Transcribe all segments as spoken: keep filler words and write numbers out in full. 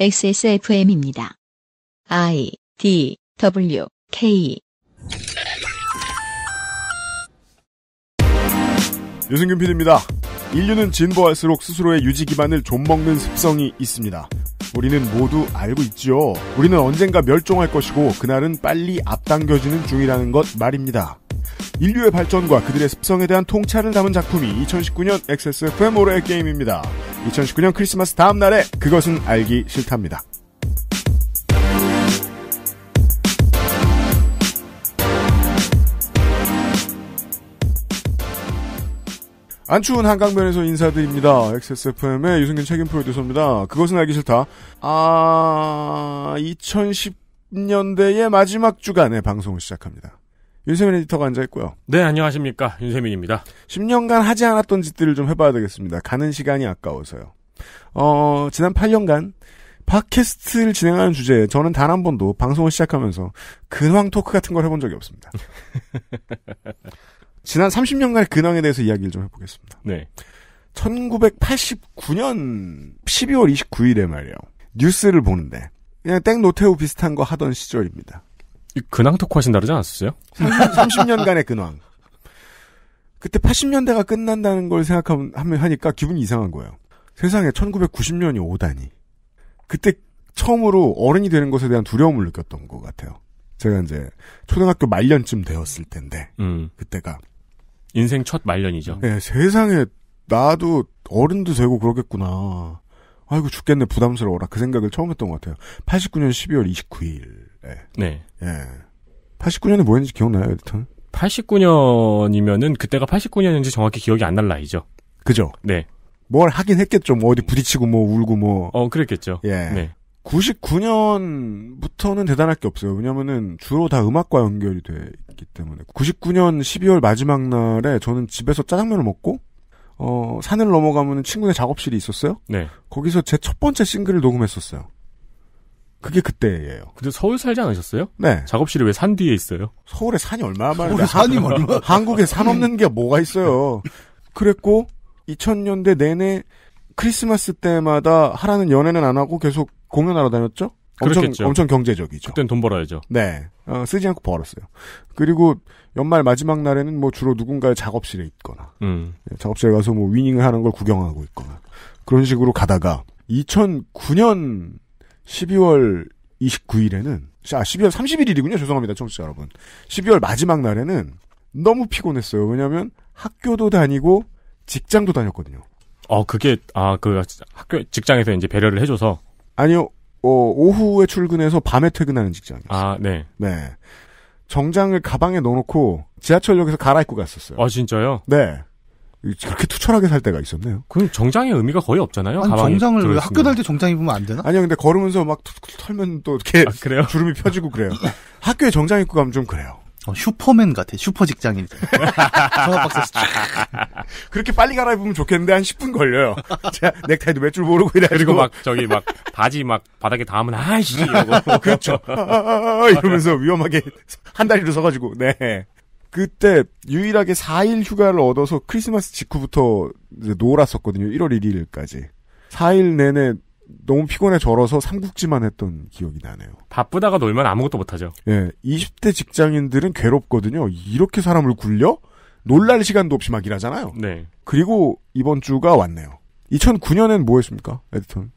엑스에스에프엠입니다. I, D, W, K. 유승균 피디입니다. 인류는 진보할수록 스스로의 유지 기반을 좀먹는 습성이 있습니다. 우리는 모두 알고 있지요. 우리는 언젠가 멸종할 것이고 그날은 빨리 앞당겨지는 중이라는 것 말입니다. 인류의 발전과 그들의 습성에 대한 통찰을 담은 작품이 이천십구 년 엑스에스에프엠 올해의 게임입니다. 이천십구 년 크리스마스 다음 날에 그것은 알기 싫답니다. 안 추운 한강변에서 인사드립니다. 엑스에스에프엠의 유승균 책임 프로듀서입니다. 그것은 알기 싫다. 아... 이천십 년대의 마지막 주간에 방송을 시작합니다. 윤세민 에디터가 앉아있고요. 네, 안녕하십니까. 윤세민입니다. 십 년간 하지 않았던 짓들을 좀 해봐야 되겠습니다. 가는 시간이 아까워서요. 어, 지난 팔 년간 팟캐스트를 진행하는 주제에 저는 단 한 번도 방송을 시작하면서 근황 토크 같은 걸 해본 적이 없습니다. 지난 삼십 년간의 근황에 대해서 이야기를 좀 해보겠습니다. 네. 천구백팔십구 년 십이월 이십구일에 말이에요. 뉴스를 보는데 그냥 땡 노태우 비슷한 거 하던 시절입니다. 근황 토크 하신다 그러지 않았어요? 삼십 년간의 근황. 그때 팔십 년대가 끝난다는 걸 생각하면 하니까 기분이 이상한 거예요. 세상에 천구백구십 년이 오다니. 그때 처음으로 어른이 되는 것에 대한 두려움을 느꼈던 것 같아요. 제가 이제 초등학교 말년쯤 되었을 텐데 음. 그때가 인생 첫 말년이죠. 네, 세상에 나도 어른도 되고 그러겠구나. 아이고 죽겠네 부담스러워라 그 생각을 처음 했던 것 같아요. 팔십구 년 십이월 이십구일. 네. 네. 예. 팔십구 년에 뭐 했는지 기억나요, 에디터는? 팔십구 년이면은, 그때가 팔십구 년인지 정확히 기억이 안 날 나이죠. 그죠? 네. 뭘 하긴 했겠죠. 뭐 어디 부딪히고 뭐 울고 뭐. 어, 그랬겠죠. 예. 네. 구십구 년부터는 대단할 게 없어요. 왜냐면은 주로 다 음악과 연결이 돼 있기 때문에. 구십구 년 십이월 마지막 날에 저는 집에서 짜장면을 먹고, 어, 산을 넘어가면은 친구네 작업실이 있었어요. 네. 거기서 제 첫 번째 싱글을 녹음했었어요. 그게 그때예요. 근데 서울 살지 않으셨어요? 네. 작업실이 왜 산 뒤에 있어요? 서울에 산이 얼마나 많은데. 산이 얼마? 한국에 산 없는 게 뭐가 있어요. 그랬고 이천 년대 내내 크리스마스 때마다 하라는 연애는 안 하고 계속 공연하러 다녔죠? 엄청, 그렇겠죠. 엄청 경제적이죠. 그땐 돈 벌어야죠. 네. 어, 쓰지 않고 벌었어요. 그리고 연말 마지막 날에는 뭐 주로 누군가의 작업실에 있거나 음. 작업실에 가서 뭐 위닝을 하는 걸 구경하고 있거나 그런 식으로 가다가 이천구 년 십이월 이십구일에는 아 십이월 삼십일이군요. 죄송합니다. 청취자 여러분. 십이월 마지막 날에는 너무 피곤했어요. 왜냐하면 학교도 다니고 직장도 다녔거든요. 어 그게 아 그 학교 직장에서 이제 배려를 해줘서 아니요. 어, 오후에 출근해서 밤에 퇴근하는 직장이었어요. 아 네. 네. 정장을 가방에 넣어놓고 지하철역에서 갈아입고 갔었어요. 아 진짜요? 네. 그렇게 투철하게 살 때가 있었네요. 그럼 정장의 의미가 거의 없잖아요. 아니, 정장을 왜 학교 다닐 때 정장 입으면 안 되나? 아니요, 근데 걸으면서 막 툭툭 털면 또 이렇게 아, 그래요? 주름이 펴지고 그래요. 학교에 정장 입고 가면 좀 그래요. 어, 슈퍼맨 같아. 슈퍼 직장인. 전화박스에서 그렇게 빨리 갈아입으면 좋겠는데 한 십 분 걸려요. 제가 넥타이도 몇 줄 모르고 이래. 그리고 막 저기 막 바지 막 바닥에 닿으면 아이씨 이러고 그렇죠. 아, 이러면서 위험하게 한 다리로 서가지고 네. 그때 유일하게 사 일 휴가를 얻어서 크리스마스 직후부터 이제 놀았었거든요. 일월 일일까지. 사 일 내내 너무 피곤해 절어서 삼국지만 했던 기억이 나네요. 바쁘다가 놀면 아무것도 못하죠. 예, 이십 대 직장인들은 괴롭거든요. 이렇게 사람을 굴려? 놀랄 시간도 없이 막 일하잖아요. 네. 그리고 이번 주가 왔네요. 이천구 년엔 뭐 했습니까? 에디터는?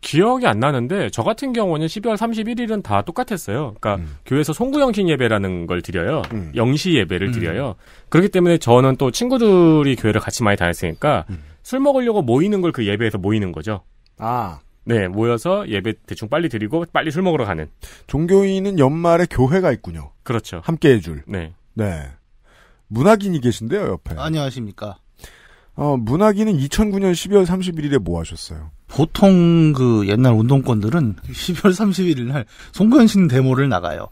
기억이 안 나는데 저 같은 경우는 십이월 삼십일일은 다 똑같았어요. 그러니까 음. 교회에서 송구영신 예배라는 걸 드려요. 음. 영시 예배를 음. 드려요. 그렇기 때문에 저는 또 친구들이 교회를 같이 많이 다녔으니까 음. 술 먹으려고 모이는 걸 그 예배에서 모이는 거죠. 아, 네, 모여서 예배 대충 빨리 드리고 빨리 술 먹으러 가는. 종교인은 연말에 교회가 있군요. 그렇죠. 함께해 줄. 네, 네. 문학인이 계신데요, 옆에. 안녕하십니까. 어, 문학인은 이천구 년 십이월 삼십일일에 뭐 하셨어요? 보통 그 옛날 운동권들은 십이월 삼십일 날 송구현신 데모를 나가요.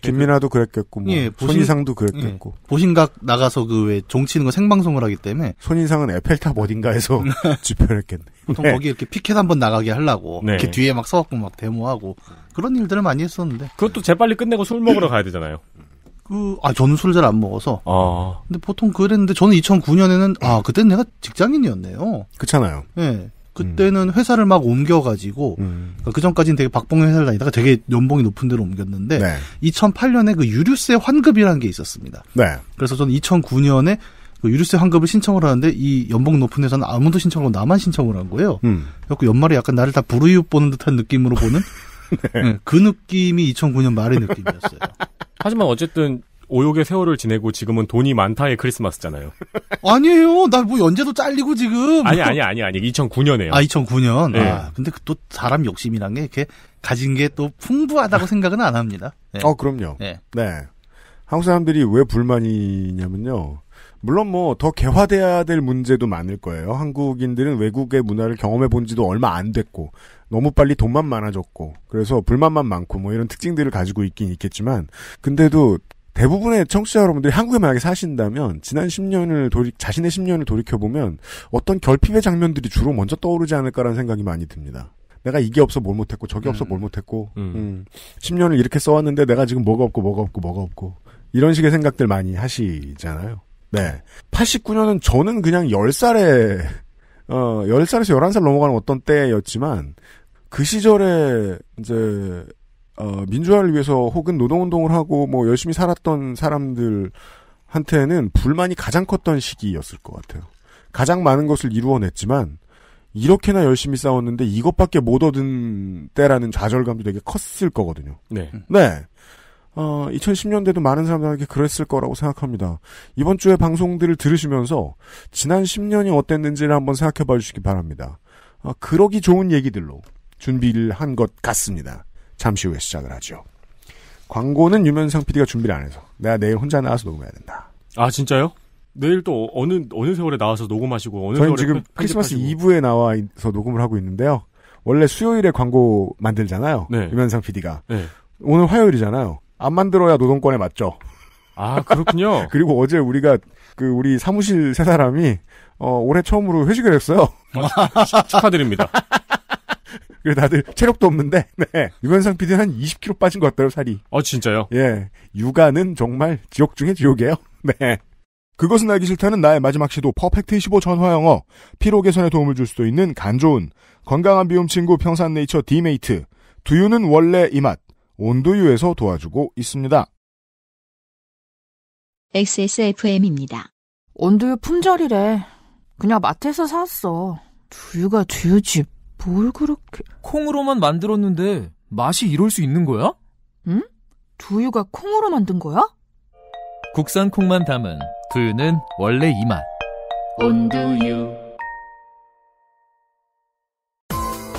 김민아도 그랬겠고, 뭐 예, 보신, 손이상도 그랬겠고. 예, 보신각 나가서 그 왜 종치는 거 생방송을 하기 때문에. 손이상은 에펠탑 어딘가에서 집회를 했겠네. 보통 네. 거기 이렇게 피켓 한번 나가게 하려고 네. 이렇게 뒤에 막 서갖고 막 데모하고 그런 일들을 많이 했었는데. 그것도 재빨리 끝내고 술 먹으러 가야 되잖아요. 그, 아, 저는 술 잘 안 먹어서. 아. 근데 보통 그랬는데 저는 이천구 년에는 아, 그때는 내가 직장인이었네요. 그렇잖아요. 예. 그때는 음. 회사를 막 옮겨가지고 음. 그러니까 그 전까지는 되게 박봉의 회사를 다니다가 되게 연봉이 높은 데로 옮겼는데 네. 이천팔 년에 그 유류세 환급이라는 게 있었습니다. 네. 그래서 저는 이천구 년에 그 유류세 환급을 신청을 하는데 이 연봉 높은 회사는 아무도 신청을 하고 나만 신청을 한 거예요. 음. 그래서 연말에 약간 나를 다 부르이웃 보는 듯한 느낌으로 보는 네. 네, 그 느낌이 이천구 년 말의 느낌이었어요. 하지만 어쨌든 오욕의 세월을 지내고 지금은 돈이 많다의 크리스마스잖아요. 아니에요. 나 뭐 연재도 잘리고 지금. 아니 아니 아니 아니. 이천구 년에요. 아 이천구 년. 네. 아 근데 또 사람 욕심이란 게 이렇게 가진 게 또 풍부하다고 생각은 안 합니다. 네. 어 그럼요. 네. 네. 한국 사람들이 왜 불만이냐면요. 물론 뭐 더 개화돼야 될 문제도 많을 거예요. 한국인들은 외국의 문화를 경험해 본 지도 얼마 안 됐고 너무 빨리 돈만 많아졌고 그래서 불만만 많고 뭐 이런 특징들을 가지고 있긴 있겠지만 근데도 대부분의 청취자 여러분들이 한국에 만약에 사신다면 지난 십 년을 돌이, 자신의 십 년을 돌이켜보면 어떤 결핍의 장면들이 주로 먼저 떠오르지 않을까라는 생각이 많이 듭니다. 내가 이게 없어 뭘 못했고 저게 음. 없어 뭘 못했고 음. 음. 십 년을 이렇게 써왔는데 내가 지금 뭐가 없고 뭐가 없고 뭐가 없고 이런 식의 생각들 많이 하시잖아요. 네. 팔십구 년은 저는 그냥 열 살에 어, 열 살에서 열한 살 넘어가는 어떤 때였지만 그 시절에 이제 어, 민주화를 위해서 혹은 노동운동을 하고 뭐 열심히 살았던 사람들한테는 불만이 가장 컸던 시기였을 것 같아요. 가장 많은 것을 이루어냈지만 이렇게나 열심히 싸웠는데 이것밖에 못 얻은 때라는 좌절감도 되게 컸을 거거든요. 네. 네. 어, 이천십 년대도 많은 사람들에게 그랬을 거라고 생각합니다. 이번 주에 방송들을 들으시면서 지난 십 년이 어땠는지를 한번 생각해 봐 주시기 바랍니다. 어, 그러기 좋은 얘기들로 준비를 한 것 같습니다. 잠시 후에 시작을 하죠. 광고는 유면상 피디가 준비를 안 해서 내가 내일 혼자 나와서 녹음해야 된다. 아 진짜요? 내일 또 어느 어느 세월에 나와서 녹음하시고 어느 저희는 세월에 지금 편집하시고. 크리스마스 이브에 나와서 녹음을 하고 있는데요. 원래 수요일에 광고 만들잖아요. 네. 유면상 피디가 네. 오늘 화요일이잖아요. 안 만들어야 노동권에 맞죠. 아 그렇군요. 그리고 어제 우리가 그 우리 사무실 세 사람이 어, 올해 처음으로 회식을 했어요. 축하드립니다. 그래서 다들 체력도 없는데, 네. 유관상 피디는 한 이십 킬로그램 빠진 것 같아요, 살이. 어, 진짜요? 예. 육아는 정말 지옥 중에 지옥이에요. 네. 그것은 알기 싫다는 나의 마지막 시도, 퍼펙트 이십오 전화영어, 피로 개선에 도움을 줄 수도 있는 간조음, 건강한 비움 친구 평산네이처 디메이트, 두유는 원래 이 맛, 온두유에서 도와주고 있습니다. 엑스에스에프엠입니다. 온두유 품절이래. 그냥 마트에서 사왔어. 두유가 두유집. 뭘 그렇게... 콩으로만 만들었는데 맛이 이럴 수 있는 거야? 응? 두유가 콩으로 만든 거야? 국산 콩만 담은 두유는 원래 이 맛. 온두유.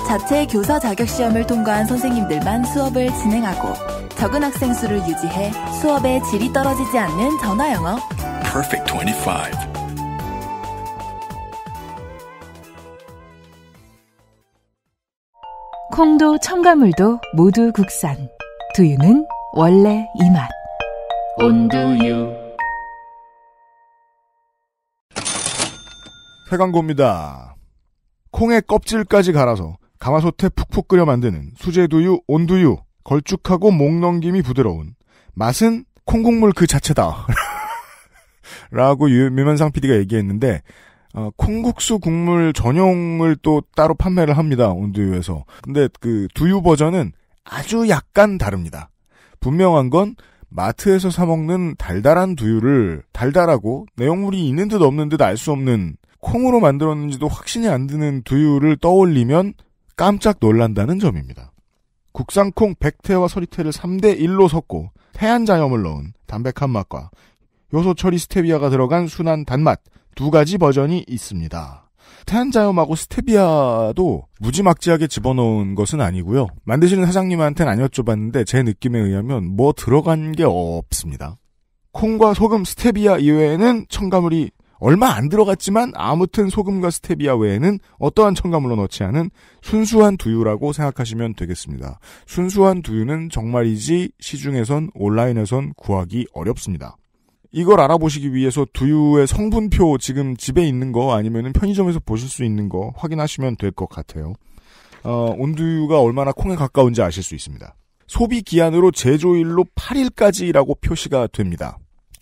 자체 교사 자격시험을 통과한 선생님들만 수업을 진행하고 적은 학생 수를 유지해 수업의 질이 떨어지지 않는 전화영어. 퍼펙트 이십오. 콩도 첨가물도 모두 국산. 두유는 원래 이 맛. 온두유. 새 광고입니다. 콩의 껍질까지 갈아서 가마솥에 푹푹 끓여 만드는 수제두유 온두유. 걸쭉하고 목 넘김이 부드러운. 맛은 콩국물 그 자체다. 라고 유면상 피디가 얘기했는데 어, 콩국수 국물 전용을 또 따로 판매를 합니다. 온두유에서. 근데 그 두유 버전은 아주 약간 다릅니다. 분명한 건 마트에서 사 먹는 달달한 두유를 달달하고 내용물이 있는 듯 없는 듯 알 수 없는 콩으로 만들었는지도 확신이 안 드는 두유를 떠올리면 깜짝 놀란다는 점입니다. 국산콩 백태와 서리태를 삼 대 일로 섞고 태안자염을 넣은 담백한 맛과 효소 처리 스테비아가 들어간 순한 단맛 두 가지 버전이 있습니다. 태안자염하고 스테비아도 무지막지하게 집어넣은 것은 아니고요. 만드시는 사장님한테는 안 여쭤봤는데 제 느낌에 의하면 뭐 들어간 게 없습니다. 콩과 소금, 스테비아 이외에는 첨가물이 얼마 안 들어갔지만 아무튼 소금과 스테비아 외에는 어떠한 첨가물로 넣지 않은 순수한 두유라고 생각하시면 되겠습니다. 순수한 두유는 정말이지 시중에선 온라인에선 구하기 어렵습니다. 이걸 알아보시기 위해서 두유의 성분표 지금 집에 있는 거 아니면 편의점에서 보실 수 있는 거 확인하시면 될 것 같아요. 어, 온두유가 얼마나 콩에 가까운지 아실 수 있습니다. 소비 기한으로 제조일로 팔 일까지라고 표시가 됩니다.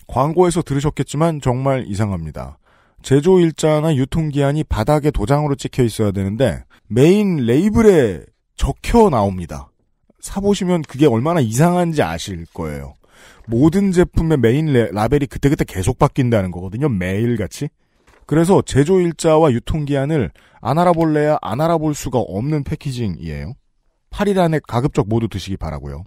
광고에서 들으셨겠지만 정말 이상합니다. 제조 일자나 유통기한이 바닥에 도장으로 찍혀 있어야 되는데 메인 레이블에 적혀 나옵니다. 사보시면 그게 얼마나 이상한지 아실 거예요. 모든 제품의 메인 레, 라벨이 그때그때 계속 바뀐다는 거거든요. 매일같이. 그래서 제조 일자와 유통기한을 안 알아볼래야 안 알아볼 수가 없는 패키징이에요. 팔 일 안에 가급적 모두 드시기 바라고요.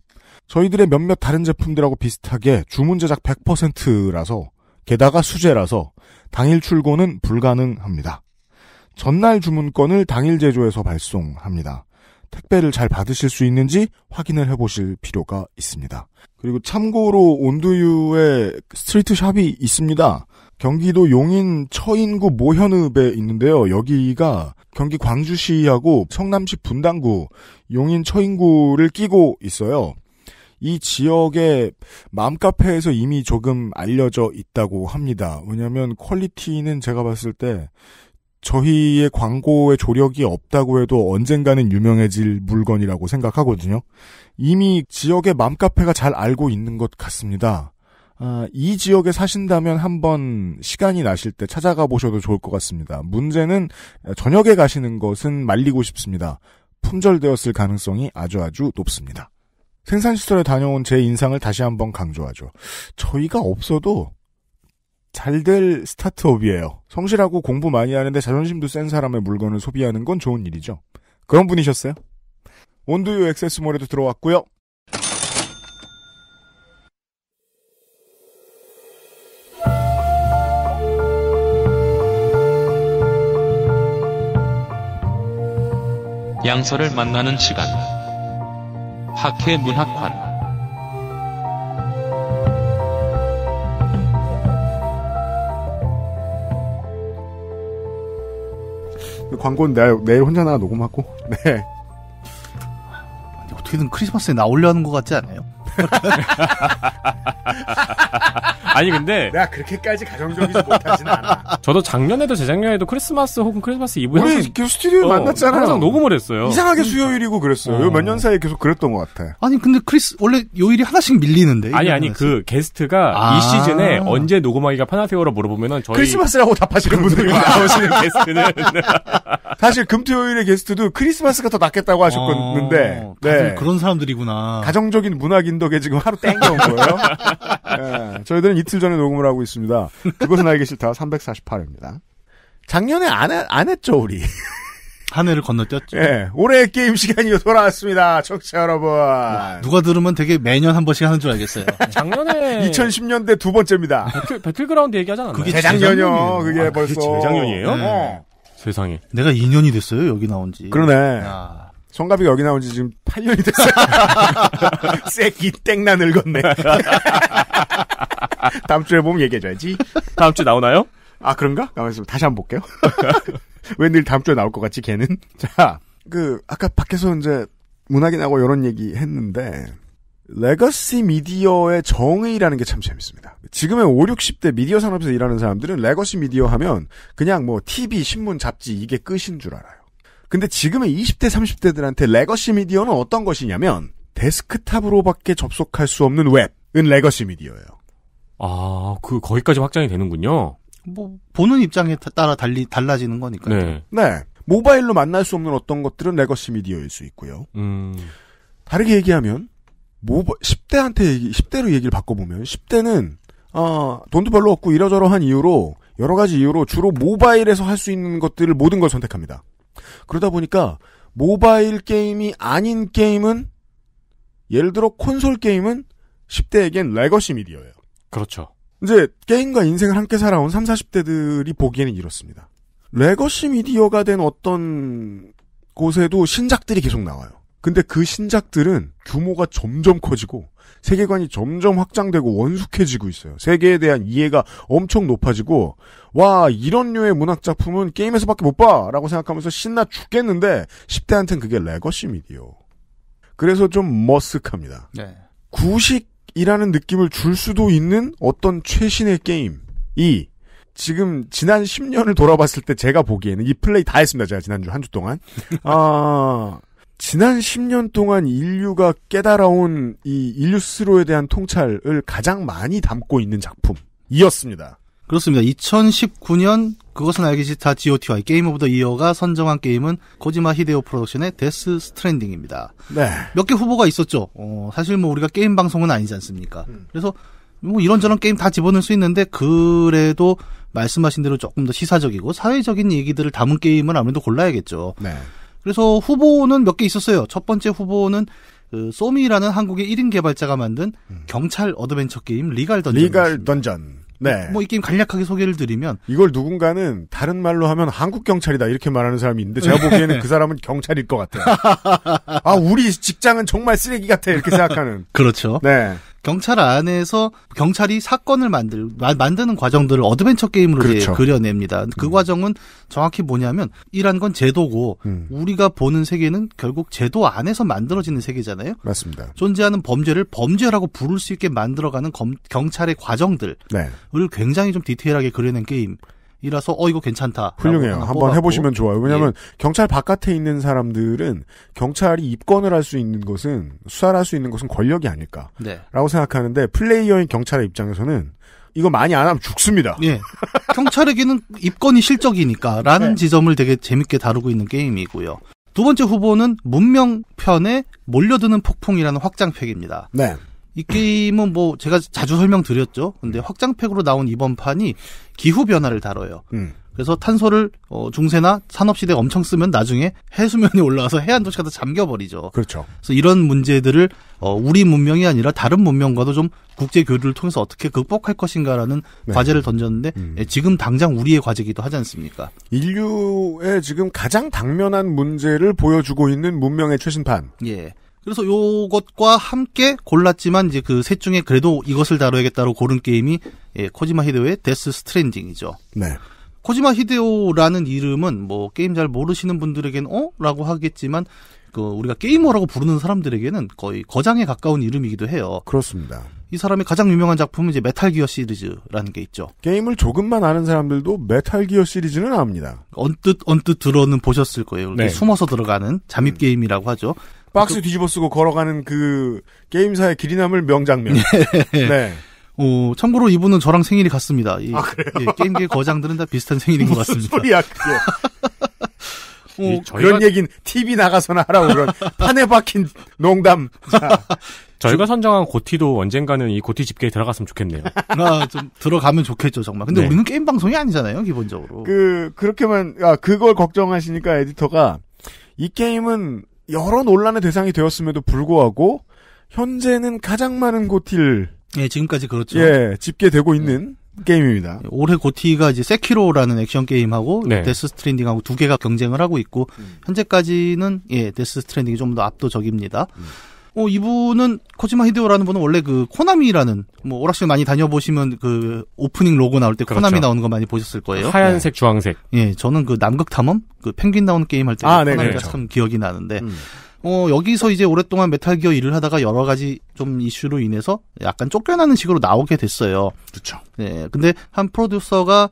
저희들의 몇몇 다른 제품들하고 비슷하게 주문 제작 백 퍼센트라서 게다가 수제라서 당일 출고는 불가능합니다. 전날 주문권을 당일 제조해서 발송합니다. 택배를 잘 받으실 수 있는지 확인을 해보실 필요가 있습니다. 그리고 참고로 온두유에 스트리트 샵이 있습니다. 경기도 용인 처인구 모현읍에 있는데요. 여기가 경기 광주시하고 성남시 분당구 용인 처인구를 끼고 있어요. 이 지역의 맘카페에서 이미 조금 알려져 있다고 합니다. 왜냐하면 퀄리티는 제가 봤을 때 저희의 광고의 조력이 없다고 해도 언젠가는 유명해질 물건이라고 생각하거든요. 이미 지역의 맘카페가 잘 알고 있는 것 같습니다. 아, 이 지역에 사신다면 한번 시간이 나실 때 찾아가 보셔도 좋을 것 같습니다. 문제는 저녁에 가시는 것은 말리고 싶습니다. 품절되었을 가능성이 아주 아주 높습니다. 생산시설에 다녀온 제 인상을 다시 한번 강조하죠. 저희가 없어도 잘될 스타트업이에요. 성실하고 공부 많이 하는데 자존심도 센 사람의 물건을 소비하는 건 좋은 일이죠. 그런 분이셨어요. 온두유 액세스몰에도 들어왔고요. 양서를 만나는 시간 학회 문학관. 광고는 내일, 내일 혼자 나 녹음하고. 네. 아니, 어떻게든 크리스마스에 나오려는 것 같지 않아요? 아니 근데 내가 그렇게까지 가정적이지 못하진 않아. 저도 작년에도 재작년에도 크리스마스 혹은 크리스마스 이브 우리 항상 계속 스튜디오에 어, 만났잖아요. 항상 녹음을 했어요. 이상하게 수요일이고 그랬어요. 어. 몇 년 사이에 계속 그랬던 것 같아. 아니 근데 크리스 원래 요일이 하나씩 밀리는데. 아니 아니 했어요. 그 게스트가 아~ 이 시즌에 언제 녹음하기가 편하세요라 물어보면은 저희 크리스마스라고 답하시는 분들이 나오시는 게스트는 사실 금토요일의 게스트도 크리스마스가 더 낫겠다고 하셨는데 어, 네. 그런 사람들이구나. 가정적인 문학인 덕에 지금 하루 땡겨온 거예요. 네, 저희들은 이틀 전에 녹음을 하고 있습니다. 그것은 알기 싫다 삼백사십팔 회입니다. 작년에 안, 해, 안 했죠 우리. 한 해를 건너뛰었죠. 네, 올해의 게임 시간이 돌아왔습니다. 청취자 여러분. 와, 누가 들으면 되게 매년 한 번씩 하는 줄 알겠어요. 작년에 이천십 년대 두 번째입니다. 배틀, 배틀그라운드 얘기하지 않았나요? 그게 재작년이요. 그게 아, 벌써. 그게 재작년이에요? 네. 어. 세상에. 내가 이 년이 됐어요 여기 나온 지. 그러네. 야. 성갑이가 여기 나온 지 지금 팔 년이 됐어요. 새끼 땡나 늙었네. 다음 주에 보면 얘기해줘야지. 다음 주에 나오나요? 아, 그런가? 가만있어. 다시 한번 볼게요. 웬일 다음 주에 나올 것 같지, 걔는? 자, 그, 아까 밖에서 이제 문학인하고 이런 얘기 했는데, 레거시 미디어의 정의라는 게 참 재밌습니다. 지금의 오십, 육십 대 미디어 산업에서 일하는 사람들은 레거시 미디어 하면 그냥 뭐 티비, 신문, 잡지 이게 끝인 줄 알아요. 근데 지금의 이십 대, 삼십 대들한테 레거시 미디어는 어떤 것이냐면 데스크탑으로밖에 접속할 수 없는 웹은 레거시 미디어예요. 아, 그 거기까지 확장이 되는군요. 뭐 보는 입장에 따라 달리 달라지는 거니까요. 네. 네. 모바일로 만날 수 없는 어떤 것들은 레거시 미디어일 수 있고요. 음. 다르게 얘기하면 모바 십 대한테 얘기, 십 대로 얘기를 바꿔 보면 십 대는 어, 돈도 별로 없고 이러저러한 이유로 여러 가지 이유로 주로 모바일에서 할 수 있는 것들을 모든 걸 선택합니다. 그러다 보니까 모바일 게임이 아닌 게임은 예를 들어 콘솔 게임은 십 대에겐 레거시 미디어예요. 그렇죠. 이제 게임과 인생을 함께 살아온 삼사십 대들이 보기에는 이렇습니다. 레거시 미디어가 된 어떤 곳에도 신작들이 계속 나와요. 근데 그 신작들은 규모가 점점 커지고 세계관이 점점 확장되고 원숙해지고 있어요. 세계에 대한 이해가 엄청 높아지고 와 이런 류의 문학작품은 게임에서밖에 못 봐! 라고 생각하면서 신나 죽겠는데 십 대한테는 그게 레거시 미디어. 그래서 좀 머쓱합니다. 네. 구식이라는 느낌을 줄 수도 있는 어떤 최신의 게임이 지금 지난 십 년을 돌아봤을 때 제가 보기에는 이 플레이 다 했습니다. 제가 지난주 한 주 동안. 아... 지난 십 년 동안 인류가 깨달아온 이 인류 스스로에 대한 통찰을 가장 많이 담고 있는 작품이었습니다. 그렇습니다. 이천십구 년 그것은 알기 싫다 지오티와이 게임 오브 더 이어가 선정한 게임은 코지마 히데오 프로덕션의 데스 스트랜딩입니다. 네. 몇 개 후보가 있었죠. 어, 사실 뭐 우리가 게임 방송은 아니지 않습니까? 음. 그래서 뭐 이런저런 게임 다 집어넣을 수 있는데 그래도 말씀하신 대로 조금 더 시사적이고 사회적인 얘기들을 담은 게임을 아무래도 골라야겠죠. 네. 그래서 후보는 몇 개 있었어요. 첫 번째 후보는 그 소미라는 한국의 일 인 개발자가 만든 음. 경찰 어드벤처 게임 리갈 던전. 리갈 던전. 네. 뭐 이 게임 간략하게 소개를 드리면 이걸 누군가는 다른 말로 하면 한국 경찰이다 이렇게 말하는 사람이 있는데 제가 보기에는 그 사람은 경찰일 것 같아요. 아, 우리 직장은 정말 쓰레기 같아 이렇게 생각하는. 그렇죠. 네. 경찰 안에서 경찰이 사건을 만들 마, 만드는 과정들을 어드벤처 게임으로 그렇죠. 그려냅니다. 그 음. 과정은 정확히 뭐냐면 이란 건 제도고 음. 우리가 보는 세계는 결국 제도 안에서 만들어지는 세계잖아요. 맞습니다. 존재하는 범죄를 범죄라고 부를 수 있게 만들어가는 검, 경찰의 과정들을 네. 굉장히 좀 디테일하게 그려낸 게임. 이라서 어 이거 괜찮다. 훌륭해요. 한번 해보시면 좋아요. 왜냐하면 예. 경찰 바깥에 있는 사람들은 경찰이 입건을 할 수 있는 것은 수사를 할 수 있는 것은 권력이 아닐까라고 네. 생각하는데 플레이어인 경찰의 입장에서는 이거 많이 안 하면 죽습니다. 예. 경찰에게는 입건이 실적이니까라는 네. 지점을 되게 재밌게 다루고 있는 게임이고요. 두 번째 후보는 문명 편의 몰려드는 폭풍이라는 확장팩입니다. 네. 이 게임은 뭐 제가 자주 설명드렸죠. 근데 확장팩으로 나온 이번 판이 기후변화를 다뤄요. 음. 그래서 탄소를 어, 중세나 산업시대에 엄청 쓰면 나중에 해수면이 올라와서 해안도시가 다 잠겨버리죠. 그렇죠. 그래서 이런 문제들을 어, 우리 문명이 아니라 다른 문명과도 좀 국제교류를 통해서 어떻게 극복할 것인가라는 네. 과제를 던졌는데 음. 예, 지금 당장 우리의 과제기도 하지 않습니까? 인류의 지금 가장 당면한 문제를 보여주고 있는 문명의 최신판. 예. 그래서 요것과 함께 골랐지만 이제 그 셋 중에 그래도 이것을 다뤄야겠다고 고른 게임이 예, 코지마 히데오의 데스 스트랜딩이죠. 네. 코지마 히데오라는 이름은 뭐 게임 잘 모르시는 분들에겐 어? 라고 하겠지만 그 우리가 게이머라고 부르는 사람들에게는 거의 거장에 가까운 이름이기도 해요. 그렇습니다. 이 사람의 가장 유명한 작품은 이제 메탈 기어 시리즈라는 게 있죠. 게임을 조금만 아는 사람들도 메탈 기어 시리즈는 압니다. 언뜻 언뜻 들어는 보셨을 거예요. 네. 숨어서 들어가는 잠입 음. 게임이라고 하죠. 박스 그, 뒤집어 쓰고 걸어가는 그 게임사의 길이 남을 명장면. 네. 네. 어, 참고로 이분은 저랑 생일이 같습니다. 이, 아, 그래요? 예, 게임계 거장들은 다 비슷한 생일인 것 같습니다. 무슨 소리야, 그게. 어, 저희가... 그런 얘긴 티비 나가서나 하라고 그런 판에 박힌 농담. 저희가 선정한 고티도 언젠가는 이 고티 집계에 들어갔으면 좋겠네요. 아, 좀 들어가면 좋겠죠, 정말. 근데 네. 우리는 게임 방송이 아니잖아요, 기본적으로. 그, 그렇게만, 아, 그걸 걱정하시니까 에디터가 이 게임은 여러 논란의 대상이 되었음에도 불구하고 현재는 가장 많은 고티를 예 지금까지 그렇죠 예 집계되고 있는 네. 게임입니다. 올해 고티가 이제 세키로라는 액션 게임하고 네. 데스 스트랜딩하고 두 개가 경쟁을 하고 있고 음. 현재까지는 예 데스 스트랜딩이 좀 더 압도적입니다. 음. 어 이분은 코지마 히데오라는 분은 원래 그 코나미라는 뭐 오락실 많이 다녀보시면 그 오프닝 로고 나올 때 그렇죠. 코나미 나오는 거 많이 보셨을 거예요. 하얀색 네. 주황색. 예, 저는 그 남극 탐험 그 펭귄 나오는 게임 할 때 아, 코나미가 그렇죠. 참 기억이 나는데 음. 어 여기서 이제 오랫동안 메탈 기어 일을 하다가 여러 가지 좀 이슈로 인해서 약간 쫓겨나는 식으로 나오게 됐어요. 그렇죠. 예, 근데 한 프로듀서가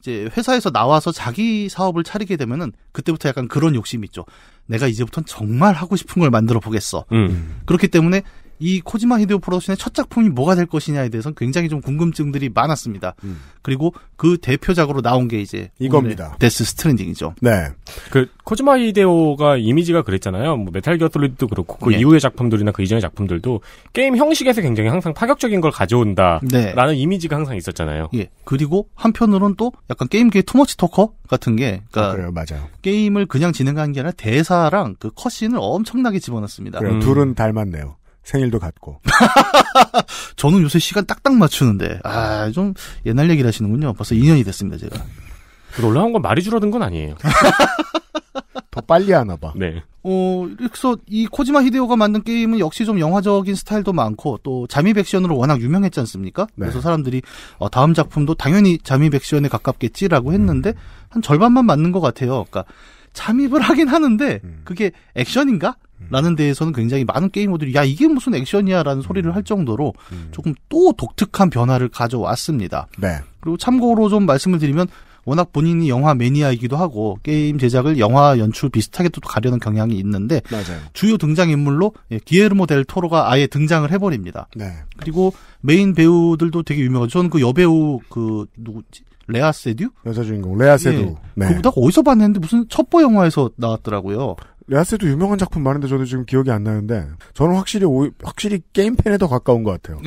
이제 회사에서 나와서 자기 사업을 차리게 되면은 그때부터 약간 그런 욕심이 있죠. 내가 이제부터는 정말 하고 싶은 걸 만들어 보겠어. 음. 그렇기 때문에 이 코지마 히데오 프로덕션의 첫 작품이 뭐가 될 것이냐에 대해서는 굉장히 좀 궁금증들이 많았습니다. 음. 그리고 그 대표작으로 나온 게 이제 이겁니다. 데스 스트랜딩이죠. 네. 그 코지마 히데오가 이미지가 그랬잖아요. 뭐 메탈 기어 솔리드도 그렇고 그 네. 이후의 작품들이나 그 이전의 작품들도 게임 형식에서 굉장히 항상 파격적인 걸 가져온다라는 네. 이미지가 항상 있었잖아요. 예. 그리고 한편으론 또 약간 게임계의 투머치 토커 같은 게 그러니까 아, 그래요. 맞아요. 게임을 그냥 진행한 게 아니라 대사랑 그 컷신을 엄청나게 집어넣습니다. 그래요. 음. 둘은 닮았네요. 생일도 같고. 저는 요새 시간 딱딱 맞추는데, 아, 좀 옛날 얘기를 하시는군요. 벌써 이 년이 됐습니다, 제가. 놀라운 건 말이 줄어든 건 아니에요. 더 빨리 하나 봐. 네. 어, 그래서 이 코지마 히데오가 만든 게임은 역시 좀 영화적인 스타일도 많고, 또 잠입 액션으로 워낙 유명했지 않습니까? 네. 그래서 사람들이, 어, 다음 작품도 당연히 잠입 액션에 가깝겠지라고 했는데, 음. 한 절반만 맞는 것 같아요. 그러니까, 잠입을 하긴 하는데, 음. 그게 액션인가? 라는 데에서는 굉장히 많은 게이머들이 야 이게 무슨 액션이야 라는 소리를 할 정도로 조금 또 독특한 변화를 가져왔습니다. 네. 그리고 참고로 좀 말씀을 드리면 워낙 본인이 영화 매니아이기도 하고 게임 제작을 영화 연출 비슷하게 또 가려는 경향이 있는데 맞아요. 주요 등장인물로 기에르모 델 토로가 아예 등장을 해버립니다. 네. 그리고 메인 배우들도 되게 유명하죠. 저는 그 여배우 그 누구지? 레아 세두? 여자 주인공 레아 세두. 예. 네. 그거 다 어디서 봤는데 무슨 첩보 영화에서 나왔더라고요. 레아 세두 유명한 작품 많은데 저도 지금 기억이 안 나는데 저는 확실히 오, 확실히 게임 팬에 더 가까운 것 같아요.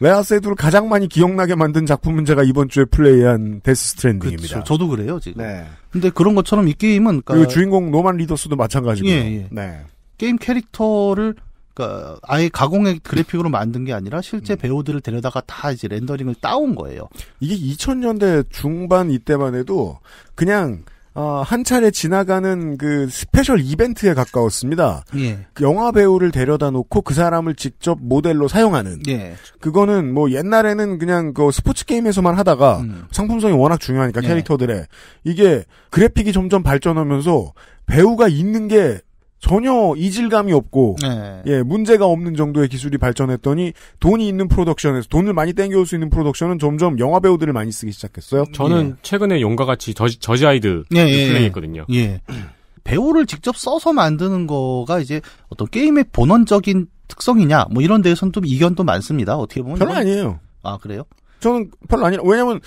레아 세두를 가장 많이 기억나게 만든 작품은 제가 이번 주에 플레이한 데스 스트랜딩입니다. 그쵸, 저도 그래요 지금. 네. 근데 그런 것처럼 이 게임은 그러니까 그리고 주인공 노만 리더스도 마찬가지고요. 예, 예. 네. 게임 캐릭터를 그러니까 아예 가공의 그래픽으로 만든 게 아니라 실제 음. 배우들을 데려다가 다 이제 렌더링을 따온 거예요. 이게 이천 년대 중반 이때만 해도 그냥 어, 한 차례 지나가는 그 스페셜 이벤트에 가까웠습니다. 예. 영화 배우를 데려다 놓고 그 사람을 직접 모델로 사용하는. 예. 그거는 뭐 옛날에는 그냥 그 스포츠 게임에서만 하다가 음. 상품성이 워낙 중요하니까 캐릭터들의. 예. 이게 그래픽이 점점 발전하면서 배우가 있는 게 전혀 이질감이 없고 네. 예 문제가 없는 정도의 기술이 발전했더니 돈이 있는 프로덕션에서 돈을 많이 땡겨올 수 있는 프로덕션은 점점 영화 배우들을 많이 쓰기 시작했어요. 저는 예. 최근에 용과 같이 저지, 저지 아이드 예, 예, 플레이했거든요. 예. 배우를 직접 써서 만드는 거가 이제 어떤 게임의 본원적인 특성이냐 뭐 이런 데에선 좀 이견도 많습니다. 어떻게 보면 별로 이건... 아니에요. 아 그래요? 저는 별로 아니라 왜냐면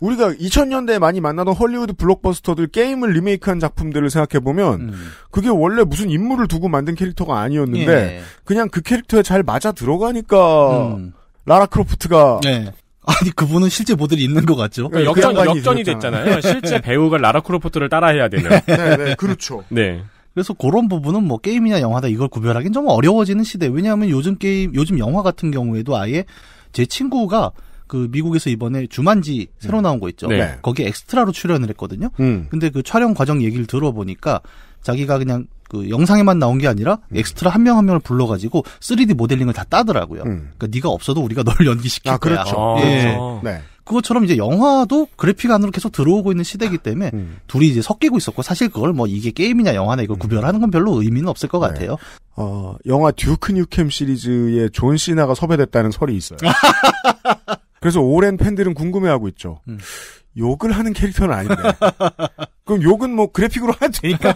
우리가 이천 년대에 많이 만나던 헐리우드 블록버스터들 게임을 리메이크한 작품들을 생각해보면 음. 그게 원래 무슨 인물을 두고 만든 캐릭터가 아니었는데 예. 그냥 그 캐릭터에 잘 맞아 들어가니까 음. 라라 크로프트가 예. 아니 그분은 실제 모델이 있는 것 같죠? 그러니까 역전, 그 역전이 되셨잖아요. 됐잖아요. 실제 배우가 라라 크로프트를 따라해야 되는 네, 네, 그렇죠. 네. 그래서 그런 부분은 뭐 게임이나 영화다 이걸 구별하기는 좀 어려워지는 시대. 왜냐하면 요즘 게임, 요즘 영화 같은 경우에도 아예 제 친구가 그 미국에서 이번에 주만지 새로 나온 거 있죠. 네. 거기에 엑스트라로 출연을 했거든요. 음. 근데 그 촬영 과정 얘기를 들어보니까 자기가 그냥 그 영상에만 나온 게 아니라 엑스트라 한 명 한 명을 불러가지고 쓰리디 모델링을 다 따더라고요. 음. 그러니까 네가 없어도 우리가 널 연기시킬 아, 거야. 그렇죠. 예. 아, 네. 그것처럼 이제 영화도 그래픽 안으로 계속 들어오고 있는 시대이기 때문에 음. 둘이 이제 섞이고 있었고 사실 그걸 뭐 이게 게임이냐 영화냐 이걸 음. 구별하는 건 별로 의미는 없을 것 네. 같아요. 어, 영화 듀크 뉴캠 시리즈에 존 시나가 섭외됐다는 설이 있어요. 그래서 오랜 팬들은 궁금해하고 있죠. 음. 욕을 하는 캐릭터는 아닌데. 그럼 욕은 뭐 그래픽으로 하면 되니까.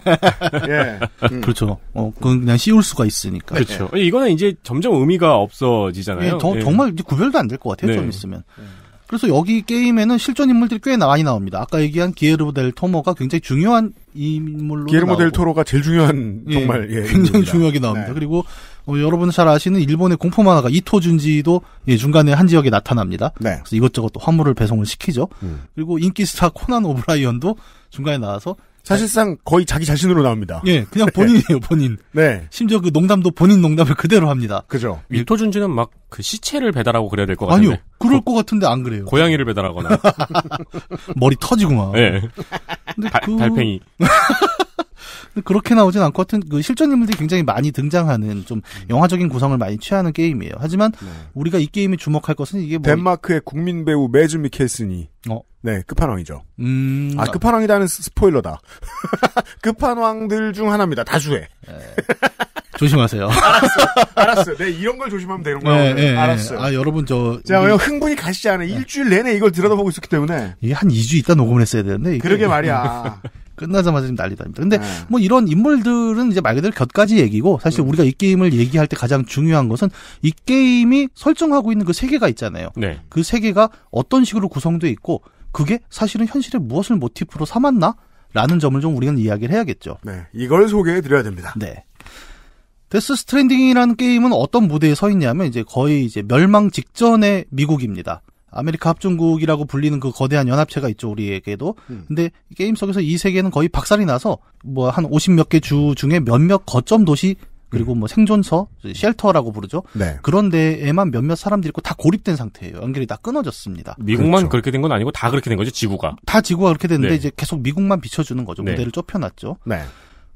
예. 음. 그렇죠. 어, 그건 그냥 씌울 수가 있으니까. 그렇죠. 예. 이거는 이제 점점 의미가 없어지잖아요. 예, 더, 예. 정말 구별도 안 될 것 같아요. 네. 좀 있으면. 예. 그래서 여기 게임에는 실존 인물들이 꽤 많이 나옵니다. 아까 얘기한 기에르모 델 토로가 굉장히 중요한 인물로 기에르모 델 토로가 제일 중요한 예, 정말 예, 굉장히 인물입니다. 중요하게 나옵니다. 네. 그리고 어, 여러분 잘 아시는 일본의 공포 만화가 이토 준지도 예, 중간에 한 지역에 나타납니다. 네. 그래서 이것저것 또 화물을 배송을 시키죠. 음. 그리고 인기 스타 코난 오브라이언도 중간에 나와서 사실상 거의 자기 자신으로 나옵니다. 예, 그냥 본인이에요, 본인. 네. 심지어 그 농담도 본인 농담을 그대로 합니다. 그죠. 이토준지는 막 그 시체를 배달하고 그래야 될 것 같은데. 아니요, 그럴 것 같은데 안 그래요. 고양이를 배달하거나. 머리 터지고 막. 예. 네. 근데 다, 그... 달팽이. 그렇게 나오진 않고 하여튼 그 실존 인물들이 굉장히 많이 등장하는 좀 영화적인 구성을 많이 취하는 게임이에요. 하지만 네. 우리가 이 게임에 주목할 것은 이게 뭐 덴마크의 국민 배우 매즈 미켈슨이 어. 네 끝판왕이죠. 음... 아 끝판왕이라는 스포일러다. 끝판왕들 중 하나입니다. 다수에. 네. 조심하세요. 알았어, 알았어. 네 이런 걸 조심하면 되는 거예요. 네, 네, 알았어요. 아 여러분 저 제가 우리... 흥분이 가시지 않아요. 네. 일주일 내내 이걸 들여다보고 있었기 때문에 이게 한 이 주 있다 녹음을 했어야 되는데. 이게... 그러게 말이야. 끝나자마자 지금 난리답니다. 근데 네. 뭐 이런 인물들은 이제 말 그대로 곁가지 얘기고 사실 음. 우리가 이 게임을 얘기할 때 가장 중요한 것은 이 게임이 설정하고 있는 그 세계가 있잖아요. 네. 그 세계가 어떤 식으로 구성되어 있고 그게 사실은 현실에 무엇을 모티프로 삼았나? 라는 점을 좀 우리는 이야기를 해야겠죠. 네. 이걸 소개해 드려야 됩니다. 네. 데스 스트랜딩이라는 게임은 어떤 무대에 서 있냐면 이제 거의 이제 멸망 직전의 미국입니다. 아메리카 합중국이라고 불리는 그 거대한 연합체가 있죠, 우리에게도. 음. 근데 게임 속에서 이 세계는 거의 박살이 나서 뭐 한 오십몇 개 주 중에 몇몇 거점 도시 그리고 뭐 생존서, 쉘터라고 부르죠. 네. 그런 데에만 몇몇 사람들이 있고 다 고립된 상태예요. 연결이 다 끊어졌습니다. 미국만 그렇죠. 그렇게 된 건 아니고 다 그렇게 된 거죠, 지구가. 다 지구가 그렇게 됐는데 네. 이제 계속 미국만 비춰주는 거죠. 네. 무대를 좁혀놨죠. 네.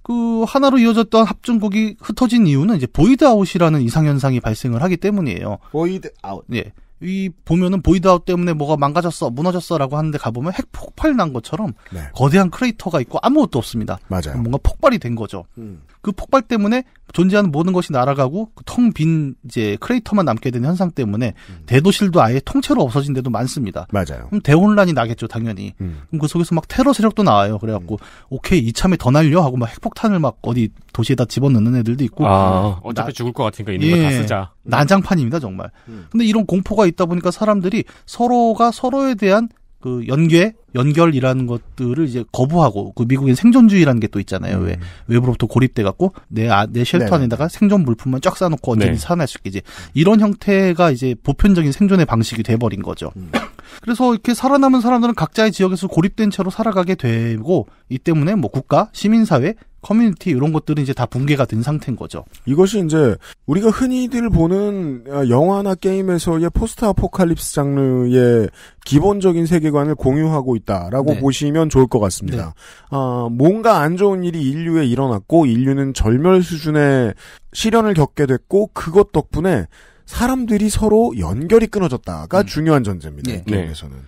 그 하나로 이어졌던 합중국이 흩어진 이유는 이제 보이드 아웃이라는 이상현상이 발생을 하기 때문이에요. 보이드 아웃. 예. 이 보면은 보이드 아웃 때문에 뭐가 망가졌어, 무너졌어라고 하는데 가보면 핵 폭발 난 것처럼 네. 거대한 크레이터가 있고 아무것도 없습니다. 맞아요. 뭔가 폭발이 된 거죠. 음. 그 폭발 때문에 존재하는 모든 것이 날아가고 그 텅 빈 이제 크레이터만 남게 되는 현상 때문에 음. 대도시도 아예 통째로 없어진 데도 많습니다. 맞아요. 그럼 대혼란이 나겠죠, 당연히. 음. 그럼 그 속에서 막 테러 세력도 나와요. 그래갖고 음. 오케이 이참에 더 날려 하고 막 핵폭탄을 막 어디 도시에다 집어넣는 애들도 있고. 아, 어차피 나, 죽을 것 같으니까 있는 예, 거 다 쓰자. 난장판입니다, 정말. 음. 근데 이런 공포가 있다 보니까 사람들이 서로가 서로에 대한 그 연계, 연결이라는 것들을 이제 거부하고, 그 미국의 생존주의라는 게 또 있잖아요. 음. 왜, 외부로부터 고립돼갖고, 내, 아, 내 쉘터 네네. 안에다가 생존 물품만 쫙 싸놓고 언제든지 네. 살아날 수 있겠지. 이런 형태가 이제 보편적인 생존의 방식이 돼버린 거죠. 음. 그래서 이렇게 살아남은 사람들은 각자의 지역에서 고립된 채로 살아가게 되고, 이 때문에 뭐 국가, 시민사회, 커뮤니티 이런 것들은 이제 다 붕괴가 된 상태인 거죠. 이것이 이제 우리가 흔히들 보는 영화나 게임에서의 포스트 아포칼립스 장르의 기본적인 세계관을 공유하고 있다라고 네. 보시면 좋을 것 같습니다. 네. 아, 뭔가 안 좋은 일이 인류에 일어났고 인류는 절멸 수준의 시련을 겪게 됐고 그것 덕분에 사람들이 서로 연결이 끊어졌다가 음. 중요한 전제입니다. 네. 이 게임에서는. 네.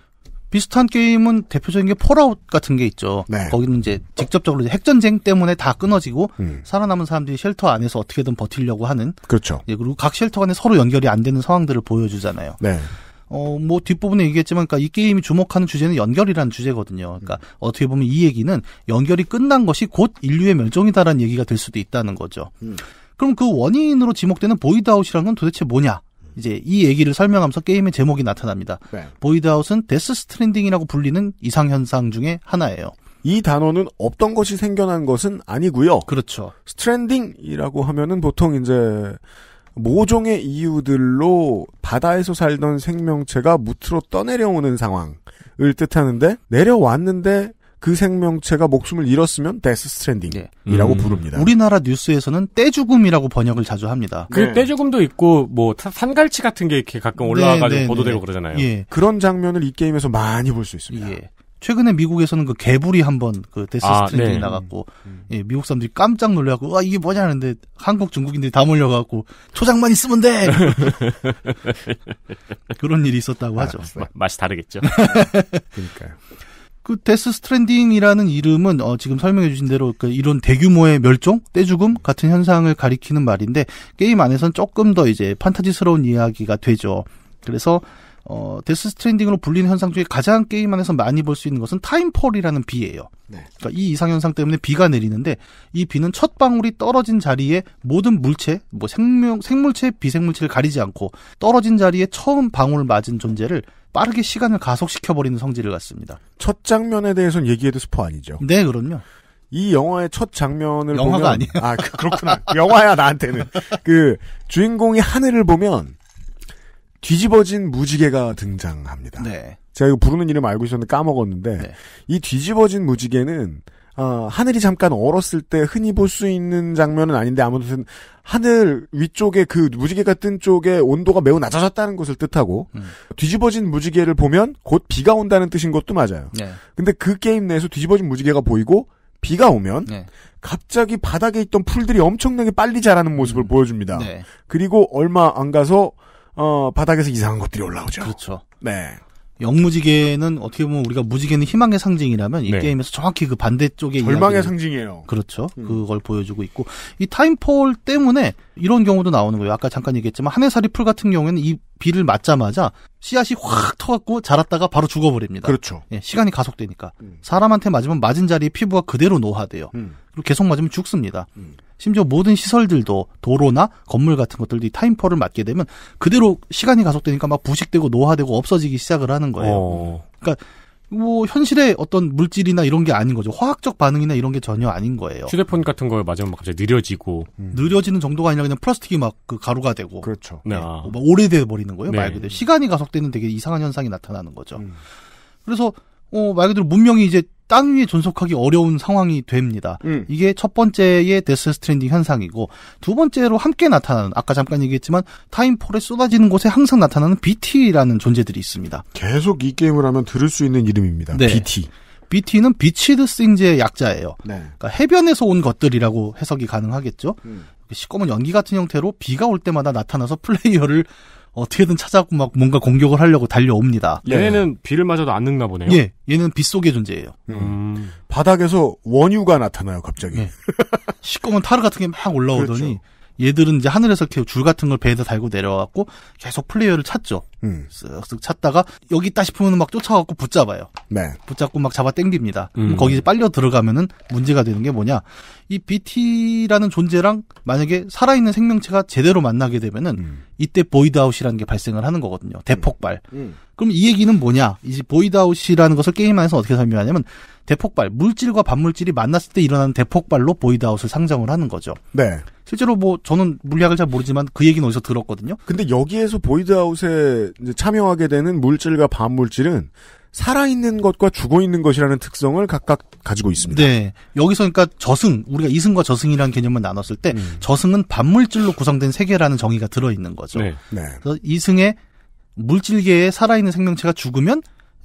비슷한 게임은 대표적인 게 폴아웃 같은 게 있죠. 네. 거기는 이제 직접적으로 이제 핵전쟁 때문에 다 끊어지고 음. 살아남은 사람들이 쉘터 안에서 어떻게든 버티려고 하는. 그렇죠. 예, 그리고 각 쉘터 간에 서로 연결이 안 되는 상황들을 보여주잖아요. 네. 어, 뭐 뒷부분에 얘기했지만, 그러니까 이 게임이 주목하는 주제는 연결이라는 주제거든요. 그러니까 음. 어떻게 보면 이 얘기는 연결이 끝난 것이 곧 인류의 멸종이다라는 얘기가 될 수도 있다는 거죠. 음. 그럼 그 원인으로 지목되는 보이드 아웃이라는 건 도대체 뭐냐? 이제 이 얘기를 설명하면서 게임의 제목이 나타납니다. 네. 보이드 아웃은 데스 스트랜딩이라고 불리는 이상현상 중에 하나예요. 이 단어는 없던 것이 생겨난 것은 아니고요. 그렇죠. 스트랜딩이라고 하면은 보통 이제 모종의 이유들로 바다에서 살던 생명체가 무트로 떠내려오는 상황을 뜻하는데 내려왔는데 그 생명체가 목숨을 잃었으면 데스 스트랜딩이라고 네. 음. 부릅니다. 우리나라 뉴스에서는 떼죽음이라고 번역을 자주 합니다. 그 네. 떼죽음도 있고 뭐 산갈치 같은 게 이렇게 가끔 올라와가지고 네, 보도되고 네, 네. 그러잖아요. 예. 그런 장면을 이 게임에서 많이 볼 수 있습니다. 예. 최근에 미국에서는 그 개불이 한번 그 데스 아, 스트랜딩이 네. 나갔고 음. 예, 미국 사람들이 깜짝 놀래갖고 와 이게 뭐냐 하는데 한국 중국인들이 다 몰려가고 초장만 있으면 돼. 그런 일이 있었다고 아, 하죠. 마, 맛이 다르겠죠. 그러니까요. 그 데스 스트랜딩이라는 이름은 어 지금 설명해 주신 대로 그 이런 대규모의 멸종, 떼죽음 같은 현상을 가리키는 말인데 게임 안에서는 조금 더 이제 판타지스러운 이야기가 되죠. 그래서 어 데스 스트랜딩으로 불리는 현상 중에 가장 게임 안에서 많이 볼 수 있는 것은 타임폴이라는 비예요. 네. 그러니까 이 이상 현상 때문에 비가 내리는데 이 비는 첫 방울이 떨어진 자리에 모든 물체, 뭐 생명, 생물체, 비생물체를 가리지 않고 떨어진 자리에 처음 방울을 맞은 존재를 빠르게 시간을 가속시켜버리는 성질을 갖습니다. 첫 장면에 대해서는 얘기해도 스포 아니죠? 네, 그럼요. 이 영화의 첫 장면을 영화가 보면... 아니에요. 아, 그렇구나. 영화야, 나한테는. 그 주인공이 하늘을 보면 뒤집어진 무지개가 등장합니다. 네. 제가 이거 부르는 이름 알고 있었는데 까먹었는데 네. 이 뒤집어진 무지개는 어, 하늘이 잠깐 얼었을 때 흔히 볼 수 있는 장면은 아닌데 아무튼 하늘 위쪽에 그 무지개가 뜬 쪽에 온도가 매우 낮아졌다는 것을 뜻하고 음. 뒤집어진 무지개를 보면 곧 비가 온다는 뜻인 것도 맞아요. 네. 근데 그 게임 내에서 뒤집어진 무지개가 보이고 비가 오면 네. 갑자기 바닥에 있던 풀들이 엄청나게 빨리 자라는 모습을 음. 보여줍니다. 네. 그리고 얼마 안 가서 어, 바닥에서 이상한 것들이 올라오죠. 그렇죠. 네. 영무지개는 어떻게 보면 우리가 무지개는 희망의 상징이라면 이 네. 게임에서 정확히 그 반대쪽에 절망의 상징이에요. 그렇죠. 음. 그걸 보여주고 있고 이 타임폴 때문에 이런 경우도 나오는 거예요. 아까 잠깐 얘기했지만 한해살이 풀 같은 경우에는 이 비를 맞자마자 씨앗이 확 터갖고 자랐다가 바로 죽어버립니다. 그렇죠. 예, 시간이 가속되니까 음. 사람한테 맞으면 맞은 자리에 피부가 그대로 노화돼요. 음. 그리고 계속 맞으면 죽습니다. 음. 심지어 모든 시설들도 도로나 건물 같은 것들이 타임폴을 맞게 되면 그대로 시간이 가속되니까 막 부식되고 노화되고 없어지기 시작을 하는 거예요. 어. 그러니까 뭐 현실의 어떤 물질이나 이런 게 아닌 거죠. 화학적 반응이나 이런 게 전혀 아닌 거예요. 휴대폰 같은 거에 맞으면 막 갑자기 느려지고 음. 느려지는 정도가 아니라 그냥 플라스틱이 막 그 가루가 되고 그렇죠. 네. 아. 막 오래돼 버리는 거예요. 네. 말 그대로 시간이 가속되는 되게 이상한 현상이 나타나는 거죠. 음. 그래서 어, 말 그대로 문명이 이제 땅 위에 존속하기 어려운 상황이 됩니다. 음. 이게 첫 번째의 데스 스트랜딩 현상이고 두 번째로 함께 나타나는 아까 잠깐 얘기했지만 타임폴에 쏟아지는 곳에 항상 나타나는 비티라는 존재들이 있습니다. 계속 이 게임을 하면 들을 수 있는 이름입니다. 네. 비티. 비티는 비치드 싱즈의 약자예요. 네. 그러니까 해변에서 온 것들이라고 해석이 가능하겠죠. 음. 시꺼먼 연기 같은 형태로 비가 올 때마다 나타나서 플레이어를 어떻게든 찾아고 막 뭔가 공격을 하려고 달려옵니다. 얘네는 네. 비를 맞아도 안 늙나 보네요. 예, 얘는 빗속의 존재예요. 음. 바닥에서 원유가 나타나요, 갑자기. 네. 시꺼먼 타르 같은 게 막 올라오더니 그렇죠. 얘들은 이제 하늘에서 이렇게 줄 같은 걸 배에다 달고 내려와갖고 계속 플레이어를 찾죠. 음. 쓱쓱 찾다가 여기 있다 싶으면 막 쫓아가고 붙잡아요. 네. 붙잡고 막 잡아 땡깁니다. 음. 거기 빨려 들어가면은 문제가 되는 게 뭐냐. 이 비티라는 존재랑 만약에 살아있는 생명체가 제대로 만나게 되면은 음. 이때 보이드 아웃이라는 게 발생을 하는 거거든요. 대폭발. 음. 음. 그럼 이 얘기는 뭐냐. 이제 보이드 아웃이라는 것을 게임 안에서 어떻게 설명하냐면 대폭발, 물질과 반물질이 만났을 때 일어나는 대폭발로 보이드 아웃을 상정을 하는 거죠. 네. 실제로 뭐 저는 물리학을 잘 모르지만 그 얘기는 어디서 들었거든요. 근데 여기에서 보이드 아웃에 참여하게 되는 물질과 반물질은 살아있는 것과 죽어있는 것이라는 특성을 각각 가지고 있습니다. 네. 여기서 그러니까 저승, 우리가 이승과 저승이라는 개념만 나눴을 때 음. 저승은 반물질로 구성된 세계라는 정의가 들어있는 거죠. 네. 네. 그래서 이승의 물질계에 살아있는 생명체가 죽으면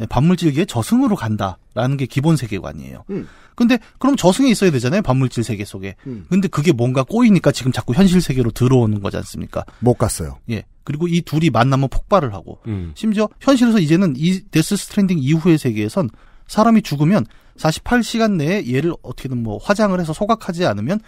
반물질계의 저승으로 간다라는 게 기본 세계관이에요. 음. 근데 그럼 저승에 있어야 되잖아요. 반물질 세계 속에. 음. 근데 그게 뭔가 꼬이니까 지금 자꾸 현실 세계로 들어오는 거지 않습니까? 못 갔어요. 예. 그리고 이 둘이 만나면 폭발을 하고 음. 심지어 현실에서 이제는 이 데스 스트랜딩 이후의 세계에선 사람이 죽으면 사십팔 시간 내에 얘를 어떻게든 뭐 화장을 해서 소각하지 않으면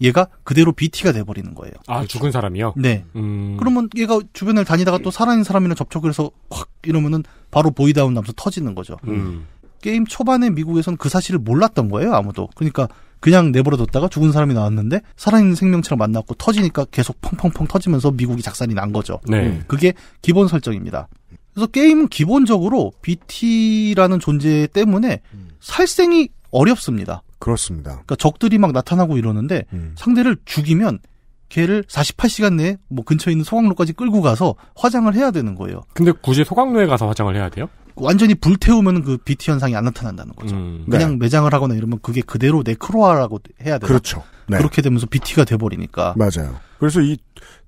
얘가 그대로 비티가 돼버리는 거예요. 아, 죽은 사람이요? 네. 음... 그러면 얘가 주변을 다니다가 또 살아있는 사람이랑 접촉을 해서 확 이러면은 바로 보이다운 나면서 터지는 거죠. 음... 게임 초반에 미국에선 그 사실을 몰랐던 거예요, 아무도. 그러니까 그냥 내버려뒀다가 죽은 사람이 나왔는데 살아있는 생명체랑 만났고 터지니까 계속 펑펑펑 터지면서 미국이 작살이 난 거죠. 네. 그게 기본 설정입니다. 그래서 게임은 기본적으로 비티라는 존재 때문에 살생이 어렵습니다. 그렇습니다. 그러니까 적들이 막 나타나고 이러는데 음. 상대를 죽이면 걔를 사십팔 시간 내에 뭐 근처에 있는 소각로까지 끌고 가서 화장을 해야 되는 거예요. 근데 굳이 소각로에 가서 화장을 해야 돼요? 완전히 불태우면 그 비티 현상이 안 나타난다는 거죠. 음, 네. 그냥 매장을 하거나 이러면 그게 그대로 네크로아라고 해야 돼요. 그렇죠. 네. 그렇게 되면서 비티가 돼버리니까. 맞아요. 그래서 이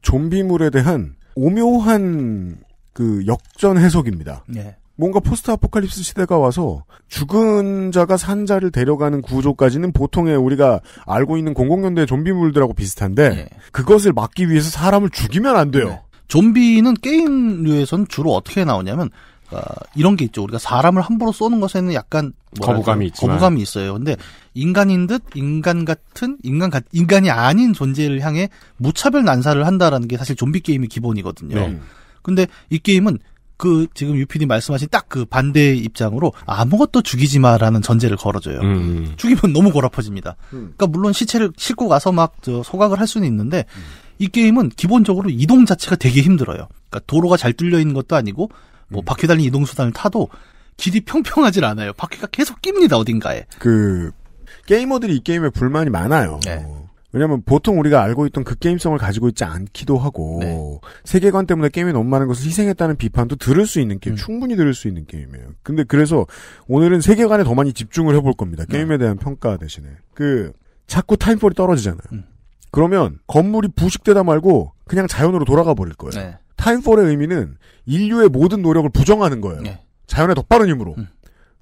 좀비물에 대한 오묘한 그 역전 해석입니다. 네. 뭔가 포스트 아포칼립스 시대가 와서 죽은 자가 산 자를 데려가는 구조까지는 보통의 우리가 알고 있는 공공연대의 좀비물들하고 비슷한데 네. 그것을 막기 위해서 사람을 죽이면 안 돼요. 네. 좀비는 게임류에서는 주로 어떻게 나오냐면 그러니까 이런 게 있죠. 우리가 사람을 함부로 쏘는 것에는 약간 거부감이 있지만. 거부감이 있어요. 근데 인간인 듯 인간 같은 인간 같 인간이 아닌 존재를 향해 무차별 난사를 한다라는 게 사실 좀비 게임의 기본이거든요. 네. 근데 이 게임은 그 지금 유피디 말씀하신 딱 그 반대의 입장으로 아무것도 죽이지 마라는 전제를 걸어줘요. 음. 죽이면 너무 골아퍼집니다. 음. 그러니까 물론 시체를 싣고 가서 막 저 소각을 할 수는 있는데 음. 이 게임은 기본적으로 이동 자체가 되게 힘들어요. 그러니까 도로가 잘 뚫려 있는 것도 아니고 뭐 음. 바퀴 달린 이동 수단을 타도 길이 평평하질 않아요. 바퀴가 계속 낍니다 어딘가에. 그 게이머들이 이 게임에 불만이 많아요. 네. 왜냐면 보통 우리가 알고 있던 그 게임성을 가지고 있지 않기도 하고 네. 세계관 때문에 게임이 너무 많은 것을 희생했다는 비판도 들을 수 있는 게임, 음. 충분히 들을 수 있는 게임이에요. 근데 그래서 오늘은 세계관에 더 많이 집중을 해볼 겁니다. 게임에 네. 대한 평가 대신에. 그 자꾸 타임폴이 떨어지잖아요. 음. 그러면 건물이 부식되다 말고 그냥 자연으로 돌아가 버릴 거예요. 네. 타임폴의 의미는 인류의 모든 노력을 부정하는 거예요. 네. 자연의 더 빠른 힘으로. 음.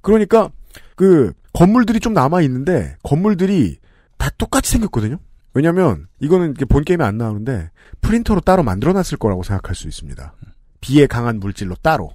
그러니까 그 건물들이 좀 남아있는데 건물들이 다 똑같이 생겼거든요. 왜냐면 이거는 본 게임에 안 나오는데 프린터로 따로 만들어놨을 거라고 생각할 수 있습니다. 비에 강한 물질로 따로.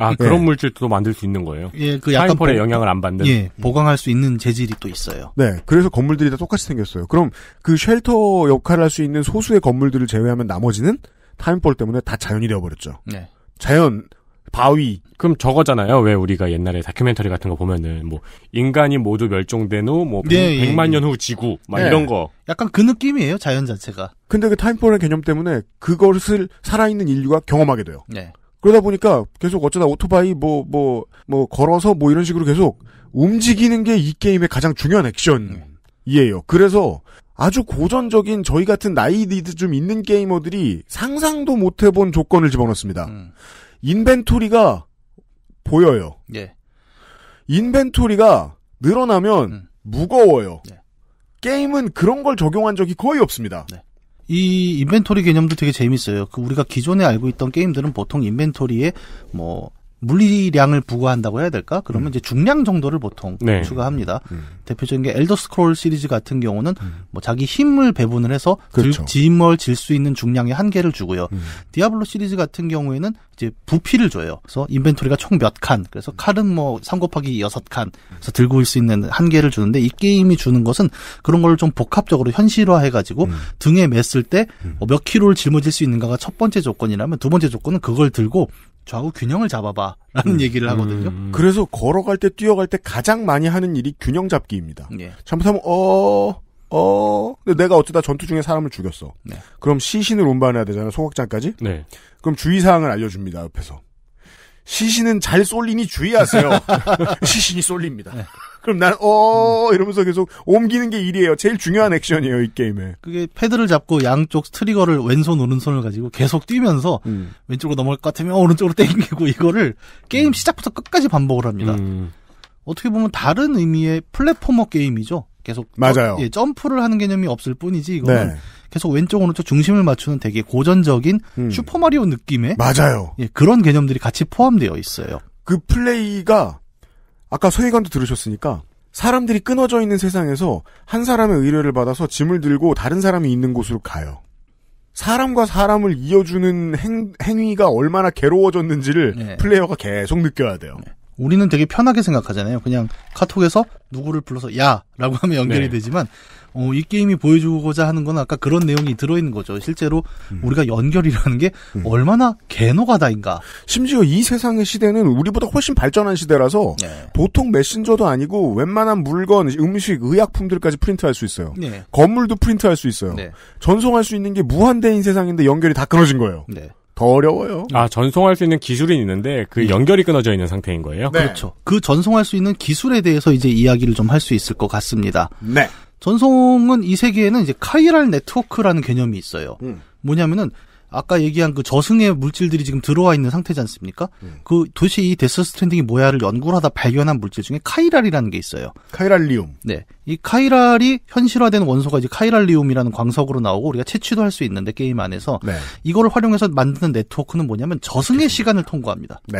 아 네. 그런 물질도 만들 수 있는 거예요? 예, 그 약간 타임폴의 영향을 안 받는. 예, 보강할 수 있는 재질이 또 있어요. 네, 그래서 건물들이 다 똑같이 생겼어요. 그럼 그 쉘터 역할을 할 수 있는 소수의 건물들을 제외하면 나머지는 타임폴 때문에 다 자연이 되어버렸죠. 네. 자연. 바위. 그럼 저거잖아요. 왜 우리가 옛날에 다큐멘터리 같은 거 보면은 뭐 인간이 모두 멸종된 후 뭐 네, 백만 예. 년 후 지구 막 네. 이런 거. 약간 그 느낌이에요. 자연 자체가. 근데 그 타임폴의 개념 때문에 그것을 살아있는 인류가 경험하게 돼요. 네. 그러다 보니까 계속 어쩌다 오토바이 뭐 뭐 뭐 걸어서 뭐 이런 식으로 계속 움직이는 게 이 게임의 가장 중요한 액션이에요. 그래서 아주 고전적인 저희 같은 나이디드 좀 있는 게이머들이 상상도 못 해본 조건을 집어넣습니다. 음. 인벤토리가 보여요. 예. 인벤토리가 늘어나면 음. 무거워요. 예. 게임은 그런 걸 적용한 적이 거의 없습니다. 네. 이 인벤토리 개념도 되게 재밌어요. 그 우리가 기존에 알고 있던 게임들은 보통 인벤토리에 뭐 물리량을 부과한다고 해야 될까? 그러면 음. 이제 중량 정도를 보통 네. 추가합니다. 음. 대표적인 게 엘더 스크롤 시리즈 같은 경우는 음. 뭐 자기 힘을 배분을 해서 그렇죠. 짐을 질 수 있는 중량의 한계를 주고요. 음. 디아블로 시리즈 같은 경우에는 이제 부피를 줘요. 그래서 인벤토리가 총 몇 칸, 그래서 칼은 뭐 삼 곱하기 육 칸, 그래서 들고 올 수 있는 한계를 주는데 이 게임이 주는 것은 그런 걸 좀 복합적으로 현실화해가지고 음. 등에 맸을 때 몇 킬로를 짊어질 수 있는가가 첫 번째 조건이라면 두 번째 조건은 그걸 들고 좌우 균형을 잡아봐 라는 음. 얘기를 하거든요. 음. 그래서 걸어갈 때 뛰어갈 때 가장 많이 하는 일이 균형 잡기입니다. 예. 잘못하면 어... 어... 근데 내가 어쩌다 전투 중에 사람을 죽였어. 네. 그럼 시신을 운반해야 되잖아요. 소각장까지. 네. 그럼 주의사항을 알려줍니다. 옆에서. 시신은 잘 쏠리니 주의하세요. 시신이 쏠립니다. 네. 그럼 난 어... 이러면서 계속 옮기는 게 일이에요. 제일 중요한 액션이에요. 이 게임에. 그게 패드를 잡고 양쪽 트리거를 왼손 오른손을 가지고 계속 뛰면서 음. 왼쪽으로 넘어갈 것 같으면 오른쪽으로 땡기고 이거를 게임 시작부터 끝까지 반복을 합니다. 음. 어떻게 보면 다른 의미의 플랫포머 게임이죠. 계속 맞아요. 점, 예, 점프를 하는 개념이 없을 뿐이지 이거는 네. 계속 왼쪽 오른쪽 중심을 맞추는 되게 고전적인 음. 슈퍼마리오 느낌의 맞아요. 예, 그런 개념들이 같이 포함되어 있어요. 그 플레이가 아까 소희관도 들으셨으니까 사람들이 끊어져 있는 세상에서 한 사람의 의뢰를 받아서 짐을 들고 다른 사람이 있는 곳으로 가요. 사람과 사람을 이어주는 행, 행위가 얼마나 괴로워졌는지를 네. 플레이어가 계속 느껴야 돼요. 네. 우리는 되게 편하게 생각하잖아요. 그냥 카톡에서 누구를 불러서 야! 라고 하면 연결이 네. 되지만 어, 이 게임이 보여주고자 하는 건 아까 그런 내용이 들어있는 거죠. 실제로 음. 우리가 연결이라는 게 음. 얼마나 개노가다인가. 심지어 이 세상의 시대는 우리보다 훨씬 발전한 시대라서 네. 보통 메신저도 아니고 웬만한 물건, 음식, 의약품들까지 프린트할 수 있어요. 네. 건물도 프린트할 수 있어요. 네. 전송할 수 있는 게 무한대인 세상인데 연결이 다 끊어진 거예요. 네. 더 어려워요. 아, 전송할 수 있는 기술은 있는데 그 연결이 끊어져 있는 상태인 거예요? 네. 그렇죠. 그 전송할 수 있는 기술에 대해서 이제 이야기를 좀 할 수 있을 것 같습니다. 네. 전송은 이 세계에는 이제 카이랄 네트워크라는 개념이 있어요. 음. 뭐냐면은 아까 얘기한 그 저승의 물질들이 지금 들어와 있는 상태지 않습니까? 음. 그 도대체 이 데스 스트랜딩이 뭐야를 연구를 하다 발견한 물질 중에 카이랄이라는 게 있어요. 카이랄리움. 네. 이 카이랄이 현실화된 원소가 이제 카이랄리움이라는 광석으로 나오고 우리가 채취도 할 수 있는데 게임 안에서 네. 이거를 활용해서 만드는 네트워크는 뭐냐면 저승의 시간을 통과합니다. 네.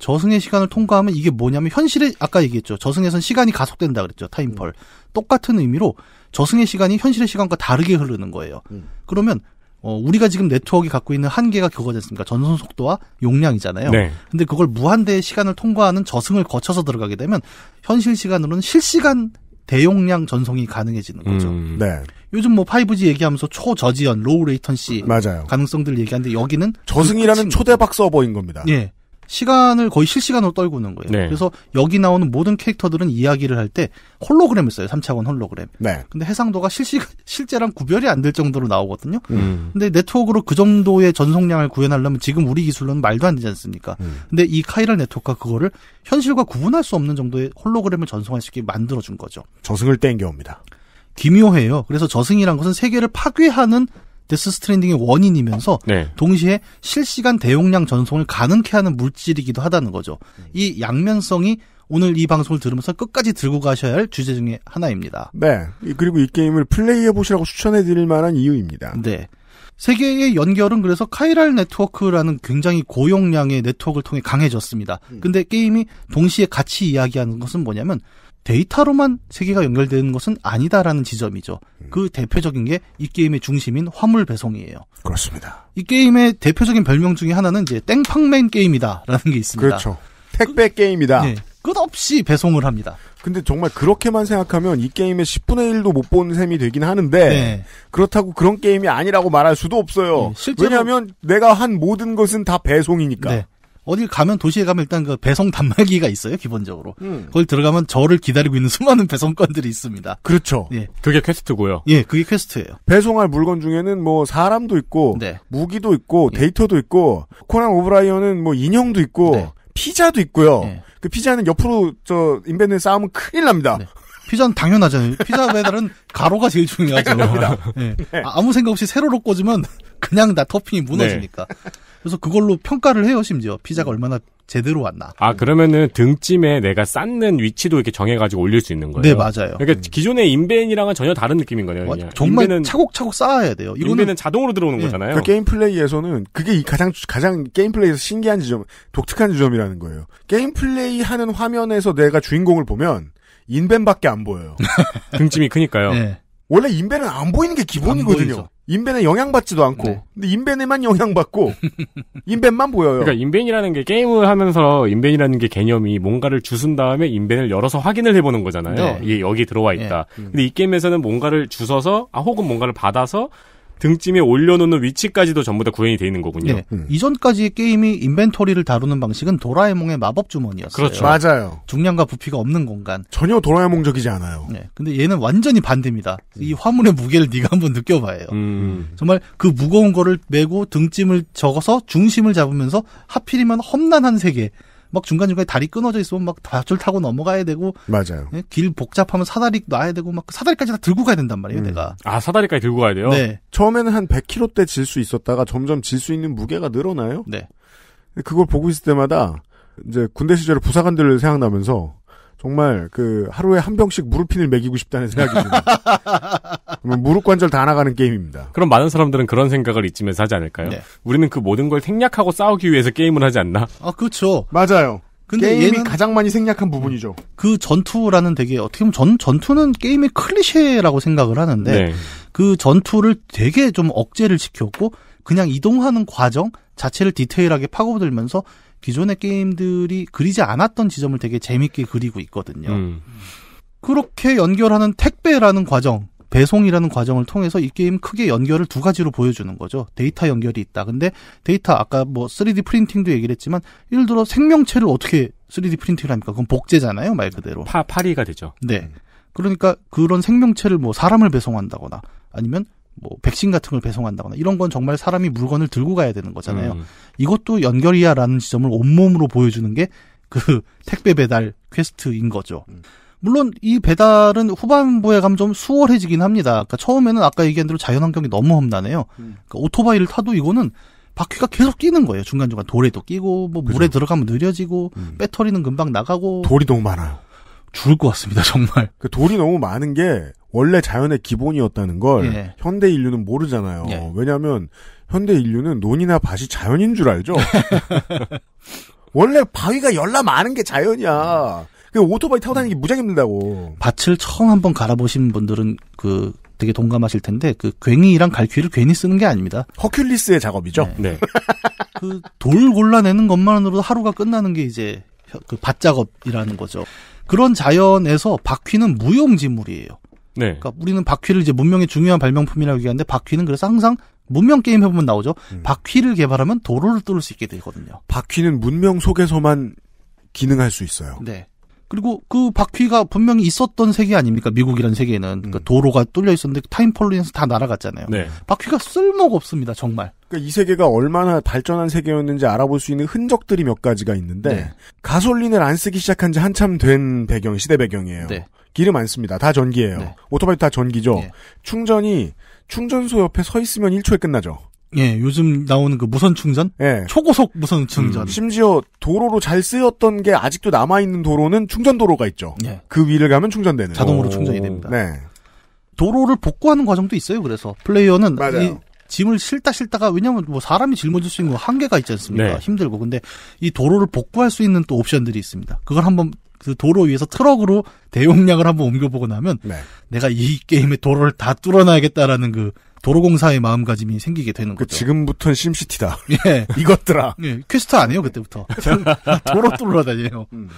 저승의 시간을 통과하면 이게 뭐냐면 현실에 아까 얘기했죠. 저승에선 시간이 가속된다 그랬죠. 타임폴. 음. 똑같은 의미로 저승의 시간이 현실의 시간과 다르게 흐르는 거예요. 음. 그러면 어 우리가 지금 네트워크가 갖고 있는 한계가 그거지 않습니까? 전송 속도와 용량이잖아요. 네. 근데 그걸 무한대의 시간을 통과하는 저승을 거쳐서 들어가게 되면 현실 시간으로는 실시간 대용량 전송이 가능해지는 거죠. 음, 네. 요즘 뭐 파이브지 얘기하면서 초저지연, 로우 레이턴시 맞아요. 가능성들 얘기하는데 여기는 저승이라는 초대박 서버인 겁니다. 예. 시간을 거의 실시간으로 떨구는 거예요. 네. 그래서 여기 나오는 모든 캐릭터들은 이야기를 할 때 홀로그램을 써요. 삼 차원 홀로그램. 네. 근데 해상도가 실시간, 실제랑 구별이 안 될 정도로 나오거든요. 음. 근데 네트워크로 그 정도의 전송량을 구현하려면 지금 우리 기술로는 말도 안 되지 않습니까? 음. 근데 이 카이랄 네트워크가 그거를 현실과 구분할 수 없는 정도의 홀로그램을 전송할 수 있게 만들어준 거죠. 저승을 땡겨옵니다. 기묘해요. 그래서 저승이란 것은 세계를 파괴하는 데스 스트랜딩의 원인이면서 네. 동시에 실시간 대용량 전송을 가능케 하는 물질이기도 하다는 거죠. 이 양면성이 오늘 이 방송을 들으면서 끝까지 들고 가셔야 할 주제 중에 하나입니다. 네. 그리고 이 게임을 플레이해보시라고 추천해드릴 만한 이유입니다. 네. 세계의 연결은 그래서 카이랄 네트워크라는 굉장히 고용량의 네트워크를 통해 강해졌습니다. 음. 근데 게임이 동시에 같이 이야기하는 것은 뭐냐면 데이터로만 세계가 연결되는 것은 아니다라는 지점이죠. 음. 그 대표적인 게 이 게임의 중심인 화물 배송이에요. 그렇습니다. 이 게임의 대표적인 별명 중에 하나는 이제 땡팡맨 게임이다라는 게 있습니다. 그렇죠. 택배 그, 게임이다. 네, 끝없이 배송을 합니다. 근데 정말 그렇게만 생각하면 이 게임의 십분의 일도 못 본 셈이 되긴 하는데 네. 그렇다고 그런 게임이 아니라고 말할 수도 없어요. 네, 왜냐하면 내가 한 모든 것은 다 배송이니까. 네. 어딜 가면 도시에 가면 일단 그 배송 단말기가 있어요 기본적으로. 음. 거기 들어가면 저를 기다리고 있는 수많은 배송건들이 있습니다. 그렇죠. 예, 그게 퀘스트고요. 예, 그게 퀘스트예요. 배송할 물건 중에는 뭐 사람도 있고, 네. 무기도 있고, 예. 데이터도 있고, 코난 오브라이언은 뭐 인형도 있고, 네. 피자도 있고요. 예. 그 피자는 옆으로 저 인벤에 싸우면 큰일 납니다. 네. 피자는 당연하잖아요. 피자 배달은 가로가 제일 중요하죠. 네. 네. 아무 생각 없이 세로로 꽂으면 그냥 다 토핑이 무너지니까. 네. 그래서 그걸로 평가를 해요, 심지어. 피자가 얼마나 제대로 왔나. 아, 그러면은 등찜에 내가 쌓는 위치도 이렇게 정해가지고 올릴 수 있는 거예요? 네, 맞아요. 그러니까 음. 기존의 인벤이랑은 전혀 다른 느낌인 거네요. 맞아, 정말 인벤은, 차곡차곡 쌓아야 돼요. 이거는 인벤은 자동으로 들어오는 네. 거잖아요. 그 게임 플레이에서는 그게 이 가장, 가장 게임 플레이에서 신기한 지점, 독특한 지점이라는 거예요. 게임 플레이 하는 화면에서 내가 주인공을 보면 인벤밖에 안 보여요. 등찜이 크니까요. 네. 원래 인벤은 안 보이는 게 기본이거든요. 인벤에 영향받지도 않고, 네. 근데 인벤에만 영향받고, 인벤만 보여요. 그러니까 인벤이라는 게 게임을 하면서 인벤이라는 게 개념이 뭔가를 주순 다음에 인벤을 열어서 확인을 해보는 거잖아요. 네. 이게 여기 들어와 있다. 네. 근데 이 게임에서는 뭔가를 주워서, 아, 혹은 뭔가를 받아서 등찜에 올려놓는 위치까지도 전부 다 구현이 돼 있는 거군요. 네. 음. 이전까지의 게임이 인벤토리를 다루는 방식은 도라에몽의 마법 주머니였어요. 그렇죠. 맞아요. 중량과 부피가 없는 공간. 전혀 도라에몽적이지 않아요. 네. 근데 얘는 완전히 반대입니다. 음. 이 화물의 무게를 네가 한번 느껴봐요. 음. 정말 그 무거운 거를 메고 등찜을 적어서 중심을 잡으면서 하필이면 험난한 세계. 막 중간중간에 다리 끊어져 있으면 막 밧줄 타고 넘어가야 되고. 맞아요. 예? 길 복잡하면 사다리 놔야 되고, 막 사다리까지 다 들고 가야 된단 말이에요, 음. 내가. 아, 사다리까지 들고 가야 돼요? 네. 처음에는 한 백 킬로그램대 질 수 있었다가 점점 질 수 있는 무게가 늘어나요? 네. 그걸 보고 있을 때마다, 이제 군대 시절에 부사관들을 생각나면서, 정말 그 하루에 한 병씩 무릎핀을 먹이고 싶다는 생각이 듭니다. 무릎 관절 다 나가는 게임입니다. 그럼 많은 사람들은 그런 생각을 이쯤에서 하지 않을까요? 네. 우리는 그 모든 걸 생략하고 싸우기 위해서 게임을 하지 않나? 아, 그렇죠. 맞아요. 근데 게임이 얘는 가장 많이 생략한 부분이죠. 그 전투라는 되게 어떻게 보면 전, 전투는 게임의 클리셰라고 생각을 하는데 네. 그 전투를 되게 좀 억제를 시켰고 그냥 이동하는 과정 자체를 디테일하게 파고들면서 기존의 게임들이 그리지 않았던 지점을 되게 재밌게 그리고 있거든요. 음. 그렇게 연결하는 택배라는 과정, 배송이라는 과정을 통해서 이 게임 크게 연결을 두 가지로 보여주는 거죠. 데이터 연결이 있다. 근데 데이터 아까 뭐 쓰리디 프린팅도 얘기를 했지만 예를 들어 생명체를 어떻게 쓰리디 프린팅을 합니까? 그건 복제잖아요, 말 그대로. 파, 파리가 되죠. 네. 그러니까 그런 생명체를 뭐 사람을 배송한다거나 아니면 뭐 백신 같은 걸 배송한다거나 이런 건 정말 사람이 물건을 들고 가야 되는 거잖아요. 음. 이것도 연결이야라는 지점을 온몸으로 보여주는 게 그 택배 배달 퀘스트인 거죠. 음. 물론 이 배달은 후반부에 가면 좀 수월해지긴 합니다. 그러니까 처음에는 아까 얘기한 대로 자연환경이 너무 험난해요. 음. 그러니까 오토바이를 타도 이거는 바퀴가 계속 끼는 거예요. 중간중간 돌에도 끼고 뭐 물에 그죠. 들어가면 느려지고 음. 배터리는 금방 나가고 돌이 너무 많아요. 죽을 것 같습니다. 정말. 그 돌이 너무 많은 게 원래 자연의 기본이었다는 걸 예. 현대 인류는 모르잖아요. 예. 왜냐하면 현대 인류는 논이나 밭이 자연인 줄 알죠. 원래 바위가 열나 많은 게 자연이야. 그 오토바이 타고 다니는 게 무장 힘들다고. 밭을 처음 한번 갈아보신 분들은 그 되게 동감하실 텐데 그 괭이랑 갈퀴를 괜히 쓰는 게 아닙니다. 허큘리스의 작업이죠. 네. 네. 그 돌 골라내는 것만으로도 하루가 끝나는 게 이제 그 밭 작업이라는 거죠. 그런 자연에서 바퀴는 무용지물이에요. 네. 그러니까 우리는 바퀴를 이제 문명의 중요한 발명품이라고 얘기하는데 바퀴는 그래서 항상 문명 게임 해보면 나오죠. 음. 바퀴를 개발하면 도로를 뚫을 수 있게 되거든요. 바퀴는 문명 속에서만 기능할 수 있어요. 네. 그리고 그 바퀴가 분명히 있었던 세계 아닙니까? 미국이라는 세계에는. 음. 그러니까 도로가 뚫려 있었는데 타임폴로 인해서 다 날아갔잖아요. 네. 바퀴가 쓸모가 없습니다. 정말. 그러니까 이 세계가 얼마나 발전한 세계였는지 알아볼 수 있는 흔적들이 몇 가지가 있는데 네. 가솔린을 안 쓰기 시작한 지 한참 된 배경, 시대 배경이에요. 네. 기름 안 씁니다. 다 전기예요. 네. 오토바이 다 전기죠. 네. 충전이 충전소 옆에 서 있으면 일 초에 끝나죠. 예, 요즘 나오는 그 무선 충전? 예. 초고속 무선 충전. 음, 심지어 도로로 잘 쓰였던 게 아직도 남아있는 도로는 충전 도로가 있죠. 예. 그 위를 가면 충전되는. 자동으로 오. 충전이 됩니다. 네. 도로를 복구하는 과정도 있어요. 그래서 플레이어는 맞아요. 이 짐을 싣다 싣다가 왜냐면 뭐 사람이 짊어질 수 있는 건 한계가 있지 않습니까? 네. 힘들고. 근데 이 도로를 복구할 수 있는 또 옵션들이 있습니다. 그걸 한번 그 도로 위에서 트럭으로 대용량을 한번 옮겨보고 나면 네. 내가 이 게임의 도로를 다 뚫어놔야겠다라는 그 도로공사의 마음가짐이 생기게 되는 그 거죠. 지금부터는 심시티다. 예, 이것들아. 예, 퀘스트 안 해요 그때부터. 도로 뚫으러 다녀요. 음.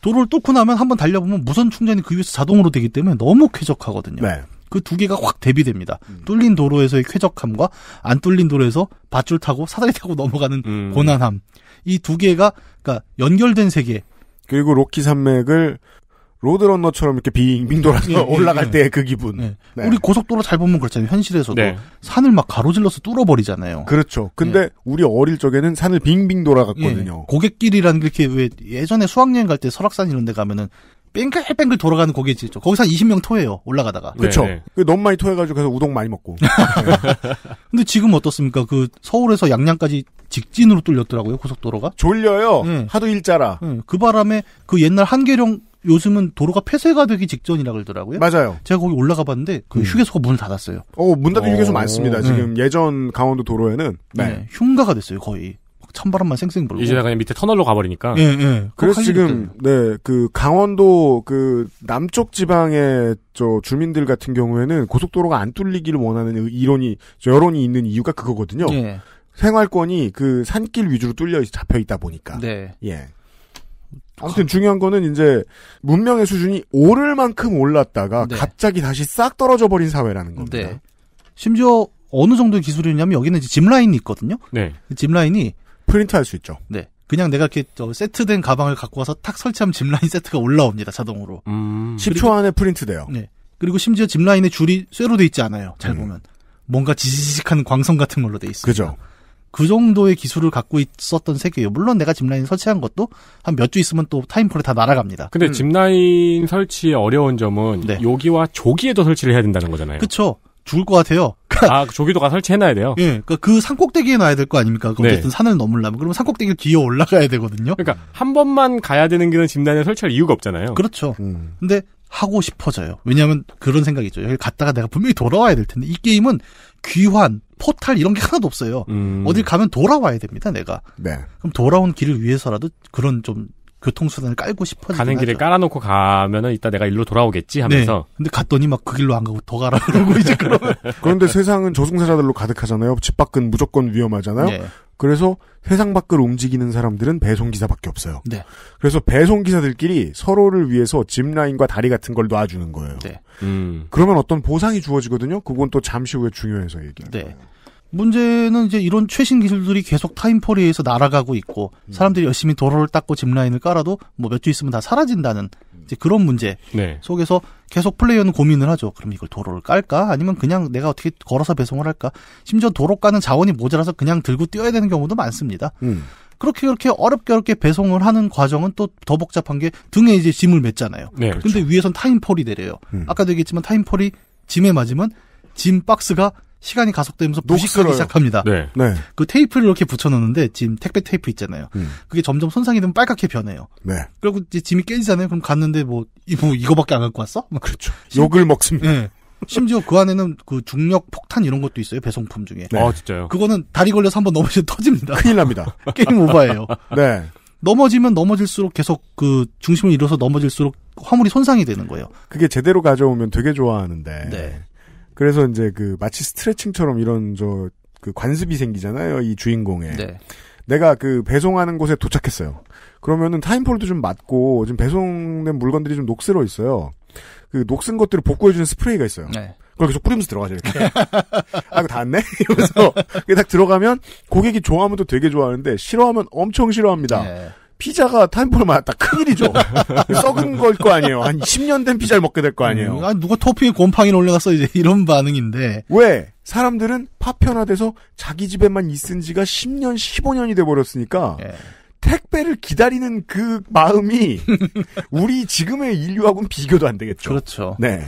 도로를 뚫고 나면 한번 달려보면 무선 충전이 그 위에서 자동으로 되기 때문에 너무 쾌적하거든요. 네. 그 두 개가 확 대비됩니다. 음. 뚫린 도로에서의 쾌적함과 안 뚫린 도로에서 밧줄 타고 사다리 타고 넘어가는 음. 고난함. 이 두 개가 그러니까 연결된 세계. 그리고 로키 산맥을 로드런너처럼 이렇게 빙빙 돌아서 예, 올라갈 예, 때의 그 기분. 예. 네. 우리 고속도로 잘 보면 그렇잖아요. 현실에서도 네. 산을 막 가로질러서 뚫어버리잖아요. 그렇죠. 근데 예. 우리 어릴 적에는 산을 빙빙 돌아갔거든요. 예. 고갯길이라는 게 이렇게 왜 예전에 수학여행 갈 때 설악산 이런 데 가면은 뱅글뱅글 돌아가는 고기지. 거기서 한 이십 명 토해요. 올라가다가. 그렇죠. 너무 많이 토해가지고 그래서 우동 많이 먹고. 근데 지금 어떻습니까? 그 서울에서 양양까지 직진으로 뚫렸더라고요. 고속도로가. 졸려요. 응. 하도 일자라. 응. 그 바람에 그 옛날 한계령 요즘은 도로가 폐쇄가 되기 직전이라 그러더라고요. 맞아요. 제가 거기 올라가 봤는데 그 휴게소가 문을 닫았어요. 어, 문 닫은 휴게소 많습니다. 지금 네. 예전 강원도 도로에는 네. 네, 흉가가 됐어요. 거의. 찬바람만 쌩쌩 불고. 이제 그냥 밑에 터널로 가버리니까. 예, 예. 그래서 지금, 네, 그, 강원도, 그, 남쪽 지방의, 저, 주민들 같은 경우에는 고속도로가 안 뚫리기를 원하는 이론이, 저, 여론이 있는 이유가 그거거든요. 예. 생활권이 그 산길 위주로 뚫려, 잡혀 있다 보니까. 네. 예. 아무튼 중요한 거는 이제, 문명의 수준이 오를 만큼 올랐다가, 네. 갑자기 다시 싹 떨어져 버린 사회라는 겁니다. 네. 심지어, 어느 정도의 기술이냐면, 여기는 이제 짚라인이 있거든요. 네. 짚라인이, 프린트할 수 있죠. 네, 그냥 내가 이렇게 저 세트된 가방을 갖고 와서 탁 설치하면 짚라인 세트가 올라옵니다. 자동으로. 음. 십 초 그리고, 안에 프린트돼요. 네. 그리고 심지어 짚라인의 줄이 쇠로 돼 있지 않아요. 잘 음. 보면 뭔가 지지직한 광선 같은 걸로 돼 있어요. 그죠. 그 정도의 기술을 갖고 있었던 세계예요. 물론 내가 짚라인 설치한 것도 한 몇 주 있으면 또 타임폴에 다 날아갑니다. 근데 음. 짚라인 설치의 어려운 점은 네. 여기와 조기에도 설치를 해야 된다는 거잖아요. 그렇죠. 죽을 것 같아요. 아, 조기도가 설치해놔야 돼요? 예. 그니까 그 산꼭대기에 놔야 될 거 아닙니까? 어쨌든 네. 산을 넘으려면. 그러면 산꼭대기를 기어 올라가야 되거든요? 그니까 한 번만 가야 되는 길은 짚라인에 설치할 이유가 없잖아요? 그렇죠. 음. 근데 하고 싶어져요. 왜냐면 그런 생각이 있죠. 여기 갔다가 내가 분명히 돌아와야 될 텐데. 이 게임은 귀환, 포탈 이런 게 하나도 없어요. 음. 어딜 가면 돌아와야 됩니다, 내가. 네. 그럼 돌아온 길을 위해서라도 그런 좀 교통수단을 깔고 싶어지긴 가는 길에 하죠. 깔아놓고 가면은 이따 내가 일로 돌아오겠지 하면서. 네. 근데 갔더니 막 그 길로 안 가고 더 가라 그러고 이제 그러면. 그런데 세상은 저승사자들로 가득하잖아요. 집 밖은 무조건 위험하잖아요. 네. 그래서 세상 밖을 움직이는 사람들은 배송기사밖에 없어요. 네. 그래서 배송기사들끼리 서로를 위해서 짚라인과 다리 같은 걸 놔주는 거예요. 네. 음. 그러면 어떤 보상이 주어지거든요. 그건 또 잠시 후에 중요해서 얘기해요. 네. 문제는 이제 이런 최신 기술들이 계속 타임폴에 의해서 날아가고 있고 사람들이 열심히 도로를 닦고 짚라인을 깔아도 뭐 몇 주 있으면 다 사라진다는 이제 그런 문제 네. 속에서 계속 플레이어는 고민을 하죠. 그럼 이걸 도로를 깔까? 아니면 그냥 내가 어떻게 걸어서 배송을 할까? 심지어 도로 까는 자원이 모자라서 그냥 들고 뛰어야 되는 경우도 많습니다. 음. 그렇게 그렇게 어렵게 어렵게 배송을 하는 과정은 또 더 복잡한 게 등에 이제 짐을 맸잖아요. 네, 그렇죠. 근데 위에선 타임폴이 내려요. 음. 아까도 얘기했지만 타임폴이 짐에 맞으면 짐 박스가 시간이 가속되면서 부식하기 시작합니다. 네. 네. 그 테이프를 이렇게 붙여놓는데 지금 택배 테이프 있잖아요. 음. 그게 점점 손상이 되면 빨갛게 변해요. 네. 그리고 이제 짐이 깨지잖아요. 그럼 갔는데 뭐, 이, 뭐 이거밖에 안 갖고 왔어? 막 그렇죠. 심지어, 욕을 먹습니다. 네. 심지어 그 안에는 그 중력 폭탄 이런 것도 있어요. 배송품 중에. 네. 아 진짜요? 그거는 다리 걸려서 한번 넘어지면 터집니다. 큰일 납니다. 게임 오버예요. 네. 넘어지면 넘어질수록 계속 그 중심을 잃어서 넘어질수록 화물이 손상이 되는 거예요. 그게 제대로 가져오면 되게 좋아하는데. 네. 그래서 이제 그 마치 스트레칭처럼 이런 저 그 관습이 생기잖아요. 이 주인공에. 네. 내가 그 배송하는 곳에 도착했어요. 그러면은 타임폴도 좀 맞고 지금 배송된 물건들이 좀 녹슬어 있어요. 그 녹슨 것들을 복구해주는 스프레이가 있어요. 네. 그걸 계속 뿌리면서 들어가죠 이렇게. 아 이거 닿았네? 이러면서 딱 들어가면 고객이 좋아하면 또 되게 좋아하는데 싫어하면 엄청 싫어합니다. 네. 피자가 타임폴 맞았다. 큰일이죠. 썩은 걸 거 아니에요. 한 십 년 된 피자를 먹게 될 거 아니에요. 음, 아니, 누가 토핑에 곰팡이를 올려놨어. 이제 이런 반응인데. 왜? 사람들은 파편화돼서 자기 집에만 있은 지가 십 년, 십오 년이 돼버렸으니까. 예. 택배를 기다리는 그 마음이 우리 지금의 인류하고는 비교도 안 되겠죠. 그렇죠. 네.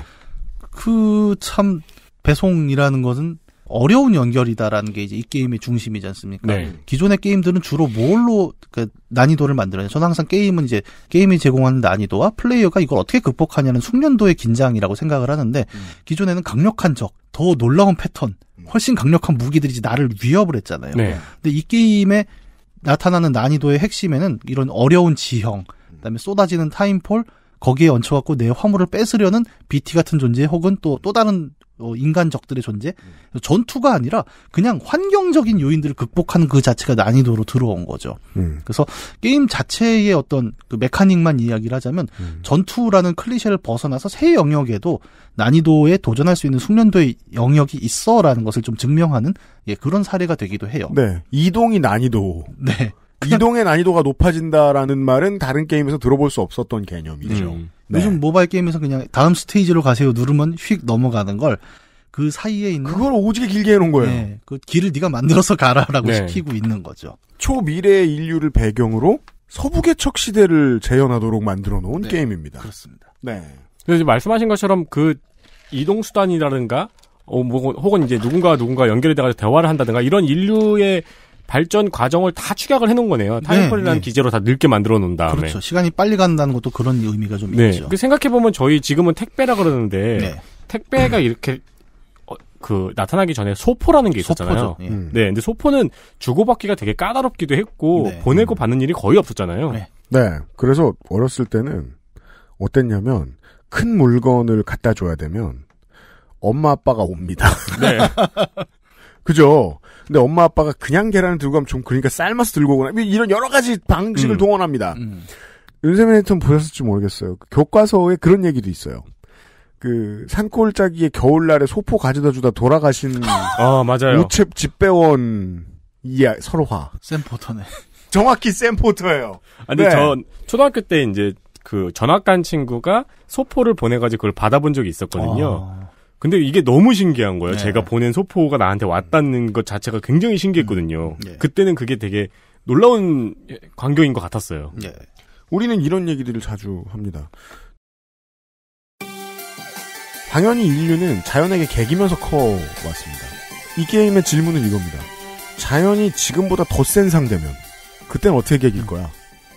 그, 참, 배송이라는 것은 어려운 연결이다라는 게 이제 이 게임의 중심이지 않습니까? 네. 기존의 게임들은 주로 뭘로 그 난이도를 만들어요? 저는 항상 게임은 이제 게임이 제공하는 난이도와 플레이어가 이걸 어떻게 극복하냐는 숙련도의 긴장이라고 생각을 하는데 음. 기존에는 강력한 적, 더 놀라운 패턴, 훨씬 강력한 무기들이 이제 나를 위협을 했잖아요. 네. 근데 이 게임에 나타나는 난이도의 핵심에는 이런 어려운 지형, 그다음에 쏟아지는 타임폴, 거기에 얹혀갖고 내 화물을 뺏으려는 비티 같은 존재 혹은 또 또 다른 어, 인간적들의 존재? 음. 전투가 아니라 그냥 환경적인 요인들을 극복하는 그 자체가 난이도로 들어온 거죠. 음. 그래서 게임 자체의 어떤 그 메카닉만 이야기를 하자면 음. 전투라는 클리셰를 벗어나서 새 영역에도 난이도에 도전할 수 있는 숙련도의 영역이 있어라는 것을 좀 증명하는 예, 그런 사례가 되기도 해요. 네. 이동이 난이도. 네. 이동의 난이도가 높아진다라는 말은 다른 게임에서 들어볼 수 없었던 개념이죠. 음. 네. 요즘 모바일 게임에서 그냥 다음 스테이지로 가세요 누르면 휙 넘어가는 걸 그 사이에 있는 그걸 오지게 길게 해놓은 거예요. 네. 그 길을 네가 만들어서 가라라고 네. 시키고 있는 거죠. 초미래의 인류를 배경으로 서부개척 시대를 재현하도록 만들어 놓은 네, 게임입니다. 그렇습니다. 네. 그래서 말씀하신 것처럼 그 이동 수단이라든가 어, 뭐, 혹은 이제 누군가와 누군가 연결되어서 대화를 한다든가 이런 인류의 발전 과정을 다 축약을 해놓은 거네요. 타임폴이라는 네, 네. 기제로 다 늙게 만들어 놓은 다음에. 그렇죠. 시간이 빨리 간다는 것도 그런 의미가 좀 네. 있죠. 생각해보면 저희 지금은 택배라 그러는데 네. 택배가 음. 이렇게 어, 그 나타나기 전에 소포라는 게 있었잖아요. 예. 음. 네. 근데 소포는 주고받기가 되게 까다롭기도 했고 네. 보내고 음. 받는 일이 거의 없었잖아요. 네. 네. 그래서 어렸을 때는 어땠냐면 큰 물건을 갖다 줘야 되면 엄마 아빠가 옵니다. 네. 그죠? 근데 엄마 아빠가 그냥 계란을 들고 가면 좀 그러니까 삶아서 들고 오거나 이런 여러 가지 방식을 음. 동원합니다. 음. 윤세민 에디터는 보셨을지 모르겠어요. 교과서에 그런 얘기도 있어요. 그 산골짜기에 겨울날에 소포 가져다 주다 돌아가신 아, 맞아요. 우체국 집배원 이야 설화. 샘포터네. 정확히 샘포터예요. 아니 네. 전 초등학교 때 이제 그 전학 간 친구가 소포를 보내가지고 그걸 받아본 적이 있었거든요. 아. 근데 이게 너무 신기한 거예요. 네. 제가 보낸 소포가 나한테 왔다는 것 자체가 굉장히 신기했거든요. 네. 그때는 그게 되게 놀라운 광경인 것 같았어요. 네. 우리는 이런 얘기들을 자주 합니다. 당연히 인류는 자연에게 개기면서 커왔습니다. 이 게임의 질문은 이겁니다. 자연이 지금보다 더 센 상대면 그땐 어떻게 개길 거야?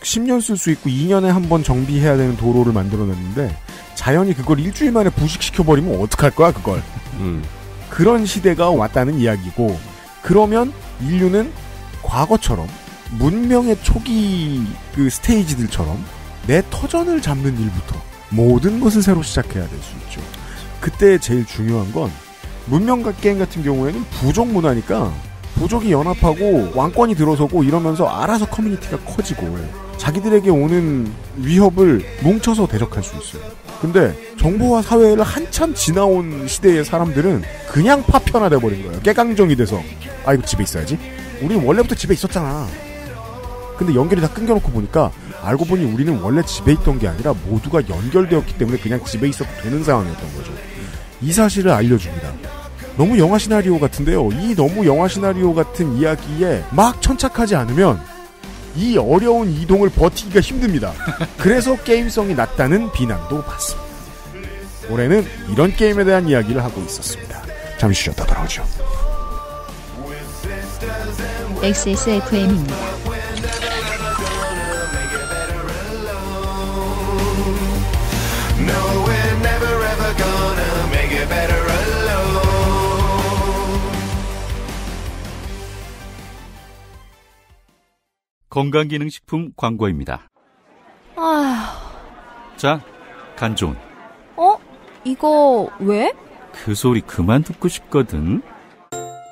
십 년 쓸 수 있고 이 년에 한 번 정비해야 되는 도로를 만들어냈는데 자연이 그걸 일주일 만에 부식시켜버리면 어떡할 거야 그걸. 음. 그런 시대가 왔다는 이야기고 그러면 인류는 과거처럼 문명의 초기 그 스테이지들처럼 내 터전을 잡는 일부터 모든 것을 새로 시작해야 될 수 있죠. 그때 제일 중요한 건 문명과 게임 같은 경우에는 부족 문화니까 부족이 연합하고 왕권이 들어서고 이러면서 알아서 커뮤니티가 커지고 자기들에게 오는 위협을 뭉쳐서 대적할 수 있어요. 근데 정부와 사회를 한참 지나온 시대의 사람들은 그냥 파편화돼버린 거예요. 깨강정이 돼서 아 이거 집에 있어야지. 우리는 원래부터 집에 있었잖아. 근데 연결이 다 끊겨놓고 보니까 알고 보니 우리는 원래 집에 있던 게 아니라 모두가 연결되었기 때문에 그냥 집에 있어도 되는 상황이었던 거죠. 이 사실을 알려줍니다. 너무 영화 시나리오 같은데요. 이 너무 영화 시나리오 같은 이야기에 막 천착하지 않으면 이 어려운 이동을 버티기가 힘듭니다. 그래서 게임성이 낮다는 비난도 받습니다. 올해는 이런 게임에 대한 이야기를 하고 있었습니다. 잠시 쉬었다 돌아오죠. 엑스에스에프엠입니다. 건강기능식품 광고입니다. 아휴. 자, 간조음. 어? 이거 왜? 그 소리 그만 듣고 싶거든.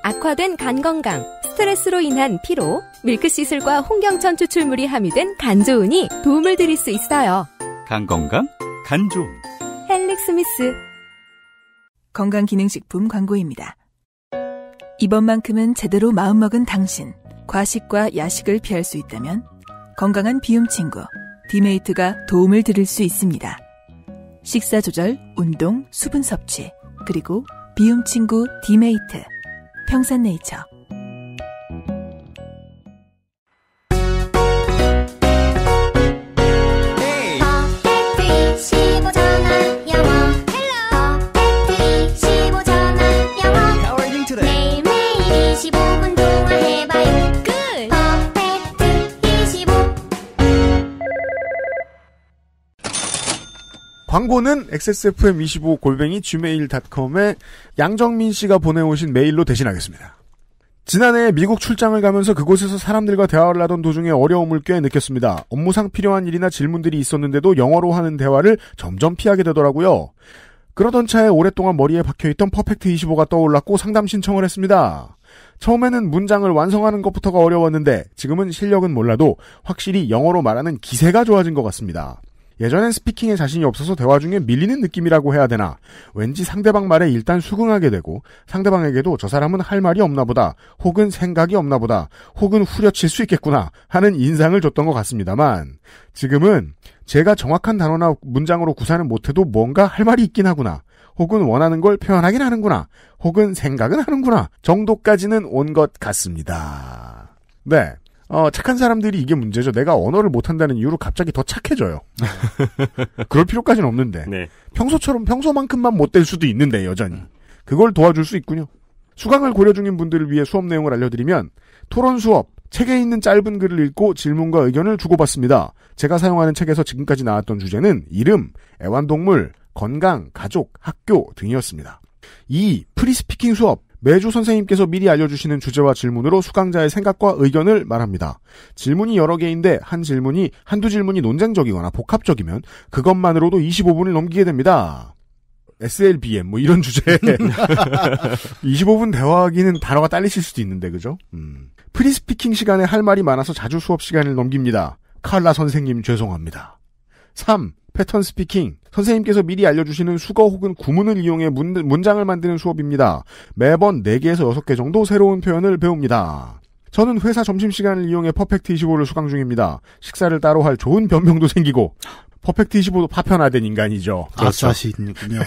악화된 간건강, 스트레스로 인한 피로, 밀크시슬과 홍경천 추출물이 함유된 간조음이 도움을 드릴 수 있어요. 간건강, 간조음. 헬릭 스미스. 건강기능식품 광고입니다. 이번만큼은 제대로 마음먹은 당신. 과식과 야식을 피할 수 있다면 건강한 비움 친구 디메이트가 도움을 드릴 수 있습니다. 식사 조절, 운동, 수분 섭취 그리고 비움 친구 디메이트 평산네이처. 광고는 엑스에스에프엠 이십오 골뱅이 지메일 닷컴에 양정민 씨가 보내오신 메일로 대신하겠습니다. 지난해 미국 출장을 가면서 그곳에서 사람들과 대화를 하던 도중에 어려움을 꽤 느꼈습니다. 업무상 필요한 일이나 질문들이 있었는데도 영어로 하는 대화를 점점 피하게 되더라고요. 그러던 차에 오랫동안 머리에 박혀있던 퍼펙트 이십오가 떠올랐고 상담 신청을 했습니다. 처음에는 문장을 완성하는 것부터가 어려웠는데 지금은 실력은 몰라도 확실히 영어로 말하는 기세가 좋아진 것 같습니다. 예전엔 스피킹에 자신이 없어서 대화 중에 밀리는 느낌이라고 해야 되나 왠지 상대방 말에 일단 수긍하게 되고 상대방에게도 저 사람은 할 말이 없나 보다 혹은 생각이 없나 보다 혹은 후려칠 수 있겠구나 하는 인상을 줬던 것 같습니다만 지금은 제가 정확한 단어나 문장으로 구사는 못해도 뭔가 할 말이 있긴 하구나 혹은 원하는 걸 표현하긴 하는구나 혹은 생각은 하는구나 정도까지는 온 것 같습니다. 네. 어, 착한 사람들이 이게 문제죠. 내가 언어를 못한다는 이유로 갑자기 더 착해져요. 그럴 필요까지는 없는데. 네. 평소처럼 평소만큼만 못될 수도 있는데 여전히. 그걸 도와줄 수 있군요. 수강을 고려 중인 분들을 위해 수업 내용을 알려드리면 토론 수업, 책에 있는 짧은 글을 읽고 질문과 의견을 주고받습니다. 제가 사용하는 책에서 지금까지 나왔던 주제는 이름, 애완동물, 건강, 가족, 학교 등이었습니다. 이. 프리스피킹 수업. 매주 선생님께서 미리 알려주시는 주제와 질문으로 수강자의 생각과 의견을 말합니다. 질문이 여러 개인데 한 질문이 한두 질문이 논쟁적이거나 복합적이면 그것만으로도 이십오 분을 넘기게 됩니다. 에스엘비엠 뭐 이런 주제 이십오 분 대화하기는 단어가 딸리실 수도 있는데 그죠? 음. 프리스피킹 시간에 할 말이 많아서 자주 수업 시간을 넘깁니다. 칼라 선생님 죄송합니다. 삼. 패턴 스피킹. 선생님께서 미리 알려주시는 수거 혹은 구문을 이용해 문, 문장을 만드는 수업입니다. 매번 네 개에서 여섯 개 정도 새로운 표현을 배웁니다. 저는 회사 점심시간을 이용해 퍼펙트 이십오를 수강 중입니다. 식사를 따로 할 좋은 변명도 생기고 퍼펙트 이십오도 파편화된 인간이죠. 그렇죠. 아사신이군요.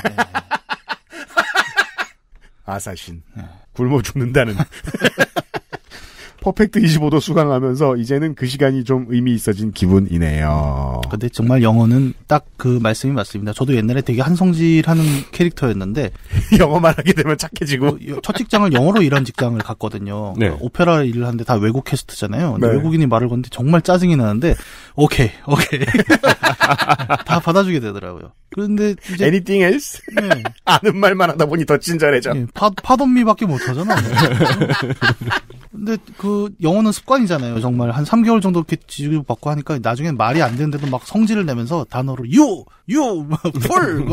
아사신. 굶어 죽는다는. 퍼펙트 이십오도 수강하면서 이제는 그 시간이 좀 의미 있어진 기분이네요. 근데 정말 영어는 딱 그 말씀이 맞습니다. 저도 옛날에 되게 한성질하는 캐릭터였는데 영어만 하게 되면 착해지고 첫 직장을 영어로 일한 직장을 갔거든요. 네. 오페라 일을 하는데 다 외국 캐스트잖아요. 근데 네. 외국인이 말을 건데 정말 짜증이 나는데 오케이 오케이 다 받아주게 되더라고요. 그런데 이제 Anything else? 네. 아는 말만 하다 보니 더 친절해져. 네. 파, 파돈미밖에 못하잖아. 근데 그 영어는 습관이잖아요. 정말 한 삼 개월 정도 이렇게 지지고 받고 하니까 나중엔 말이 안 되는데도 막 성질을 내면서 단어로 유! 유! 폴!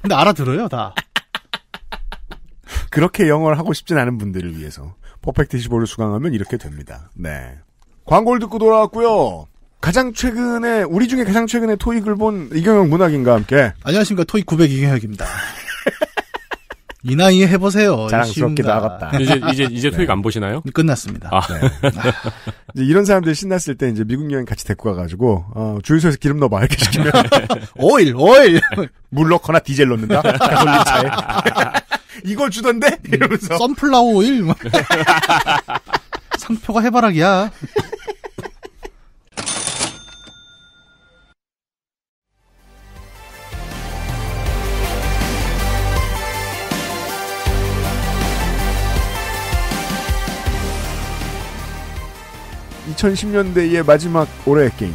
근데 알아들어요 다. 그렇게 영어를 하고 싶진 않은 분들을 위해서 퍼펙트 이십오를 수강하면 이렇게 됩니다. 네. 광고를 듣고 돌아왔고요. 가장 최근에 우리 중에 가장 최근에 토익을 본 이경영 문학인과 함께 안녕하십니까. 토익 구백 이경혁입니다. 이 나이에 해보세요. 자랑스럽게 나갔다. 이제 이제 이제 토익 네. 안 보시나요? 끝났습니다. 아. 네. 이제 이런 사람들 신났을 때 이제 미국 여행 같이 데리고 가가지고 어, 주유소에서 기름 넣어봐 이렇게 시키면 오일 오일 물 넣거나 디젤 넣는다. 가솔린 차에 이걸 주던데 이러면서 음, 선플라워 오일 막. 상표가 해바라기야. 이천십 년대의 마지막 올해의 게임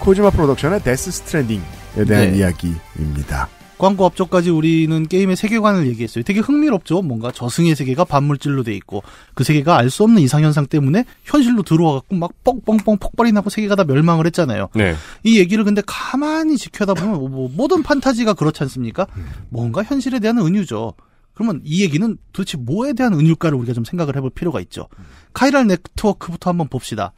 코지마 프로덕션의 데스 스트랜딩에 대한 네. 이야기입니다. 광고 앞쪽까지 우리는 게임의 세계관을 얘기했어요. 되게 흥미롭죠. 뭔가 저승의 세계가 반물질로 돼 있고 그 세계가 알 수 없는 이상현상 때문에 현실로 들어와갖고 막 뻥뻥뻥 폭발이 나고 세계가 다 멸망을 했잖아요. 네. 이 얘기를 근데 가만히 지켜다 보면 뭐 모든 판타지가 그렇지 않습니까? 뭔가 현실에 대한 은유죠. 그러면 이 얘기는 도대체 뭐에 대한 은유일까를 우리가 좀 생각을 해볼 필요가 있죠. 카이랄 네트워크부터 한번 봅시다.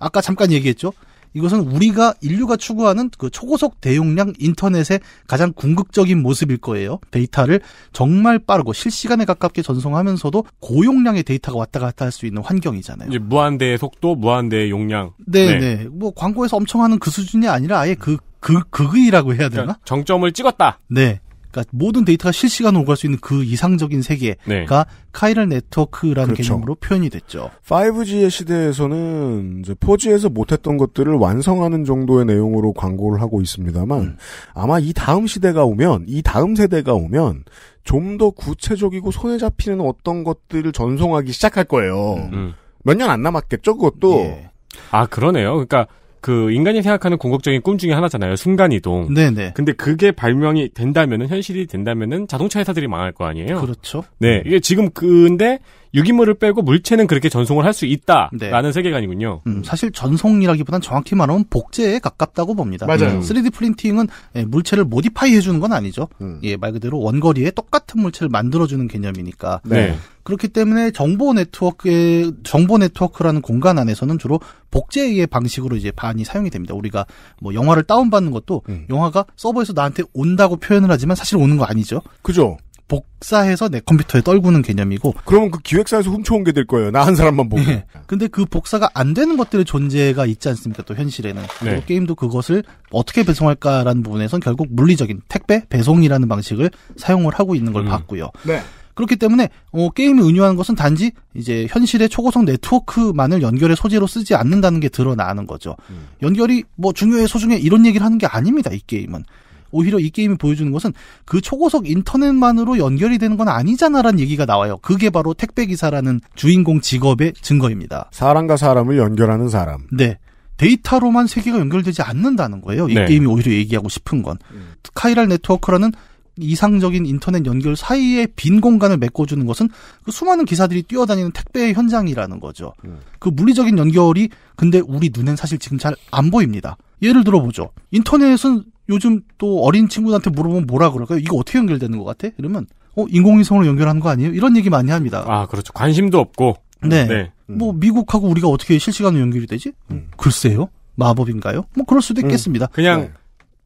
아까 잠깐 얘기했죠. 이것은 우리가 인류가 추구하는 그 초고속 대용량 인터넷의 가장 궁극적인 모습일 거예요. 데이터를 정말 빠르고 실시간에 가깝게 전송하면서도 고용량의 데이터가 왔다 갔다 할 수 있는 환경이잖아요. 이제 무한대의 속도, 무한대의 용량. 네네. 네. 뭐 광고에서 엄청 하는 그 수준이 아니라 아예 그, 그, 극이라고 해야 되나? 그러니까 정점을 찍었다. 네. 그러니까 모든 데이터가 실시간으로 오갈 수 있는 그 이상적인 세계가 네. 카이럴 네트워크라는 그렇죠. 개념으로 표현이 됐죠. 파이브지의 시대에서는 이제 포지에서 못했던 것들을 완성하는 정도의 내용으로 광고를 하고 있습니다만 음. 아마 이 다음 시대가 오면 이 다음 세대가 오면 좀 더 구체적이고 손에 잡히는 어떤 것들을 전송하기 시작할 거예요. 음. 몇 년 안 남았겠죠 그것도. 예. 아 그러네요. 그러니까 그 인간이 생각하는 궁극적인 꿈 중에 하나잖아요. 순간이동. 네네. 근데 그게 발명이 된다면은 현실이 된다면은 자동차 회사들이 망할 거 아니에요. 그렇죠. 네. 이게 지금 근데 유기물을 빼고 물체는 그렇게 전송을 할 수 있다라는 네. 세계관이군요. 음, 사실 전송이라기보단 정확히 말하면 복제에 가깝다고 봅니다. 맞아요. 쓰리디 프린팅은 물체를 모디파이 해주는 건 아니죠. 음. 예, 말 그대로 원거리에 똑같은 물체를 만들어주는 개념이니까. 네. 그렇기 때문에 정보 네트워크의 정보 네트워크라는 공간 안에서는 주로 복제의 방식으로 이제 많이 사용이 됩니다. 우리가 뭐 영화를 다운받는 것도 음. 영화가 서버에서 나한테 온다고 표현을 하지만 사실 오는 거 아니죠. 그죠. 복사해서 내 컴퓨터에 떨구는 개념이고. 그러면 그 기획사에서 훔쳐온 게 될 거예요. 나 한 사람만 보고. 네. 근데 그 복사가 안 되는 것들의 존재가 있지 않습니까? 또 현실에는. 네. 게임도 그것을 어떻게 배송할까라는 부분에선 결국 물리적인 택배 배송이라는 방식을 사용을 하고 있는 걸 음. 봤고요. 네. 그렇기 때문에 어, 게임이 은유하는 것은 단지 이제 현실의 초고속 네트워크만을 연결의 소재로 쓰지 않는다는 게 드러나는 거죠. 음. 연결이 뭐 중요해 소중해 이런 얘기를 하는 게 아닙니다. 이 게임은. 오히려 이 게임이 보여주는 것은 그 초고속 인터넷만으로 연결이 되는 건 아니잖아라는 얘기가 나와요. 그게 바로 택배기사라는 주인공 직업의 증거입니다. 사람과 사람을 연결하는 사람. 네. 데이터로만 세계가 연결되지 않는다는 거예요. 이 네. 게임이 오히려 얘기하고 싶은 건. 음. 카이랄 네트워크라는 이상적인 인터넷 연결 사이에 빈 공간을 메꿔주는 것은 그 수많은 기사들이 뛰어다니는 택배 현장이라는 거죠. 음. 그 물리적인 연결이 근데 우리 눈엔 사실 지금 잘 안 보입니다. 예를 들어보죠. 인터넷은 요즘 또 어린 친구들한테 물어보면 뭐라 그럴까요? 이거 어떻게 연결되는 것 같아? 이러면 어 인공위성으로 연결하는 거 아니에요? 이런 얘기 많이 합니다. 아 그렇죠. 관심도 없고. 네. 네. 음. 뭐 미국하고 우리가 어떻게 실시간으로 연결이 되지? 음. 글쎄요. 마법인가요? 뭐 그럴 수도 있겠습니다. 음. 그냥 네.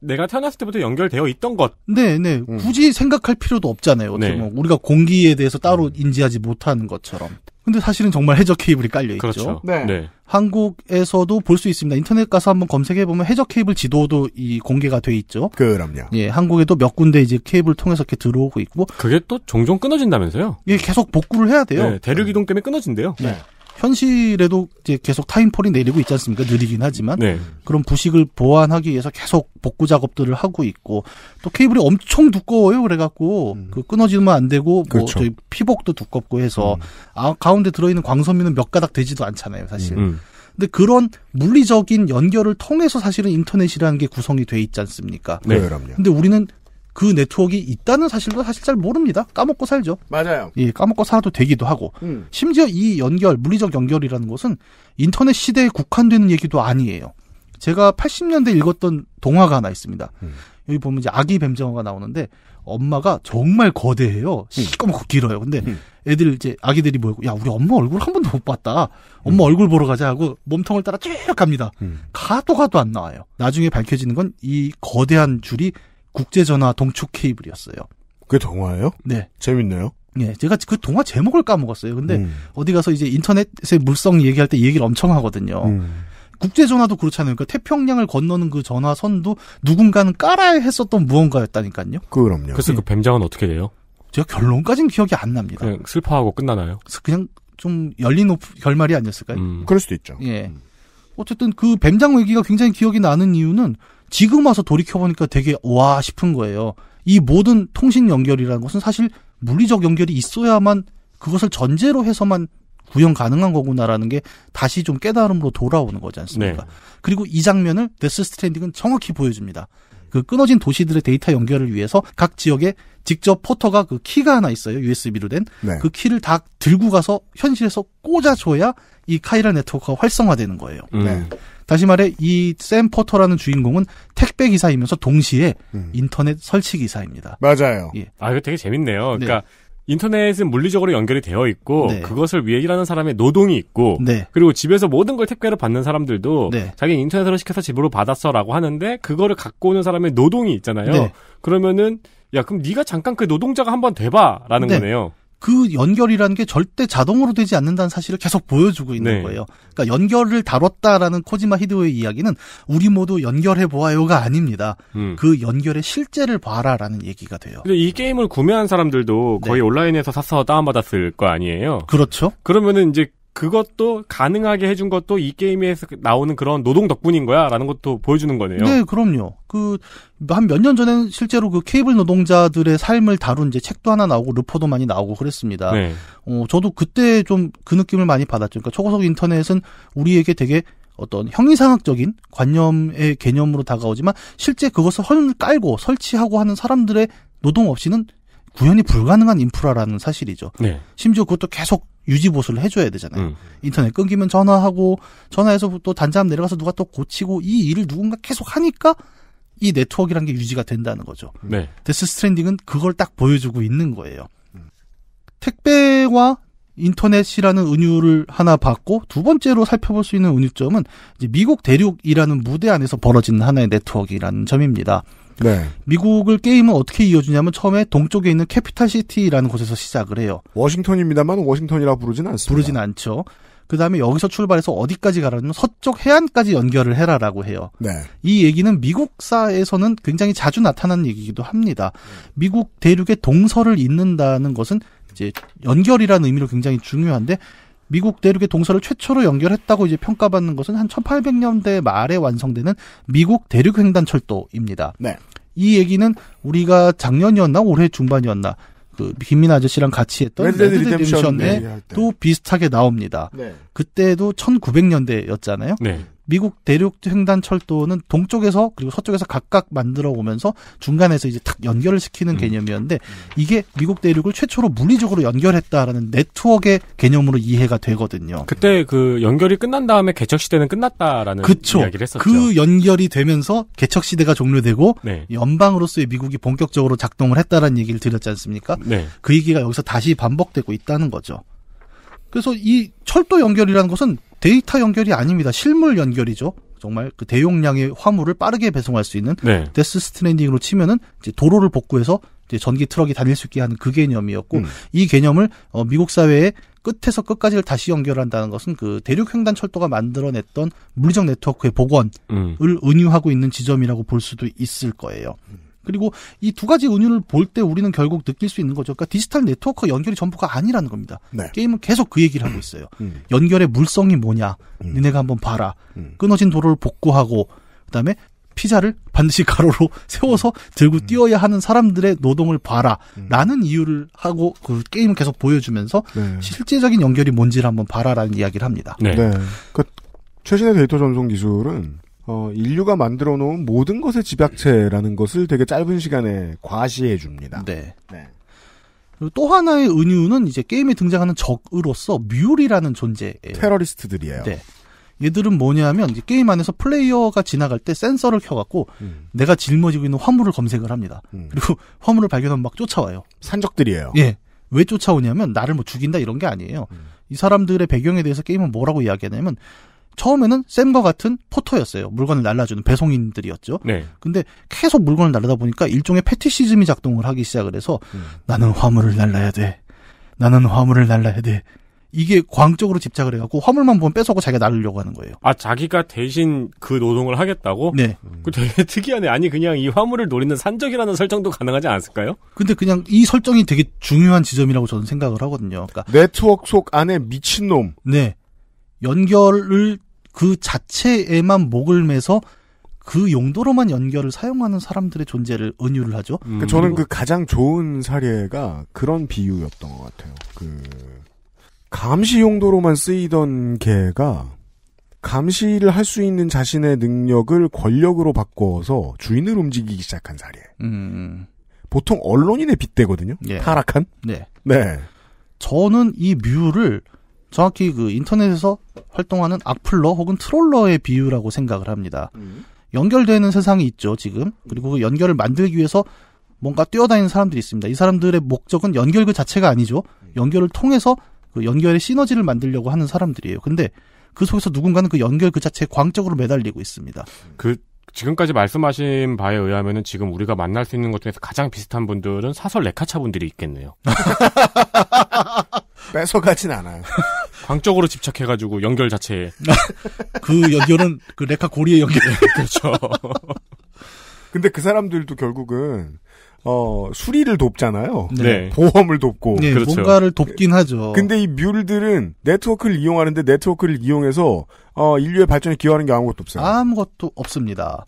내가 태어났을 때부터 연결되어 있던 것. 네, 네. 음. 굳이 생각할 필요도 없잖아요. 어떻게 보면 네. 우리가 공기에 대해서 따로 인지하지 못하는 것처럼. 근데 사실은 정말 해저 케이블이 깔려 있죠. 그렇죠. 네. 네. 한국에서도 볼 수 있습니다. 인터넷 가서 한번 검색해 보면 해저 케이블 지도도 이 공개가 돼 있죠. 그럼요. 예, 한국에도 몇 군데 이제 케이블 통해서 이렇게 들어오고 있고. 그게 또 종종 끊어진다면서요? 예, 계속 복구를 해야 돼요. 네, 대륙 이동 때문에 끊어진대요. 네. 네. 현실에도 이제 계속 타임폴이 내리고 있지 않습니까? 느리긴 하지만 네. 그런 부식을 보완하기 위해서 계속 복구 작업들을 하고 있고 또 케이블이 엄청 두꺼워요. 그래갖고 음. 그 끊어지면 안 되고 그렇죠. 뭐 저희 피복도 두껍고 해서 음. 아, 가운데 들어있는 광섬유는 몇 가닥 되지도 않잖아요, 사실. 음. 근데 그런 물리적인 연결을 통해서 사실은 인터넷이라는 게 구성이 돼 있지 않습니까? 네, 그럼요. 근데 우리는 그 네트워크가 있다는 사실도 사실 잘 모릅니다. 까먹고 살죠. 맞아요. 예, 까먹고 살아도 되기도 하고. 음. 심지어 이 연결, 물리적 연결이라는 것은 인터넷 시대에 국한되는 얘기도 아니에요. 제가 팔십 년대 읽었던 동화가 하나 있습니다. 음. 여기 보면 이제 아기 뱀장어가 나오는데 엄마가 정말 거대해요. 시꺼멓고 길어요. 근데 음. 애들 이제 아기들이 모이고 야, 우리 엄마 얼굴 한 번도 못 봤다. 엄마 음. 얼굴 보러 가자 하고 몸통을 따라 쭉 갑니다. 음. 가도 가도 안 나와요. 나중에 밝혀지는 건 이 거대한 줄이 국제전화 동축 케이블이었어요. 그게 동화예요? 네. 재밌네요. 네. 제가 그 동화 제목을 까먹었어요. 근데 음. 어디 가서 이제 인터넷의 물성 얘기할 때 얘기를 엄청 하거든요. 음. 국제전화도 그렇잖아요. 그러니까 태평양을 건너는 그 전화선도 누군가는 깔아야 했었던 무언가였다니까요. 그럼요. 그래서 네. 그 뱀장은 어떻게 돼요? 제가 결론까지는 기억이 안 납니다. 그냥 슬퍼하고 끝나나요? 그냥 좀 열린 오프, 결말이 아니었을까요? 음. 그럴 수도 있죠. 예. 음. 어쨌든 그 뱀장 얘기가 굉장히 기억이 나는 이유는 지금 와서 돌이켜보니까 되게 와 싶은 거예요. 이 모든 통신 연결이라는 것은 사실 물리적 연결이 있어야만 그것을 전제로 해서만 구현 가능한 거구나라는 게 다시 좀 깨달음으로 돌아오는 거지 않습니까? 네. 그리고 이 장면을 데스 스트랜딩은 정확히 보여줍니다. 그 끊어진 도시들의 데이터 연결을 위해서 각 지역에 직접 포터가 그 키가 하나 있어요. 유에스비로 된. 네. 그 키를 다 들고 가서 현실에서 꽂아줘야 이 카이랄 네트워크가 활성화되는 거예요. 음. 네. 다시 말해 이 샘 포터라는 주인공은 택배 기사이면서 동시에 음. 인터넷 설치 기사입니다. 맞아요. 예. 아, 이거 되게 재밌네요. 네. 그러니까 인터넷은 물리적으로 연결이 되어 있고 네. 그것을 위해 일하는 사람의 노동이 있고 네. 그리고 집에서 모든 걸 택배로 받는 사람들도 네. 자기는 인터넷으로 시켜서 집으로 받았어라고 하는데 그거를 갖고 오는 사람의 노동이 있잖아요. 네. 그러면은 야 그럼 네가 잠깐 그 노동자가 한번 돼봐라는 네. 거네요. 그 연결이라는 게 절대 자동으로 되지 않는다는 사실을 계속 보여주고 있는 네. 거예요. 그러니까 연결을 다뤘다라는 코지마 히데오의 이야기는 우리 모두 연결해보아요가 아닙니다. 음. 그 연결의 실제를 봐라라는 얘기가 돼요. 근데 이 게임을 구매한 사람들도 거의 네. 온라인에서 사서 다운받았을 거 아니에요? 그렇죠. 그러면은 이제 그것도 가능하게 해준 것도 이 게임에서 나오는 그런 노동 덕분인 거야? 라는 것도 보여주는 거네요. 네, 그럼요. 그, 한 몇 년 전에는 실제로 그 케이블 노동자들의 삶을 다룬 이제 책도 하나 나오고, 루포도 많이 나오고 그랬습니다. 네. 어, 저도 그때 좀 그 느낌을 많이 받았죠. 그러니까 초고속 인터넷은 우리에게 되게 어떤 형이상학적인 관념의 개념으로 다가오지만, 실제 그것을 헐 깔고 설치하고 하는 사람들의 노동 없이는 구현이 불가능한 인프라라는 사실이죠. 네. 심지어 그것도 계속 유지보수를 해줘야 되잖아요. 음. 인터넷 끊기면 전화하고 전화해서 또 단자함 내려가서 누가 또 고치고 이 일을 누군가 계속 하니까 이 네트워크라는 게 유지가 된다는 거죠. 네. 데스 스트랜딩은 그걸 딱 보여주고 있는 거예요. 음. 택배와 인터넷이라는 은유를 하나 받고 두 번째로 살펴볼 수 있는 은유점은 이제 미국 대륙이라는 무대 안에서 벌어지는 하나의 네트워크라는 점입니다. 네. 미국을 게임은 어떻게 이어주냐면 처음에 동쪽에 있는 캐피탈 시티라는 곳에서 시작을 해요. 워싱턴입니다만 워싱턴이라 부르진 않습니다. 부르진 않죠. 그 다음에 여기서 출발해서 어디까지 가라면 서쪽 해안까지 연결을 해라라고 해요. 네. 이 얘기는 미국사에서는 굉장히 자주 나타나는 얘기이기도 합니다. 미국 대륙의 동서를 잇는다는 것은 이제 연결이라는 의미로 굉장히 중요한데 미국 대륙의 동서를 최초로 연결했다고 이제 평가받는 것은 한 천팔백 년대 말에 완성되는 미국 대륙 횡단 철도입니다. 네. 이 얘기는 우리가 작년이었나 올해 중반이었나 그 빈민 아저씨랑 같이 했던 레드 리뎀션에 또 비슷하게 나옵니다. 네. 그때도 천구백 년대였잖아요. 네. 미국 대륙 횡단 철도는 동쪽에서 그리고 서쪽에서 각각 만들어 오면서 중간에서 이제 탁 연결을 시키는 음. 개념이었는데 이게 미국 대륙을 최초로 물리적으로 연결했다라는 네트워크의 개념으로 이해가 되거든요. 그때 그 연결이 끝난 다음에 개척 시대는 끝났다라는 그쵸. 이야기를 했었죠. 그 연결이 되면서 개척 시대가 종료되고 네. 연방으로서의 미국이 본격적으로 작동을 했다라는 얘기를 드렸지 않습니까? 네. 그 얘기가 여기서 다시 반복되고 있다는 거죠. 그래서 이 철도 연결이라는 것은 데이터 연결이 아닙니다. 실물 연결이죠. 정말 그 대용량의 화물을 빠르게 배송할 수 있는 네. 데스 스트랜딩으로 치면은 이제 도로를 복구해서 이제 전기 트럭이 다닐 수 있게 하는 그 개념이었고 음. 이 개념을 어 미국 사회의 끝에서 끝까지를 다시 연결한다는 것은 그 대륙 횡단 철도가 만들어냈던 물리적 네트워크의 복원을 음. 은유하고 있는 지점이라고 볼 수도 있을 거예요. 그리고 이 두 가지 은유를 볼 때 우리는 결국 느낄 수 있는 거죠. 그러니까 디지털 네트워크 연결이 전부가 아니라는 겁니다. 네. 게임은 계속 그 얘기를 하고 있어요. 음. 연결의 물성이 뭐냐. 음. 니네가 한번 봐라. 음. 끊어진 도로를 복구하고 그다음에 피자를 반드시 가로로 세워서 음. 들고 뛰어야 하는 사람들의 노동을 봐라. 음. 라는 이유를 하고 그 게임을 계속 보여주면서 네. 실제적인 연결이 뭔지를 한번 봐라라는 이야기를 합니다. 네. 네. 그 최신의 데이터 전송 기술은 어, 인류가 만들어 놓은 모든 것의 집약체라는 것을 되게 짧은 시간에 과시해 줍니다. 네. 네. 그리고 또 하나의 은유는 이제 게임에 등장하는 적으로서 뮬이라는 존재예요. 테러리스트들이에요. 네. 얘들은 뭐냐면 이제 게임 안에서 플레이어가 지나갈 때 센서를 켜갖고 음. 내가 짊어지고 있는 화물을 검색을 합니다. 음. 그리고 화물을 발견하면 막 쫓아와요. 산적들이에요. 예. 왜 쫓아오냐면 나를 뭐 죽인다 이런 게 아니에요. 음. 이 사람들의 배경에 대해서 게임은 뭐라고 이야기하냐면 처음에는 샘과 같은 포터였어요. 물건을 날라주는 배송인들이었죠. 네. 근데 계속 물건을 날라다 보니까 일종의 패티시즘이 작동을 하기 시작을 해서 음. 나는 화물을 날라야 돼. 나는 화물을 날라야 돼. 이게 광적으로 집착을 해갖고 화물만 보면 뺏어오고 자기가 날으려고 하는 거예요. 아, 자기가 대신 그 노동을 하겠다고? 네. 그 되게 특이하네. 아니 그냥 이 화물을 노리는 산적이라는 설정도 가능하지 않았을까요? 근데 그냥 이 설정이 되게 중요한 지점이라고 저는 생각을 하거든요. 그러니까 네트워크 속 안에 미친놈. 네. 연결을 그 자체에만 목을 매서 그 용도로만 연결을 사용하는 사람들의 존재를 은유를 하죠. 음. 그러니까 저는 그 가장 좋은 사례가 그런 비유였던 것 같아요. 그 감시 용도로만 쓰이던 개가 감시를 할 수 있는 자신의 능력을 권력으로 바꿔서 주인을 움직이기 시작한 사례. 음. 보통 언론인의 빗대거든요. 예. 타락한. 네. 네. 저는 이 뮤를 정확히 그 인터넷에서 활동하는 악플러 혹은 트롤러의 비유라고 생각을 합니다. 음. 연결되는 세상이 있죠, 지금. 그리고 그 연결을 만들기 위해서 뭔가 뛰어다니는 사람들이 있습니다. 이 사람들의 목적은 연결 그 자체가 아니죠. 연결을 통해서 그 연결의 시너지를 만들려고 하는 사람들이에요. 근데 그 속에서 누군가는 그 연결 그 자체에 광적으로 매달리고 있습니다. 그 지금까지 말씀하신 바에 의하면은 지금 우리가 만날 수 있는 것 중에서 가장 비슷한 분들은 사설 레카차 분들이 있겠네요. 뺏어가진 않아요. 광적으로 집착해가지고 연결 자체에. 그 연결은 그 레카 고리의 연결이에요. 그렇죠. 근데 그 사람들도 결국은 어 수리를 돕잖아요. 네. 보험을 돕고. 네, 그렇죠. 뭔가를 돕긴 하죠. 근데 이 뮬들은 네트워크를 이용하는데 네트워크를 이용해서 어 인류의 발전에 기여하는 게 아무것도 없어요. 아무것도 없습니다.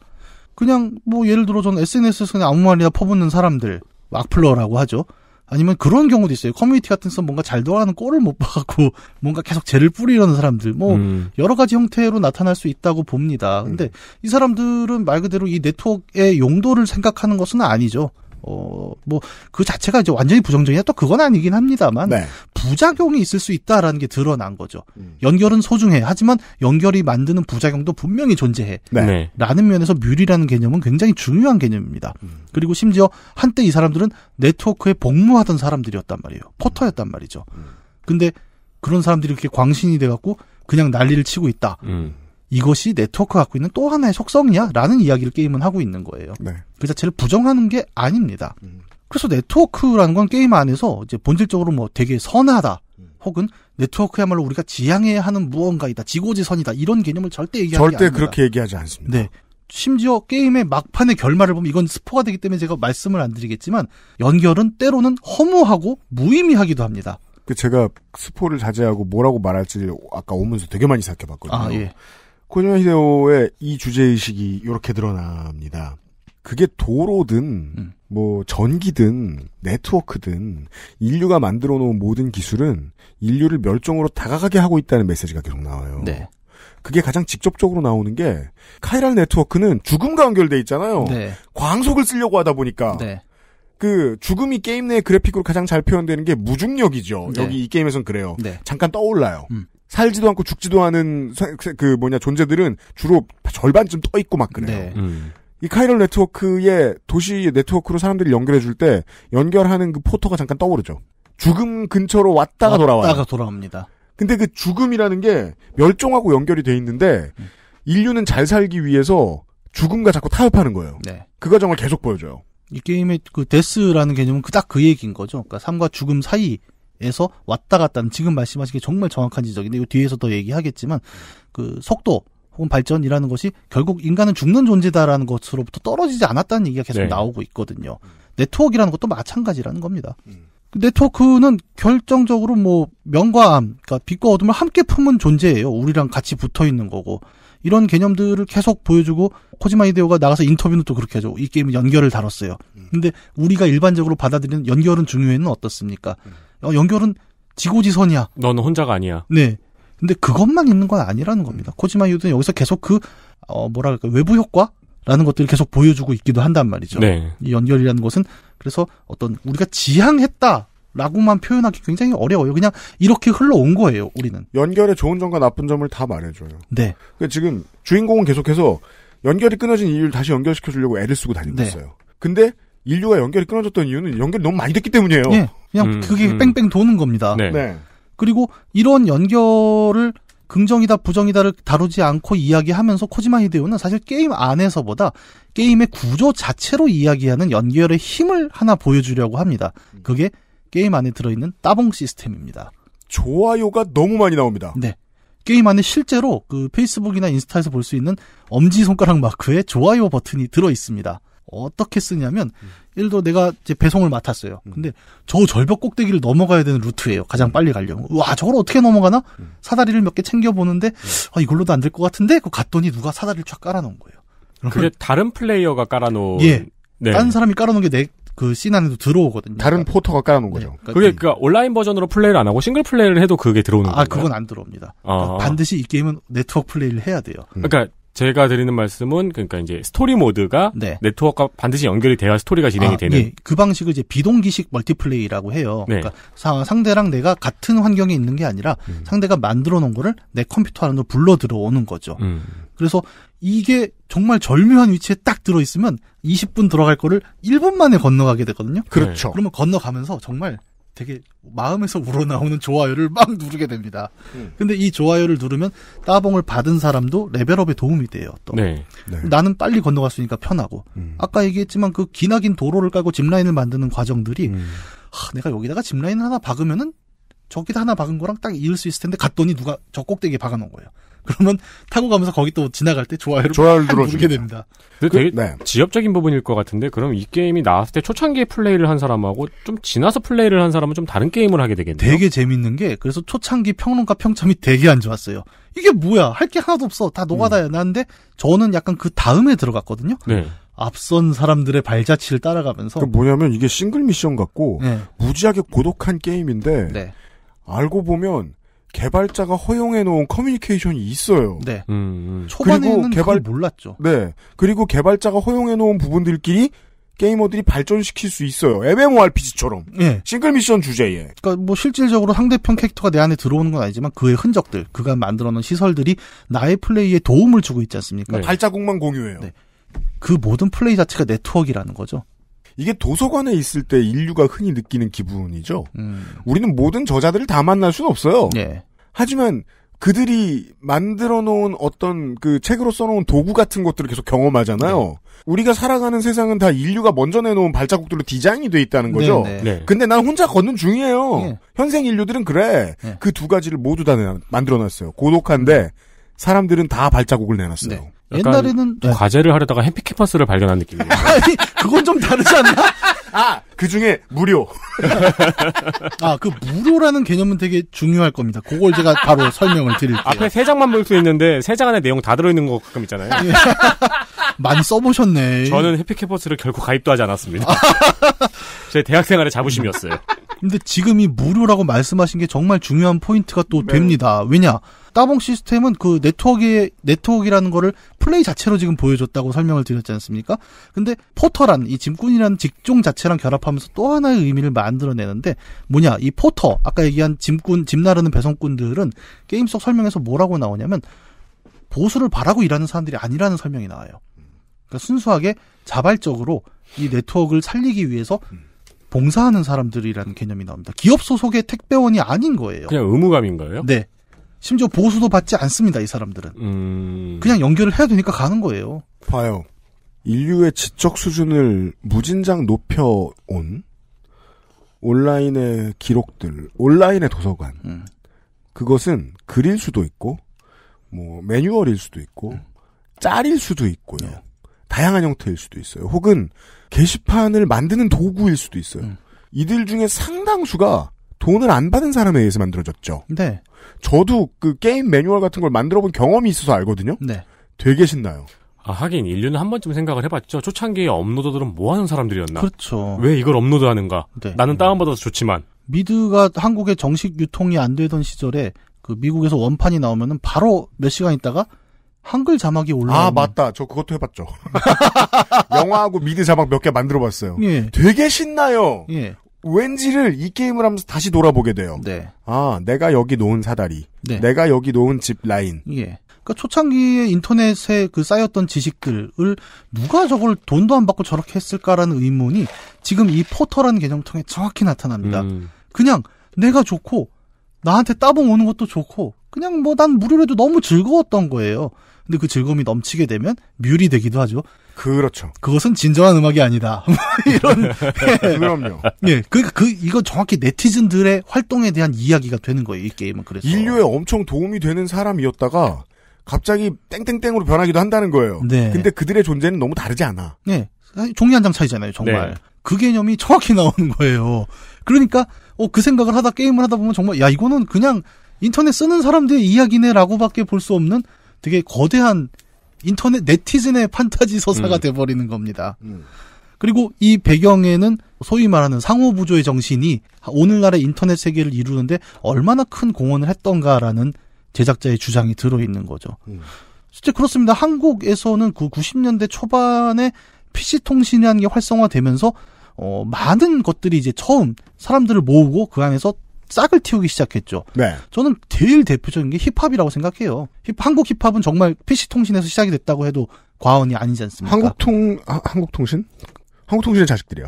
그냥 뭐 예를 들어 저는 에스엔에스에서 그냥 아무 말이나 퍼붓는 사람들 악플러라고 하죠. 아니면 그런 경우도 있어요. 커뮤니티 같은 데서 뭔가 잘 돌아가는 꼴을 못 봐갖고 뭔가 계속 죄를 뿌리려는 사람들. 뭐 음. 여러 가지 형태로 나타날 수 있다고 봅니다. 근데 음. 이 사람들은 말 그대로 이 네트워크의 용도를 생각하는 것은 아니죠. 어, 뭐 그 자체가 이제 완전히 부정적이냐 또 그건 아니긴 합니다만 네. 부작용이 있을 수 있다라는 게 드러난 거죠. 음. 연결은 소중해. 하지만 연결이 만드는 부작용도 분명히 존재해. 네. 라는 면에서 뮬이라는 개념은 굉장히 중요한 개념입니다. 음. 그리고 심지어 한때 이 사람들은 네트워크에 복무하던 사람들이었단 말이에요. 포터였단 말이죠. 음. 근데 그런 사람들이 이렇게 광신이 돼갖고 그냥 난리를 치고 있다. 음. 이것이 네트워크가 갖고 있는 또 하나의 속성이야? 라는 이야기를 게임은 하고 있는 거예요. 네. 그 자체를 부정하는 게 아닙니다. 음. 그래서 네트워크라는 건 게임 안에서 이제 본질적으로 뭐 되게 선하다. 음. 혹은 네트워크야말로 우리가 지향해야 하는 무언가이다. 지고지선이다. 이런 개념을 절대 얘기하지 않습니다. 절대 그렇게 얘기하지 않습니다. 네. 심지어 게임의 막판의 결말을 보면 이건 스포가 되기 때문에 제가 말씀을 안 드리겠지만 연결은 때로는 허무하고 무의미하기도 합니다. 그 제가 스포를 자제하고 뭐라고 말할지 아까 오면서 되게 많이 생각해봤거든요. 아, 예. 코지마 히데오의 이 주제의식이 이렇게 드러납니다. 그게 도로든 음. 뭐 전기든 네트워크든 인류가 만들어놓은 모든 기술은 인류를 멸종으로 다가가게 하고 있다는 메시지가 계속 나와요. 네. 그게 가장 직접적으로 나오는 게 카이랄 네트워크는 죽음과 연결돼 있잖아요. 네. 광속을 쓰려고 하다 보니까 네. 그 죽음이 게임 내 그래픽으로 가장 잘 표현되는 게 무중력이죠. 네. 여기 이 게임에선 그래요. 네. 잠깐 떠올라요. 음. 살지도 않고 죽지도 않은 그 뭐냐 존재들은 주로 절반쯤 떠 있고 막 그래요. 네. 음. 이 카이럴 네트워크의 도시 네트워크로 사람들이 연결해줄 때 연결하는 그 포터가 잠깐 떠오르죠. 죽음 근처로 왔다가, 왔다가 돌아와요. 왔다가 돌아옵니다. 근데 그 죽음이라는 게 멸종하고 연결이 돼 있는데 음. 인류는 잘 살기 위해서 죽음과 자꾸 타협하는 거예요. 네. 그 과정을 계속 보여줘요. 이 게임의 그 데스라는 개념은 딱 그 얘기인 거죠. 그러니까 삶과 죽음 사이에서 왔다 갔다 하는 지금 말씀하신 게 정말 정확한 지적인데 이 뒤에서 더 얘기하겠지만 그 속도. 혹은 발전이라는 것이 결국 인간은 죽는 존재다라는 것으로부터 떨어지지 않았다는 얘기가 계속 네. 나오고 있거든요. 네트워크라는 것도 마찬가지라는 겁니다. 음. 네트워크는 결정적으로 뭐 명과 암, 그러니까 빛과 어둠을 함께 품은 존재예요. 우리랑 같이 붙어 있는 거고. 이런 개념들을 계속 보여주고 코지마 히데오가 나가서 인터뷰는 또 그렇게 하죠. 이 게임은 연결을 다뤘어요. 음. 근데 우리가 일반적으로 받아들이는 연결은 중요해는 어떻습니까? 음. 어, 연결은 지고지선이야. 너는 혼자가 아니야. 네. 근데 그것만 있는 건 아니라는 겁니다. 코지마 히데오는 여기서 계속 그, 어, 뭐라 그럴까, 외부 효과라는 것들을 계속 보여주고 있기도 한단 말이죠. 네. 이 연결이라는 것은 그래서 어떤 우리가 지향했다라고만 표현하기 굉장히 어려워요. 그냥 이렇게 흘러온 거예요, 우리는. 연결의 좋은 점과 나쁜 점을 다 말해줘요. 네. 그러니까 지금 주인공은 계속해서 연결이 끊어진 이유를 다시 연결시켜주려고 애를 쓰고 다니고 네. 있어요. 근데 인류가 연결이 끊어졌던 이유는 연결이 너무 많이 됐기 때문이에요. 네. 그냥 음, 그게 음. 뺑뺑 도는 겁니다. 네. 네. 그리고 이런 연결을 긍정이다 부정이다를 다루지 않고 이야기하면서 코지마 히데오는 사실 게임 안에서보다 게임의 구조 자체로 이야기하는 연결의 힘을 하나 보여주려고 합니다. 그게 게임 안에 들어있는 따봉 시스템입니다. 좋아요가 너무 많이 나옵니다. 네. 게임 안에 실제로 그 페이스북이나 인스타에서 볼 수 있는 엄지손가락 마크에 좋아요 버튼이 들어있습니다. 어떻게 쓰냐면 음. 예를 들어 내가 이제 배송을 맡았어요. 음. 근데 저 절벽 꼭대기를 넘어가야 되는 루트예요. 가장 음. 빨리 가려면. 와 저걸 어떻게 넘어가나? 음. 사다리를 몇 개 챙겨보는데 음. 아, 이걸로도 안 될 것 같은데? 그거 갔더니 누가 사다리를 쫙 깔아놓은 거예요. 그게 다른 플레이어가 깔아놓은. 예. 네. 다른 사람이 깔아놓은 게 내 그 씬 안에도 들어오거든요. 다른 그러니까. 포터가 깔아놓은 거죠. 네. 그러니까 그게 그러니까 온라인 버전으로 플레이를 안 하고 싱글 플레이를 해도 그게 들어오는 거예요? 아 건가요? 그건 안 들어옵니다. 아. 그러니까 반드시 이 게임은 네트워크 플레이를 해야 돼요. 음. 그러니까. 제가 드리는 말씀은 그러니까 이제 스토리 모드가 네. 네트워크와 반드시 연결이 돼야 스토리가 진행이 아, 되는. 예. 그 방식을 이제 비동기식 멀티플레이라고 해요. 네. 그러니까 사, 상대랑 내가 같은 환경에 있는 게 아니라 음. 상대가 만들어 놓은 거를 내 컴퓨터 안으로 불러 들어오는 거죠. 음. 그래서 이게 정말 절묘한 위치에 딱 들어 있으면 이십 분 들어갈 거를 일 분 만에 건너가게 되거든요. 그렇죠. 네. 그러면 건너가면서 정말 되게 마음에서 우러나오는 좋아요를 막 누르게 됩니다. 음. 근데 이 좋아요를 누르면 따봉을 받은 사람도 레벨업에 도움이 돼요. 또 네. 네. 나는 빨리 건너갈 수 있으니까 편하고 음. 아까 얘기했지만 그 기나긴 도로를 깔고 짚라인을 만드는 과정들이 음. 하, 내가 여기다가 짚라인을 하나 박으면은 저기다 하나 박은 거랑 딱 이을 수 있을 텐데 갔더니 누가 저 꼭대기에 박아놓은 거예요. 그러면 타고 가면서 거기 또 지나갈 때 좋아요를, 좋아요를 누르게 됩니다. 근데 되게 그, 네. 지엽적인 부분일 것 같은데 그럼 이 게임이 나왔을 때 초창기에 플레이를 한 사람하고 좀 지나서 플레이를 한 사람은 좀 다른 게임을 하게 되겠네요. 되게 재밌는 게 그래서 초창기 평론가 평점이 되게 안 좋았어요. 이게 뭐야 할 게 하나도 없어 다 노가다야. 나는데 음. 저는 약간 그 다음에 들어갔거든요. 네. 앞선 사람들의 발자취를 따라가면서 그 뭐냐면 이게 싱글 미션 같고 네. 무지하게 고독한 게임인데 네. 알고 보면 개발자가 허용해놓은 커뮤니케이션이 있어요. 네. 음, 음. 초반에는 개발 몰랐죠. 네. 그리고 개발자가 허용해놓은 부분들끼리 게이머들이 발전시킬 수 있어요. MMORPG처럼. 네. 싱글 미션 주제에. 그러니까 뭐 실질적으로 상대편 캐릭터가 내 안에 들어오는 건 아니지만 그의 흔적들, 그가 만들어놓은 시설들이 나의 플레이에 도움을 주고 있지 않습니까? 네. 발자국만 공유해요. 네. 그 모든 플레이 자체가 네트워크라는 거죠. 이게 도서관에 있을 때 인류가 흔히 느끼는 기분이죠. 음. 우리는 모든 저자들을 다 만날 수는 없어요. 예. 하지만 그들이 만들어 놓은 어떤 그 책으로 써놓은 도구 같은 것들을 계속 경험하잖아요. 네. 우리가 살아가는 세상은 다 인류가 먼저 내놓은 발자국들로 디자인이 돼 있다는 거죠. 네, 네. 네. 근데 난 혼자 걷는 중이에요. 네. 현생 인류들은 그래. 네. 그 두 가지를 모두 다 만들어 놨어요. 고독한데 사람들은 다 발자국을 내놨어요. 네. 옛날에는 네. 과제를 하려다가 해피 캠퍼스를 발견한 느낌이에요. 아니, 그건 좀 다르지 않나? 아, 그 중에 무료. 아, 그 무료라는 개념은 되게 중요할 겁니다. 그걸 제가 바로 설명을 드릴게요. 앞에 세 장만 볼 수 있는데 세 장 안에 내용 다 들어있는 거 가끔 있잖아요. 많이 써보셨네. 저는 해피 캠퍼스를 결코 가입도 하지 않았습니다. 제 대학생활의 자부심이었어요. 근데 지금 이 무료라고 말씀하신 게 정말 중요한 포인트가 또 네. 됩니다. 왜냐? 따봉 시스템은 그 네트워크의, 네트워크라는 거를 플레이 자체로 지금 보여줬다고 설명을 드렸지 않습니까? 근데 포터란, 이 짐꾼이라는 직종 자체랑 결합하면서 또 하나의 의미를 만들어내는데 뭐냐? 이 포터, 아까 얘기한 짐꾼, 짐 나르는 배송꾼들은 게임 속 설명에서 뭐라고 나오냐면 보수를 바라고 일하는 사람들이 아니라는 설명이 나와요. 그러니까 순수하게 자발적으로 이 네트워크를 살리기 위해서 봉사하는 사람들이라는 개념이 나옵니다. 기업 소속의 택배원이 아닌 거예요. 그냥 의무감인가요? 네. 심지어 보수도 받지 않습니다. 이 사람들은. 음... 그냥 연결을 해야 되니까 가는 거예요. 봐요. 인류의 지적 수준을 무진장 높여온 온라인의 기록들, 온라인의 도서관. 음. 그것은 글일 수도 있고 뭐 매뉴얼일 수도 있고 음. 짤일 수도 있고요. 네. 다양한 형태일 수도 있어요. 혹은 게시판을 만드는 도구일 수도 있어요. 음. 이들 중에 상당수가 돈을 안 받은 사람에 의해서 만들어졌죠. 네. 저도 그 게임 매뉴얼 같은 걸 만들어본 경험이 있어서 알거든요. 네. 되게 신나요. 아, 하긴 인류는 한 번쯤 생각을 해봤죠. 초창기의 업로더들은 뭐하는 사람들이었나. 그렇죠. 왜 이걸 업로드하는가. 네. 나는 다운받아서 좋지만. 미드가 한국에 정식 유통이 안 되던 시절에 그 미국에서 원판이 나오면은 바로 몇 시간 있다가 한글 자막이 올라오는. 아, 맞다. 저 그것도 해봤죠. 영화하고 미드 자막 몇 개 만들어봤어요. 예. 되게 신나요. 예. 왠지를 이 게임을 하면서 다시 돌아보게 돼요. 네. 아, 내가 여기 놓은 사다리. 네. 내가 여기 놓은 집 라인. 예. 그러니까 초창기에 인터넷에 그 쌓였던 지식들을 누가 저걸 돈도 안 받고 저렇게 했을까라는 의문이 지금 이 포터라는 개념을 통해 정확히 나타납니다. 음. 그냥 내가 좋고 나한테 따봉 오는 것도 좋고 그냥 뭐 난 무료라도 너무 즐거웠던 거예요. 근데 그 즐거움이 넘치게 되면 뮬이 되기도 하죠. 그렇죠. 그것은 진정한 음악이 아니다. 이런. 예. 그럼요. 예, 그러니까 그 이거 정확히 네티즌들의 활동에 대한 이야기가 되는 거예요. 이 게임은 그래서 인류에 엄청 도움이 되는 사람이었다가 갑자기 땡땡땡으로 변하기도 한다는 거예요. 네. 근데 그들의 존재는 너무 다르지 않아. 네. 종이 한 장 차이잖아요. 정말. 네. 그 개념이 정확히 나오는 거예요. 그러니까 어, 그 생각을 하다 게임을 하다 보면 정말 야 이거는 그냥 인터넷 쓰는 사람들의 이야기네라고밖에 볼 수 없는 되게 거대한 인터넷 네티즌의 판타지 서사가 음. 돼버리는 겁니다. 음. 그리고 이 배경에는 소위 말하는 상호부조의 정신이 오늘날의 인터넷 세계를 이루는데 얼마나 큰 공헌을 했던가라는 제작자의 주장이 들어있는 거죠. 음. 실제 그렇습니다. 한국에서는 그 구십 년대 초반에 피씨통신이라는 게 활성화되면서 어, 많은 것들이 이제 처음 사람들을 모으고 그 안에서 싹을 틔우기 시작했죠. 네. 저는 제일 대표적인 게 힙합이라고 생각해요. 힙, 한국 힙합은 정말 피씨통신에서 시작이 됐다고 해도 과언이 아니지 않습니까? 한국통, 아, 한국통신? 한국통신의 자식들이요.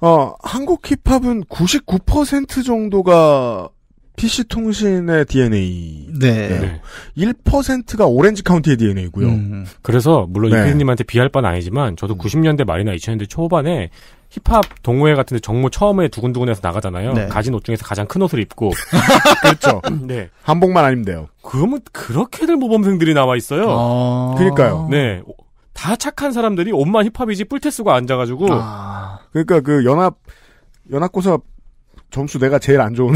어, 한국 힙합은 구십구 퍼센트 정도가 피씨통신의 디엔에이. 네. 네. 일 퍼센트가 오렌지 카운티의 디엔에이고요. 음. 그래서 물론 네. 이피디님한테 비할 바는 아니지만 저도 구십 년대 말이나 이천 년대 초반에 힙합 동호회 같은데 정모 처음에 두근두근해서 나가잖아요. 네. 가진 옷 중에서 가장 큰 옷을 입고. 그렇죠. 네. 한복만 아니면 돼요. 그러면 그렇게들 모범생들이 나와 있어요. 아... 그러니까요. 네. 다 착한 사람들이 옷만 힙합이지 뿔테 쓰고 앉아가지고. 아... 그러니까 그 연합 연합고사 점수 내가 제일 안 좋은.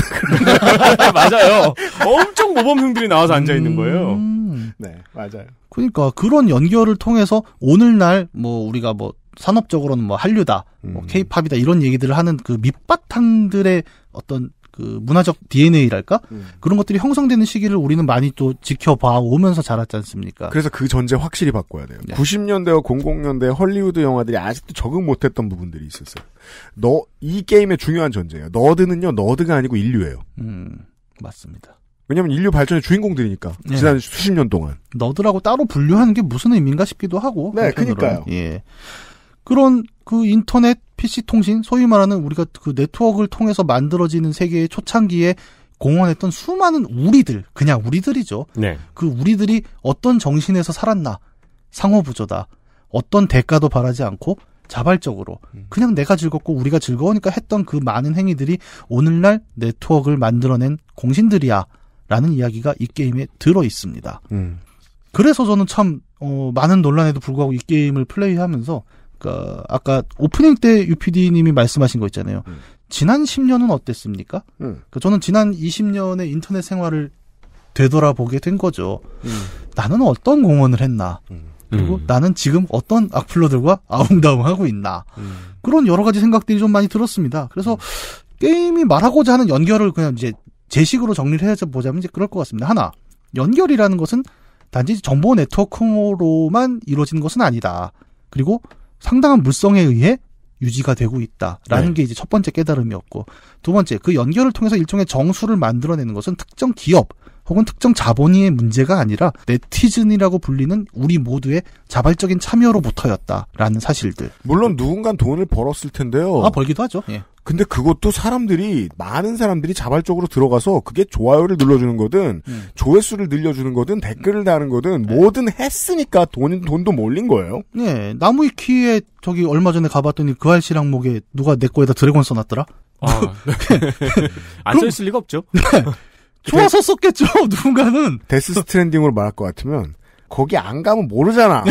맞아요. 엄청 모범생들이 나와서 앉아 있는 거예요. 음... 네, 맞아요. 그러니까 그런 연결을 통해서 오늘날 뭐 우리가 뭐 산업적으로는 뭐 한류다, 뭐 케이팝이다 이런 얘기들을 하는 그 밑바탕들의 어떤 그 문화적 디엔에이랄까 음. 그런 것들이 형성되는 시기를 우리는 많이 또 지켜봐 오면서 자랐지 않습니까? 그래서 그 전제 확실히 바꿔야 돼요. 네. 구십 년대와 공공 년대 헐리우드 영화들이 아직도 적응 못했던 부분들이 있었어요. 너 이 게임의 중요한 전제예요. 너드는요 너드가 아니고 인류예요. 음, 맞습니다. 왜냐면 인류 발전의 주인공들이니까 네. 지난 수십 년 동안 너드라고 따로 분류하는 게 무슨 의미인가 싶기도 하고. 네, 그러니까요. 예. 그런 그 인터넷 피씨통신 소위 말하는 우리가 그 네트워크를 통해서 만들어지는 세계의 초창기에 공헌했던 수많은 우리들 그냥 우리들이죠. 네. 그 우리들이 어떤 정신에서 살았나 상호부조다 어떤 대가도 바라지 않고 자발적으로 그냥 내가 즐겁고 우리가 즐거우니까 했던 그 많은 행위들이 오늘날 네트워크를 만들어낸 공신들이야 라는 이야기가 이 게임에 들어있습니다. 음. 그래서 저는 참 어, 많은 논란에도 불구하고 이 게임을 플레이하면서 그러니까 아까 오프닝 때 유피디님이 말씀하신 거 있잖아요. 음. 지난 십 년은 어땠습니까? 음. 그러니까 저는 지난 이십 년의 인터넷 생활을 되돌아보게 된 거죠. 음. 나는 어떤 공헌을 했나. 음. 그리고 음. 나는 지금 어떤 악플러들과 아웅다웅하고 있나. 음. 그런 여러 가지 생각들이 좀 많이 들었습니다. 그래서 음. 게임이 말하고자 하는 연결을 그냥 이제 제식으로 정리를 해보자면 이제 그럴 것 같습니다. 하나, 연결이라는 것은 단지 정보 네트워크로만 이루어지는 것은 아니다. 그리고 상당한 물성에 의해 유지가 되고 있다라는 네. 게 이제 첫 번째 깨달음이었고, 두 번째, 그 연결을 통해서 일종의 정수를 만들어내는 것은 특정 기업 혹은 특정 자본인의 문제가 아니라 네티즌이라고 불리는 우리 모두의 자발적인 참여로부터였다라는 사실들. 물론 누군간 돈을 벌었을 텐데요. 아, 벌기도 하죠. 예. 근데 그것도 사람들이, 많은 사람들이 자발적으로 들어가서 그게 좋아요를 눌러주는 거든 음. 조회수를 늘려주는 거든 댓글을 다는 거든 네. 뭐든 했으니까 돈, 돈도 몰린 거예요. 네. 나무위키에 저기 얼마 전에 가봤더니 그 알씨 항목에 누가 내 거에다 드래곤 써놨더라? 아, 안 써있을 리가 없죠. 좋아서 썼겠죠, 누군가는. 데스 스트랜딩으로 말할 것 같으면, 거기 안 가면 모르잖아.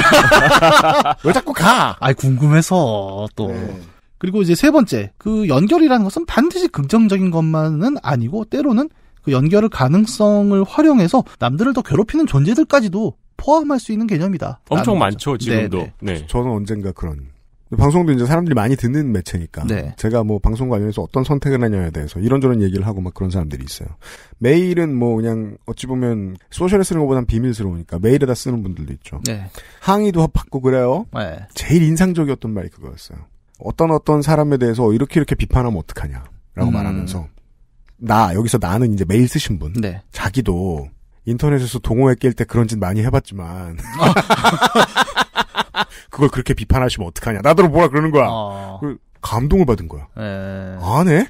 왜 자꾸 가? 아이, 궁금해서, 또. 네. 그리고 이제 세 번째, 그 연결이라는 것은 반드시 긍정적인 것만은 아니고, 때로는 그 연결의 가능성을 활용해서 남들을 더 괴롭히는 존재들까지도 포함할 수 있는 개념이다. 엄청 많죠, 지금도. 네네. 네. 저는 언젠가 그런. 방송도 이제 사람들이 많이 듣는 매체니까 네. 제가 뭐 방송 관련해서 어떤 선택을 하냐에 대해서 이런저런 얘기를 하고 막 그런 사람들이 있어요. 메일은 뭐 그냥 어찌 보면 소셜에 쓰는 것보단 비밀스러우니까 메일에다 쓰는 분들도 있죠. 네. 항의도 받고 그래요. 네. 제일 인상적이었던 말이 그거였어요. 어떤 어떤 사람에 대해서 이렇게 이렇게 비판하면 어떡하냐라고 음. 말하면서 나 여기서 나는 이제 메일 쓰신 분 네. 자기도 인터넷에서 동호회 낄 때 그런 짓 많이 해봤지만 그걸 그렇게 비판하시면 어떡하냐. 나더러 뭐라 그러는 거야. 어... 감동을 받은 거야. 에... 안 해?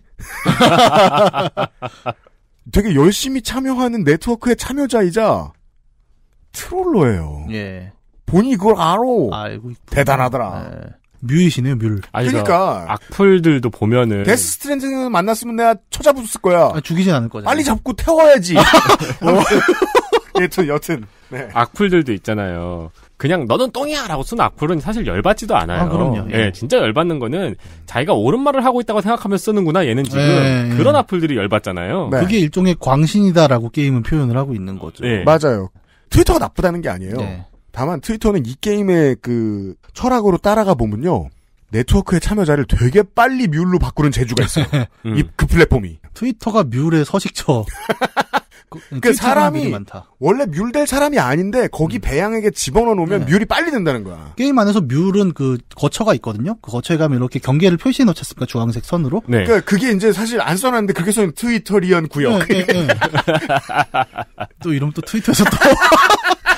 되게 열심히 참여하는 네트워크의 참여자이자 트롤러예요. 예. 본인이 그걸 알아. 아이고, 대단하더라. 에... 뮤이시네요, 뮬. 아니, 그러니까 악플들도 보면은 데스 스트랜딩을 만났으면 내가 쳐잡았을 거야. 아니, 죽이진 않을 거잖아. 빨리 잡고 태워야지. 어. 여튼 여튼 네. 악플들도 있잖아요. 그냥 너는 똥이야 라고 쓰는 악플은 사실 열받지도 않아요. 아, 그럼요. 예. 예, 진짜 열받는 거는 자기가 옳은 말을 하고 있다고 생각하며 쓰는구나 얘는 지금. 예, 예. 그런 악플들이 열받잖아요. 네. 그게 일종의 광신이다라고 게임은 표현을 하고 있는 거죠. 예. 맞아요. 트위터가 나쁘다는 게 아니에요. 예. 다만 트위터는 이 게임의 그 철학으로 따라가 보면요. 네트워크의 참여자를 되게 빨리 뮬로 바꾸는 재주가 있어요. 음. 이, 그 플랫폼이. 트위터가 뮬의 서식처. 그, 그 사람이 많다. 원래 뮬 될 사람이 아닌데 거기 음. 배양에게 집어넣어 놓으면 네. 뮬이 빨리 된다는 거야. 게임 안에서 뮬은 그 거처가 있거든요. 그 거처에 가면 이렇게 경계를 표시해 놓지 않습니까? 주황색 선으로. 네. 그러니까 그게 이제 사실 안 써놨는데 그게 써있는 트위터리언 구역. 네, 네, 네. 또 이러면 또 트위터에서 또.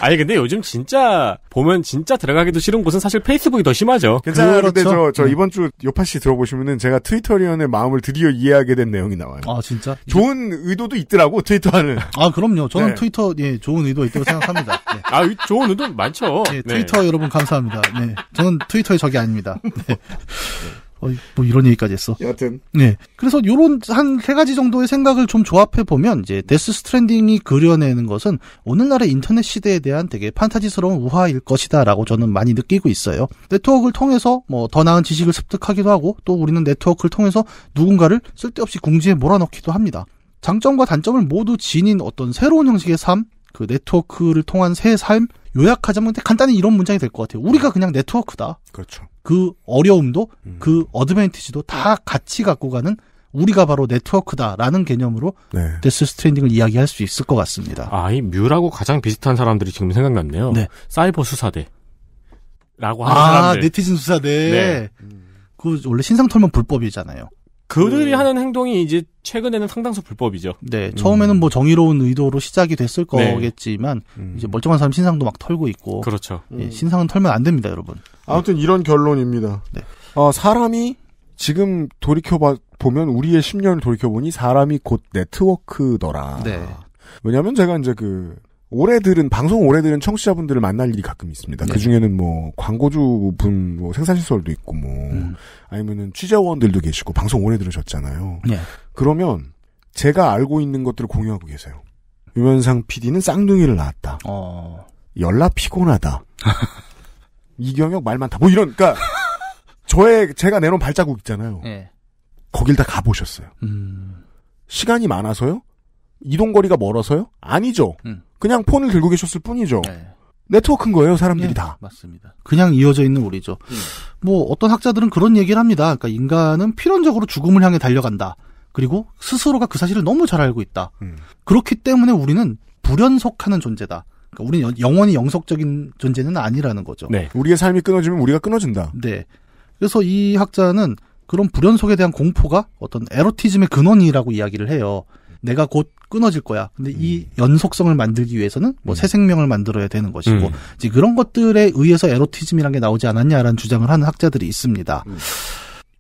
아니 근데 요즘 진짜 보면 진짜 들어가기도 싫은 곳은 사실 페이스북이 더 심하죠. 괜찮아요. 근데 저, 저 네. 이번 주 요파 씨 들어보시면은 제가 트위터리언의 마음을 드디어 이해하게 된 내용이 나와요. 아 진짜? 좋은 의도도 있더라고 트위터는. 아 그럼요. 저는 네. 트위터 예 좋은 의도 있다고 생각합니다. 네. 아 좋은 의도 많죠. 네, 트위터 네. 여러분 감사합니다. 네, 저는 트위터의 적이 아닙니다. 네. 어, 뭐 이런 얘기까지 했어. 여튼. 네. 그래서 요런 한 세 가지 정도의 생각을 좀 조합해 보면 이제 데스 스트랜딩이 그려내는 것은 오늘날의 인터넷 시대에 대한 되게 판타지스러운 우화일 것이다라고 저는 많이 느끼고 있어요. 네트워크를 통해서 뭐 더 나은 지식을 습득하기도 하고 또 우리는 네트워크를 통해서 누군가를 쓸데없이 궁지에 몰아넣기도 합니다. 장점과 단점을 모두 지닌 어떤 새로운 형식의 삶, 그 네트워크를 통한 새 삶 요약하자면 간단히 이런 문장이 될 것 같아요. 우리가 그냥 네트워크다. 그렇죠. 그 어려움도 음. 그 어드밴티지도 다 같이 갖고 가는 우리가 바로 네트워크다라는 개념으로 네. 데스 스트랜딩을 이야기할 수 있을 것 같습니다. 아, 이 뮤라고 가장 비슷한 사람들이 지금 생각났네요. 네. 사이버 수사대라고 하는 아, 사람들. 아, 네티즌 수사대. 네. 그 원래 신상 털면 불법이잖아요. 그들이 음. 하는 행동이 이제 최근에는 상당수 불법이죠. 네, 처음에는 음. 뭐 정의로운 의도로 시작이 됐을 네. 거겠지만 음. 이제 멀쩡한 사람 신상도 막 털고 있고. 그렇죠. 예, 신상은 털면 안 됩니다, 여러분. 아무튼 네. 이런 결론입니다. 네. 어, 사람이 지금 돌이켜 보면 우리의 십 년을 돌이켜 보니 사람이 곧 네트워크더라. 네. 왜냐하면 제가 이제 그 오래 들은 방송 오래 들은 청취자분들을 만날 일이 가끔 있습니다. 네. 그 중에는 뭐 광고주 분, 뭐 생산시설도 있고 뭐 음. 아니면은 취재원들도 계시고 방송 오래 들으셨잖아요. 네. 그러면 제가 알고 있는 것들을 공유하고 계세요. 유면상 피디는 쌍둥이를 낳았다. 어. 열라 피곤하다. 이경혁 말 많다. 뭐 이런, 그러니까 저의 제가 내놓은 발자국 있잖아요. 네. 거길 다 가보셨어요. 음. 시간이 많아서요? 이동거리가 멀어서요? 아니죠. 음. 그냥 폰을 들고 계셨을 뿐이죠. 네. 네트워크인 거예요, 사람들이 네, 다. 맞습니다. 그냥 이어져 있는 우리죠. 음. 뭐 어떤 학자들은 그런 얘기를 합니다. 그러니까 인간은 필연적으로 죽음을 향해 달려간다. 그리고 스스로가 그 사실을 너무 잘 알고 있다. 음. 그렇기 때문에 우리는 불연속하는 존재다. 그러니까 우리는 영원히 영속적인 존재는 아니라는 거죠. 네. 우리의 삶이 끊어지면 우리가 끊어진다. 네. 그래서 이 학자는 그런 불연속에 대한 공포가 어떤 에로티즘의 근원이라고 이야기를 해요. 내가 곧 끊어질 거야. 근데 음. 이 연속성을 만들기 위해서는 뭐 새 생명을 만들어야 되는 것이고 음. 이제 그런 것들에 의해서 에로티즘이라는 게 나오지 않았냐라는 주장을 하는 학자들이 있습니다. 음.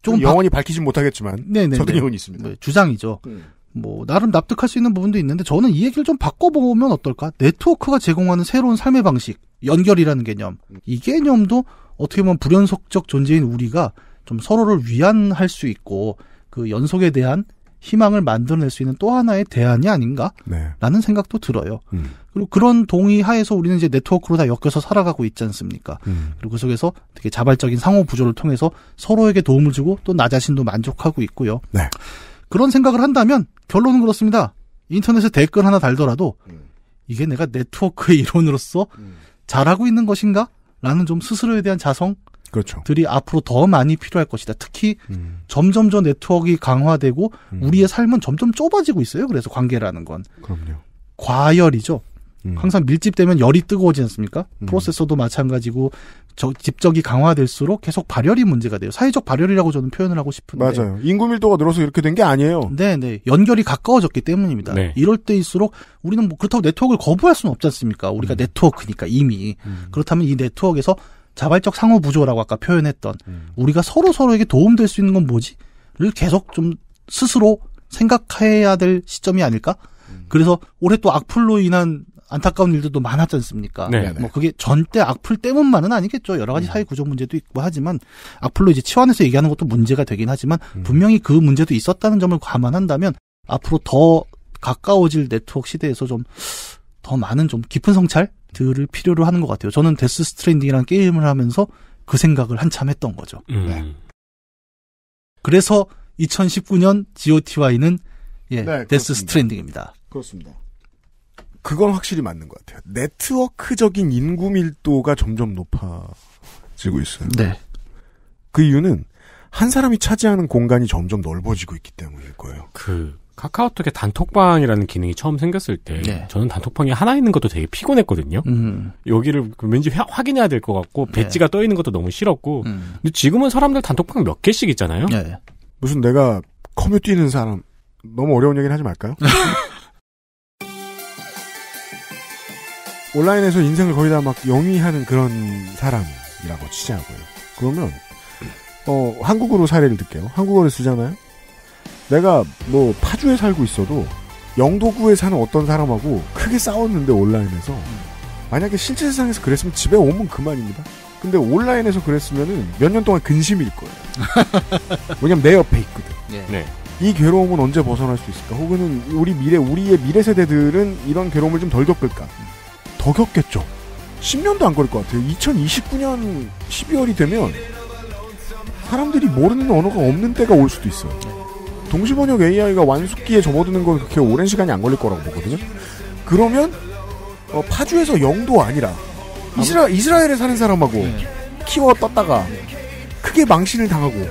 조금 영원히 바... 밝히진 못하겠지만 네네, 저도 이론이 있습니다. 네, 주장이죠. 음. 뭐 나름 납득할 수 있는 부분도 있는데 저는 이 얘기를 좀 바꿔보면 어떨까? 네트워크가 제공하는 새로운 삶의 방식, 연결이라는 개념. 이 개념도 어떻게 보면 불연속적 존재인 우리가 좀 서로를 위안할 수 있고 그 연속에 대한 희망을 만들어낼 수 있는 또 하나의 대안이 아닌가? 네. 라는 생각도 들어요. 음. 그리고 그런 동의 하에서 우리는 이제 네트워크로 다 엮여서 살아가고 있지 않습니까? 음. 그리고 그 속에서 되게 자발적인 상호 구조를 통해서 서로에게 도움을 주고 또 나 자신도 만족하고 있고요. 네. 그런 생각을 한다면 결론은 그렇습니다. 인터넷에 댓글 하나 달더라도 음. 이게 내가 네트워크의 일원으로서 음. 잘하고 있는 것인가? 라는 좀 스스로에 대한 자성? 그렇죠. 들이 앞으로 더 많이 필요할 것이다. 특히 음. 점점 저 네트워크가 강화되고 음. 우리의 삶은 점점 좁아지고 있어요. 그래서 관계라는 건. 그럼요. 과열이죠. 음. 항상 밀집되면 열이 뜨거워지지 않습니까? 음. 프로세서도 마찬가지고 저, 집적이 강화될수록 계속 발열이 문제가 돼요. 사회적 발열이라고 저는 표현을 하고 싶은데. 맞아요. 인구 밀도가 늘어서 이렇게 된 게 아니에요. 네네. 연결이 가까워졌기 때문입니다. 네. 이럴 때일수록 우리는 뭐 그렇다고 네트워크를 거부할 수는 없지 않습니까? 우리가 음. 네트워크니까 이미. 음. 그렇다면 이 네트워크에서 자발적 상호 부조라고 아까 표현했던 음. 우리가 서로 서로에게 도움될 수 있는 건 뭐지?를 계속 좀 스스로 생각해야 될 시점이 아닐까? 음. 그래서 올해 또 악플로 인한 안타까운 일들도 많았지 않습니까? 네, 네. 뭐 그게 전대 악플 때문만은 아니겠죠. 여러 가지 음. 사회 구조 문제도 있고 하지만 악플로 이제 치환해서 얘기하는 것도 문제가 되긴 하지만 음. 분명히 그 문제도 있었다는 점을 감안한다면 앞으로 더 가까워질 네트워크 시대에서 좀 더 많은 좀 깊은 성찰? 들을 필요로 하는 것 같아요. 저는 데스 스트랜딩이라는 게임을 하면서 그 생각을 한참 했던 거죠. 음. 네. 그래서 이천십구 년 지오티와이는 예, 네, 데스 스트랜딩입니다. 그렇습니다. 그건 확실히 맞는 것 같아요. 네트워크적인 인구 밀도가 점점 높아지고 있어요. 네. 그 이유는 한 사람이 차지하는 공간이 점점 넓어지고 있기 때문일 거예요. 그... 카카오톡의 단톡방이라는 기능이 처음 생겼을 때 네. 저는 단톡방이 하나 있는 것도 되게 피곤했거든요. 음. 여기를 왠지 화, 확인해야 될 것 같고 배지가 네. 떠 있는 것도 너무 싫었고 음. 근데 지금은 사람들 단톡방 몇 개씩 있잖아요. 네. 무슨 내가 커뮤 뛰는 사람 너무 어려운 얘기는 하지 말까요? 온라인에서 인생을 거의 다 막 영위하는 그런 사람이라고 치자고요. 그러면 어, 한국어로 사례를 들게요. 한국어를 쓰잖아요. 내가 뭐 파주에 살고 있어도 영도구에 사는 어떤 사람하고 크게 싸웠는데 온라인에서 만약에 실제 세상에서 그랬으면 집에 오면 그만입니다. 근데 온라인에서 그랬으면은 몇 년 동안 근심일 거예요. 왜냐면 내 옆에 있거든. 네. 네. 이 괴로움은 언제 벗어날 수 있을까? 혹은 우리 미래 우리의 미래 세대들은 이런 괴로움을 좀 덜 겪을까? 더 겪겠죠. 십 년도 안 걸릴 것 같아요. 이천이십구 년 십이월이 되면 사람들이 모르는 언어가 없는 때가 올 수도 있어요. 동시번역 에이아이가 완숙기에 접어드는 건 그렇게 오랜 시간이 안 걸릴 거라고 보거든요. 그러면 어, 파주에서 영도 아니라 이스라, 이스라엘에 사는 사람하고 네. 키워 떴다가 크게 망신을 당하고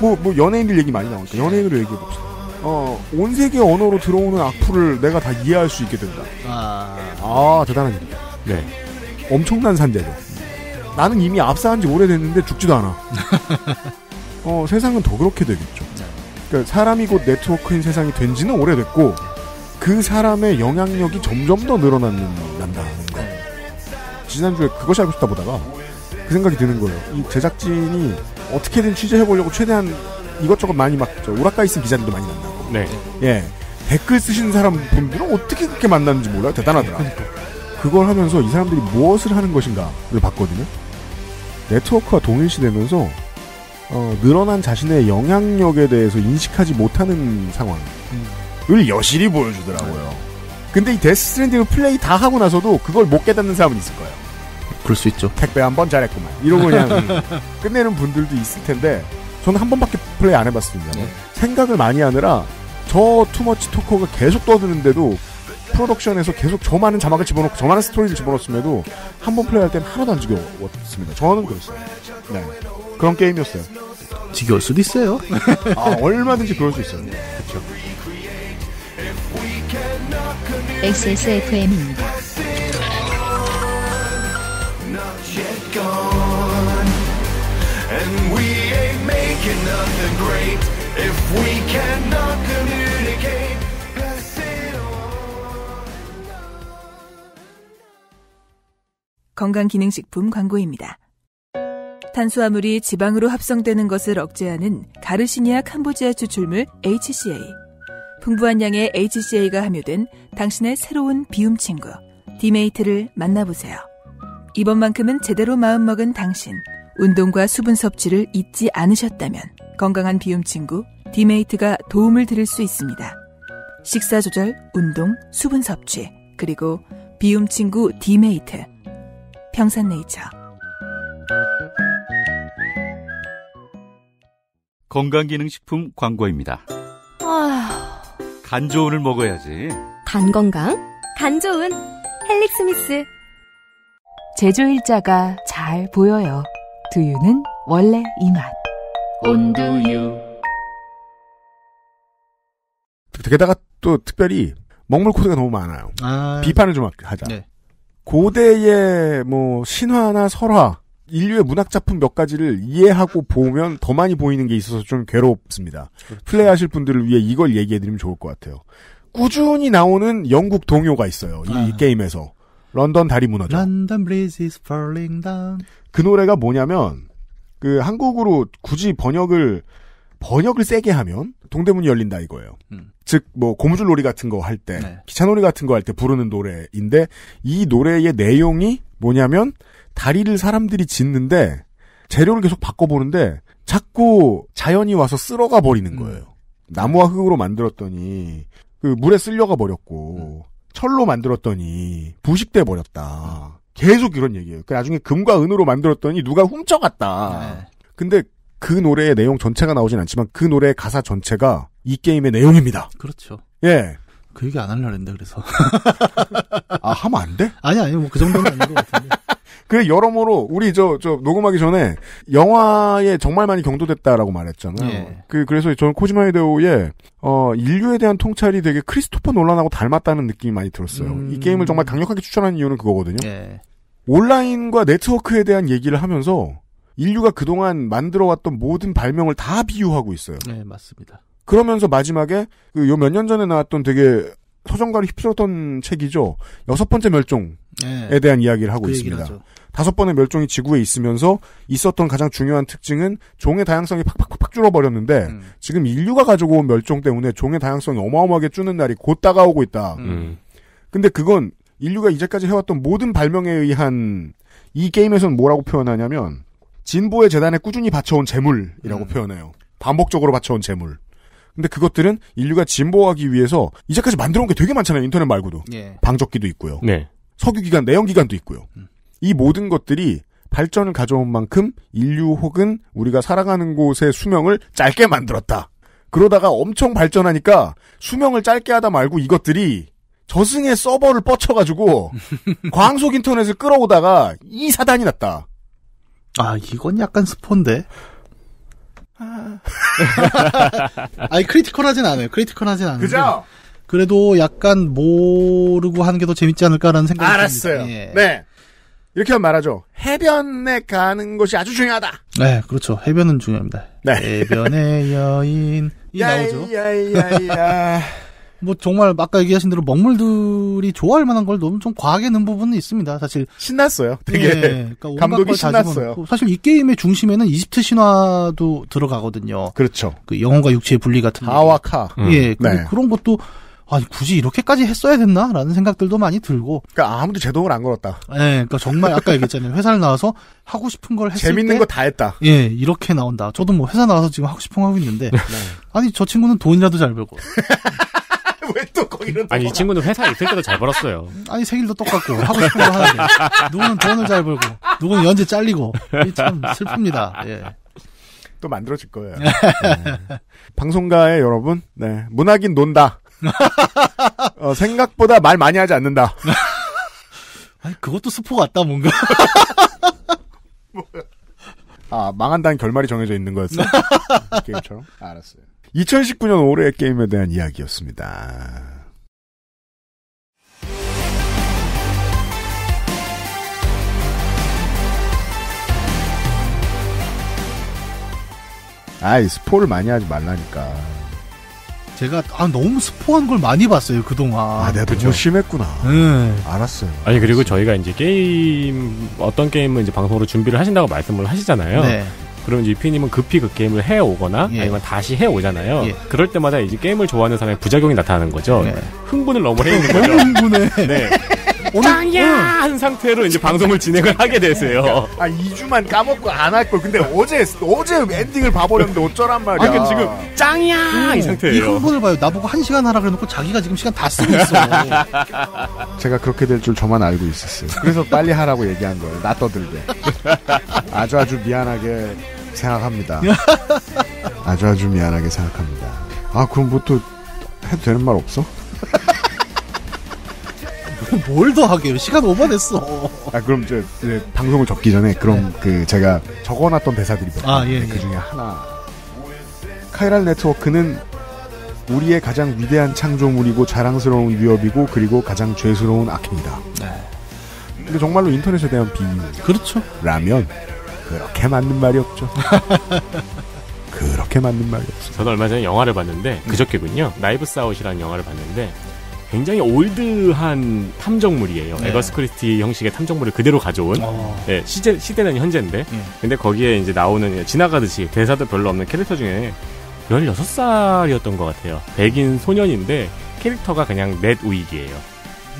뭐, 뭐 연예인들 얘기 많이 나오니까 연예인으로 얘기해봅시다. 어, 온 세계 언어로 들어오는 악플을 내가 다 이해할 수 있게 된다. 아, 아 대단한 일이야. 네. 엄청난 산재죠. 나는 이미 압사한 지 오래됐는데 죽지도 않아. 어, 세상은 더 그렇게 되겠죠. 그러니까 사람이 곧 네트워크인 세상이 된 지는 오래됐고 그 사람의 영향력이 점점 더 늘어난다는 거. 지난주에 그것이 알고 싶다 보다가 그 생각이 드는 거예요. 이 제작진이 어떻게든 취재해보려고 최대한 이것저것 많이 막 오락가이 쓴 기자들도 많이 만나고 네. 예, 댓글 쓰시는 사람 분들은 어떻게 그렇게 만나는지 몰라요. 대단하더라. 그걸 하면서 이 사람들이 무엇을 하는 것인가를 봤거든요. 네트워크와 동일시되면서 어, 늘어난 자신의 영향력에 대해서 인식하지 못하는 상황을 여실히 보여주더라고요. 근데 이 데스 스트랜딩을 플레이 다 하고 나서도 그걸 못 깨닫는 사람은 있을 거예요. 그럴 수 있죠. 택배 한번 잘했구만 이러고 그냥 끝내는 분들도 있을 텐데, 저는 한 번밖에 플레이 안 해봤습니다. 네. 생각을 많이 하느라 저 투머치 토커가 계속 떠드는데도 프로덕션에서 계속 저 많은 자막을 집어넣고 저 많은 스토리를 집어넣었음에도 한 번 플레이할 때는 하나도 안 지겨웠습니다. 저는 그랬어요. 네. 그런 게임이었어요. 지겨울 수도 있어요. 아, 얼마든지 그럴 수 있어요. 그렇죠. 엑스에스에프엠입니다. 건강기능식품 광고입니다. 탄수화물이 지방으로 합성되는 것을 억제하는 가르시니아 캄보지아 추출물 에이치씨에이. 풍부한 양의 에이치씨에이가 함유된 당신의 새로운 비움 친구 디메이트를 만나보세요. 이번만큼은 제대로 마음먹은 당신, 운동과 수분 섭취를 잊지 않으셨다면 건강한 비움 친구 디메이트가 도움을 드릴 수 있습니다. 식사 조절, 운동, 수분 섭취, 그리고 비움 친구 디메이트. 평산네이처. 건강기능식품 광고입니다. 아... 간조음을 먹어야지. 간건강? 간조음. 헬릭 스미스. 제조일자가 잘 보여요. 두유는 원래 이 맛. 온두유. 게다가 또 특별히 먹물 코드가 너무 많아요. 아... 비판을 좀 하자. 네. 고대의 뭐 신화나 설화, 인류의 문학 작품 몇 가지를 이해하고 보면 더 많이 보이는 게 있어서 좀 괴롭습니다. 그렇죠. 플레이하실 분들을 위해 이걸 얘기해드리면 좋을 것 같아요. 꾸준히 나오는 영국 동요가 있어요. 이, 아. 이 게임에서. 런던 다리 무너져. London Bridge is falling down. 그 노래가 뭐냐면, 그 한국으로 굳이 번역을 번역을 세게 하면 동대문이 열린다 이거예요. 음. 즉 뭐 고무줄놀이 같은 거 할 때, 네. 기차놀이 같은 거 할 때 부르는 노래인데, 이 노래의 내용이 뭐냐면 다리를 사람들이 짓는데 재료를 계속 바꿔보는데 자꾸 자연이 와서 쓸어가 버리는 거예요. 음. 나무와 흙으로 만들었더니 그 물에 쓸려가 버렸고, 음. 철로 만들었더니 부식돼 버렸다. 음. 계속 이런 얘기예요. 그 나중에 금과 은으로 만들었더니 누가 훔쳐갔다. 네. 근데 그 노래의 내용 전체가 나오진 않지만 그 노래의 가사 전체가 이 게임의 내용입니다. 그렇죠. 예. 그 얘기 안 하려고 했는데, 그래서. 아, 하면 안 돼? 아니, 아니, 뭐 그 정도는 아닌 것 같은데. 그래, 여러모로 우리 저, 저, 녹음하기 전에 영화에 정말 많이 경도됐다라고 말했잖아요. 예. 그, 그래서 저는 코지마 히데오의, 어, 인류에 대한 통찰이 되게 크리스토퍼 논란하고 닮았다는 느낌이 많이 들었어요. 음... 이 게임을 정말 강력하게 추천하는 이유는 그거거든요. 예. 온라인과 네트워크에 대한 얘기를 하면서 인류가 그동안 만들어왔던 모든 발명을 다 비유하고 있어요. 네, 맞습니다. 그러면서 마지막에 그 요 몇 년 전에 나왔던 되게 서정가를 휩쓸었던 책이죠. 여섯 번째 멸종에 네, 대한 이야기를 하고 그 있습니다. 다섯 번의 멸종이 지구에 있으면서 있었던 가장 중요한 특징은 종의 다양성이 팍팍팍 줄어버렸는데, 음. 지금 인류가 가지고 온 멸종 때문에 종의 다양성이 어마어마하게 줄는 날이 곧 다가오고 있다. 음. 근데 그건 인류가 이제까지 해왔던 모든 발명에 의한, 이 게임에서는 뭐라고 표현하냐면 진보의 재단에 꾸준히 바쳐온 재물이라고 음. 표현해요. 반복적으로 바쳐온 재물. 근데 그것들은 인류가 진보하기 위해서 이제까지 만들어온 게 되게 많잖아요. 인터넷 말고도. 예. 방적기도 있고요. 네. 석유기관, 내연기관도 있고요. 음. 이 모든 것들이 발전을 가져온 만큼 인류 혹은 우리가 살아가는 곳의 수명을 짧게 만들었다. 그러다가 엄청 발전하니까 수명을 짧게 하다 말고 이것들이 저승의 서버를 뻗쳐가지고 광속 인터넷을 끌어오다가 이 사단이 났다. 아, 이건 약간 스폰데. 아... 아니, 크리티컬하진 않아요. 크리티컬하진 않은데. 그죠? 그래도 약간 모르고 하는 게 더 재밌지 않을까라는 생각이 알았어요. 듭니다. 알았어요. 예. 네. 이렇게 하면 말하죠. 해변에 가는 것이 아주 중요하다. 네, 그렇죠. 해변은 중요합니다. 네. 해변의 여인. 이 나오죠. 야야야야. 뭐 정말 아까 얘기하신 대로 먹물들이 좋아할 만한 걸 너무 좀 과하게 넣은 부분은 있습니다. 사실 신났어요. 되게. 네, 그러니까 감독이 신났어요. 사실 이 게임의 중심에는 이집트 신화도 들어가거든요. 그렇죠. 그 영혼과 육체의 분리 같은. 하와 카. 음. 예. 네. 그런 것도 아니 굳이 이렇게까지 했어야 됐나라는 생각들도 많이 들고. 그러니까 아무도 제동을 안 걸었다. 예. 네, 그러니까 정말 아까 얘기했잖아요. 회사를 나와서 하고 싶은 걸 했을 재밌는 때 재밌는 거 다 했다. 예, 이렇게 나온다. 저도 뭐 회사 나와서 지금 하고 싶은 거 하고 있는데. 네. 아니 저 친구는 돈이라도 잘 벌고. 왜 또 거기는 아니, 이 친구는 회사에 있을 때도 잘 벌었어요. 아니, 생일도 똑같고 하고 싶은 거 하는데 누구는 돈을 잘 벌고 누구는 연재 잘리고 참 슬픕니다. 예. 또 만들어질 거예요. 네. 방송가의 여러분, 네, 문학인 논다. 어, 생각보다 말 많이 하지 않는다. 아니, 그것도 스포 같다, 뭔가. 아, 망한다는 결말이 정해져 있는 거였어요? 게임처럼? 아, 알았어요. 이천십구 년 올해의 게임에 대한 이야기였습니다. 아이, 스포를 많이 하지 말라니까. 제가, 아, 너무 스포한 걸 많이 봤어요, 그동안. 아, 내가 그쵸? 너무 심했구나. 응. 알았어요. 아니, 그리고 저희가 이제 게임, 어떤 게임을 이제 방송으로 준비를 하신다고 말씀을 하시잖아요. 네. 그럼 이제 피님은 급히 그 게임을 해오거나, 예. 아니면 다시 해오잖아요. 예. 그럴 때마다 이제 게임을 좋아하는 사람의 부작용이 나타나는 거죠. 예. 흥분을 너무 해오는 거죠. 흥분해. 네. 짱이야! 한 상태로 이제 방송을 진행을 하게 되세요. 아, 이 주만 까먹고 안 할 걸. 근데 어제, 어제 엔딩을 봐버렸는데 어쩌란 말이야. 아, 지금 짱이야! 음, 이 상태예요. 이 흥분을 봐요. 나보고 한 시간 하라 그래놓고 자기가 지금 시간 다 쓰고 있어. 제가 그렇게 될 줄 저만 알고 있었어요. 그래서 빨리 하라고 얘기한 거예요. 나 떠들게. 아주 아주 미안하게 생각합니다. 아주 아주 미안하게 생각합니다. 아, 그럼 뭐 또 해도 되는 말 없어? 뭘 더 하게요? 시간 오버됐어. 아, 그럼 이제, 이제 방송을 접기 전에 그럼 네. 그 제가 적어놨던 대사들이 몇 아, 예, 예. 그 중에 하나. 카이랄 네트워크는 우리의 가장 위대한 창조물이고 자랑스러운 위협이고 그리고 가장 죄스러운 악행이다. 네. 근데 정말로 인터넷에 대한 비유. 그렇죠. 라면 그렇게 맞는 말이 없죠. 그렇게 맞는 말이 없어요. 저는 얼마 전에 영화를 봤는데 그저께군요. 나이브스 아웃이라는 영화를 봤는데. 굉장히 올드한 탐정물이에요. 네. 에거스 크리스티 형식의 탐정물을 그대로 가져온 네, 시제, 시대는 현재인데 네. 근데 거기에 이제 나오는 지나가듯이 대사도 별로 없는 캐릭터 중에 열여섯 살이었던 것 같아요. 백인 소년인데 캐릭터가 그냥 넷 우익이에요.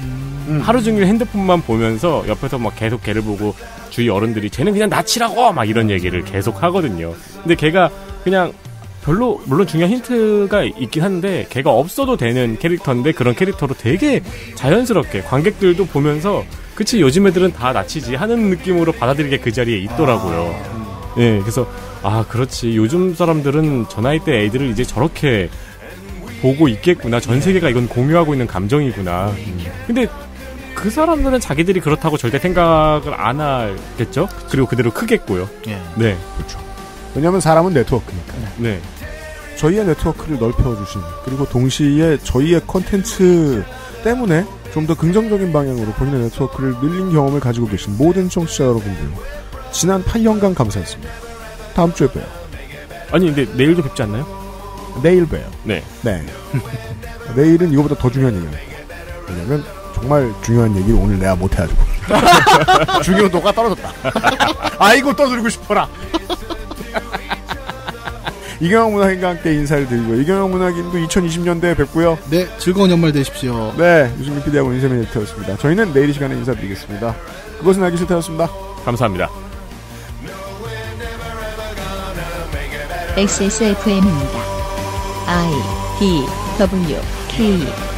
음. 하루 종일 핸드폰만 보면서 옆에서 막 계속 걔를 보고 주위 어른들이 쟤는 그냥 낯이라고 막 이런 얘기를 계속 하거든요. 근데 걔가 그냥 별로 물론 중요한 힌트가 있긴 한데 걔가 없어도 되는 캐릭터인데 그런 캐릭터로 되게 자연스럽게 관객들도 보면서 그치 요즘 애들은 다 낯이지 하는 느낌으로 받아들이게 그 자리에 있더라고요. 아... 예, 그래서 아 그렇지 요즘 사람들은 저 나이 때 애들을 이제 저렇게 보고 있겠구나. 전 세계가 이건 공유하고 있는 감정이구나. 음. 근데 그 사람들은 자기들이 그렇다고 절대 생각을 안 하겠죠. 그리고 그대로 크겠고요. 예. 네, 그렇죠. 왜냐하면 사람은 네트워크니까. 네. 저희의 네트워크를 넓혀주신 그리고 동시에 저희의 콘텐츠 때문에 좀 더 긍정적인 방향으로 본인의 네트워크를 늘린 경험을 가지고 계신 모든 청취자 여러분들 지난 팔 년간 감사했습니다. 다음 주에 봬요. 아니 근데 내일도 뵙지 않나요? 내일 봬요. 네. 네. 내일은 이거보다 더 중요한 얘기예요. 왜냐하면 정말 중요한 얘기를 오늘 내가 못해가지고 중요도가 떨어졌다. 아이고 떠들고 싶어라. 이경영 문학인과 함께 인사를 드리고 이경영 문학인도 이천이십 년대에 뵙고요. 네, 즐거운 연말 되십시오. 네, 유승균 피디하고 윤세민 에디터였습니다. 저희는 내일 이 시간에 인사드리겠습니다. 그것은 알기 싫다였습니다. 감사합니다. 엑스에스에프엠입니다. I, D, W, K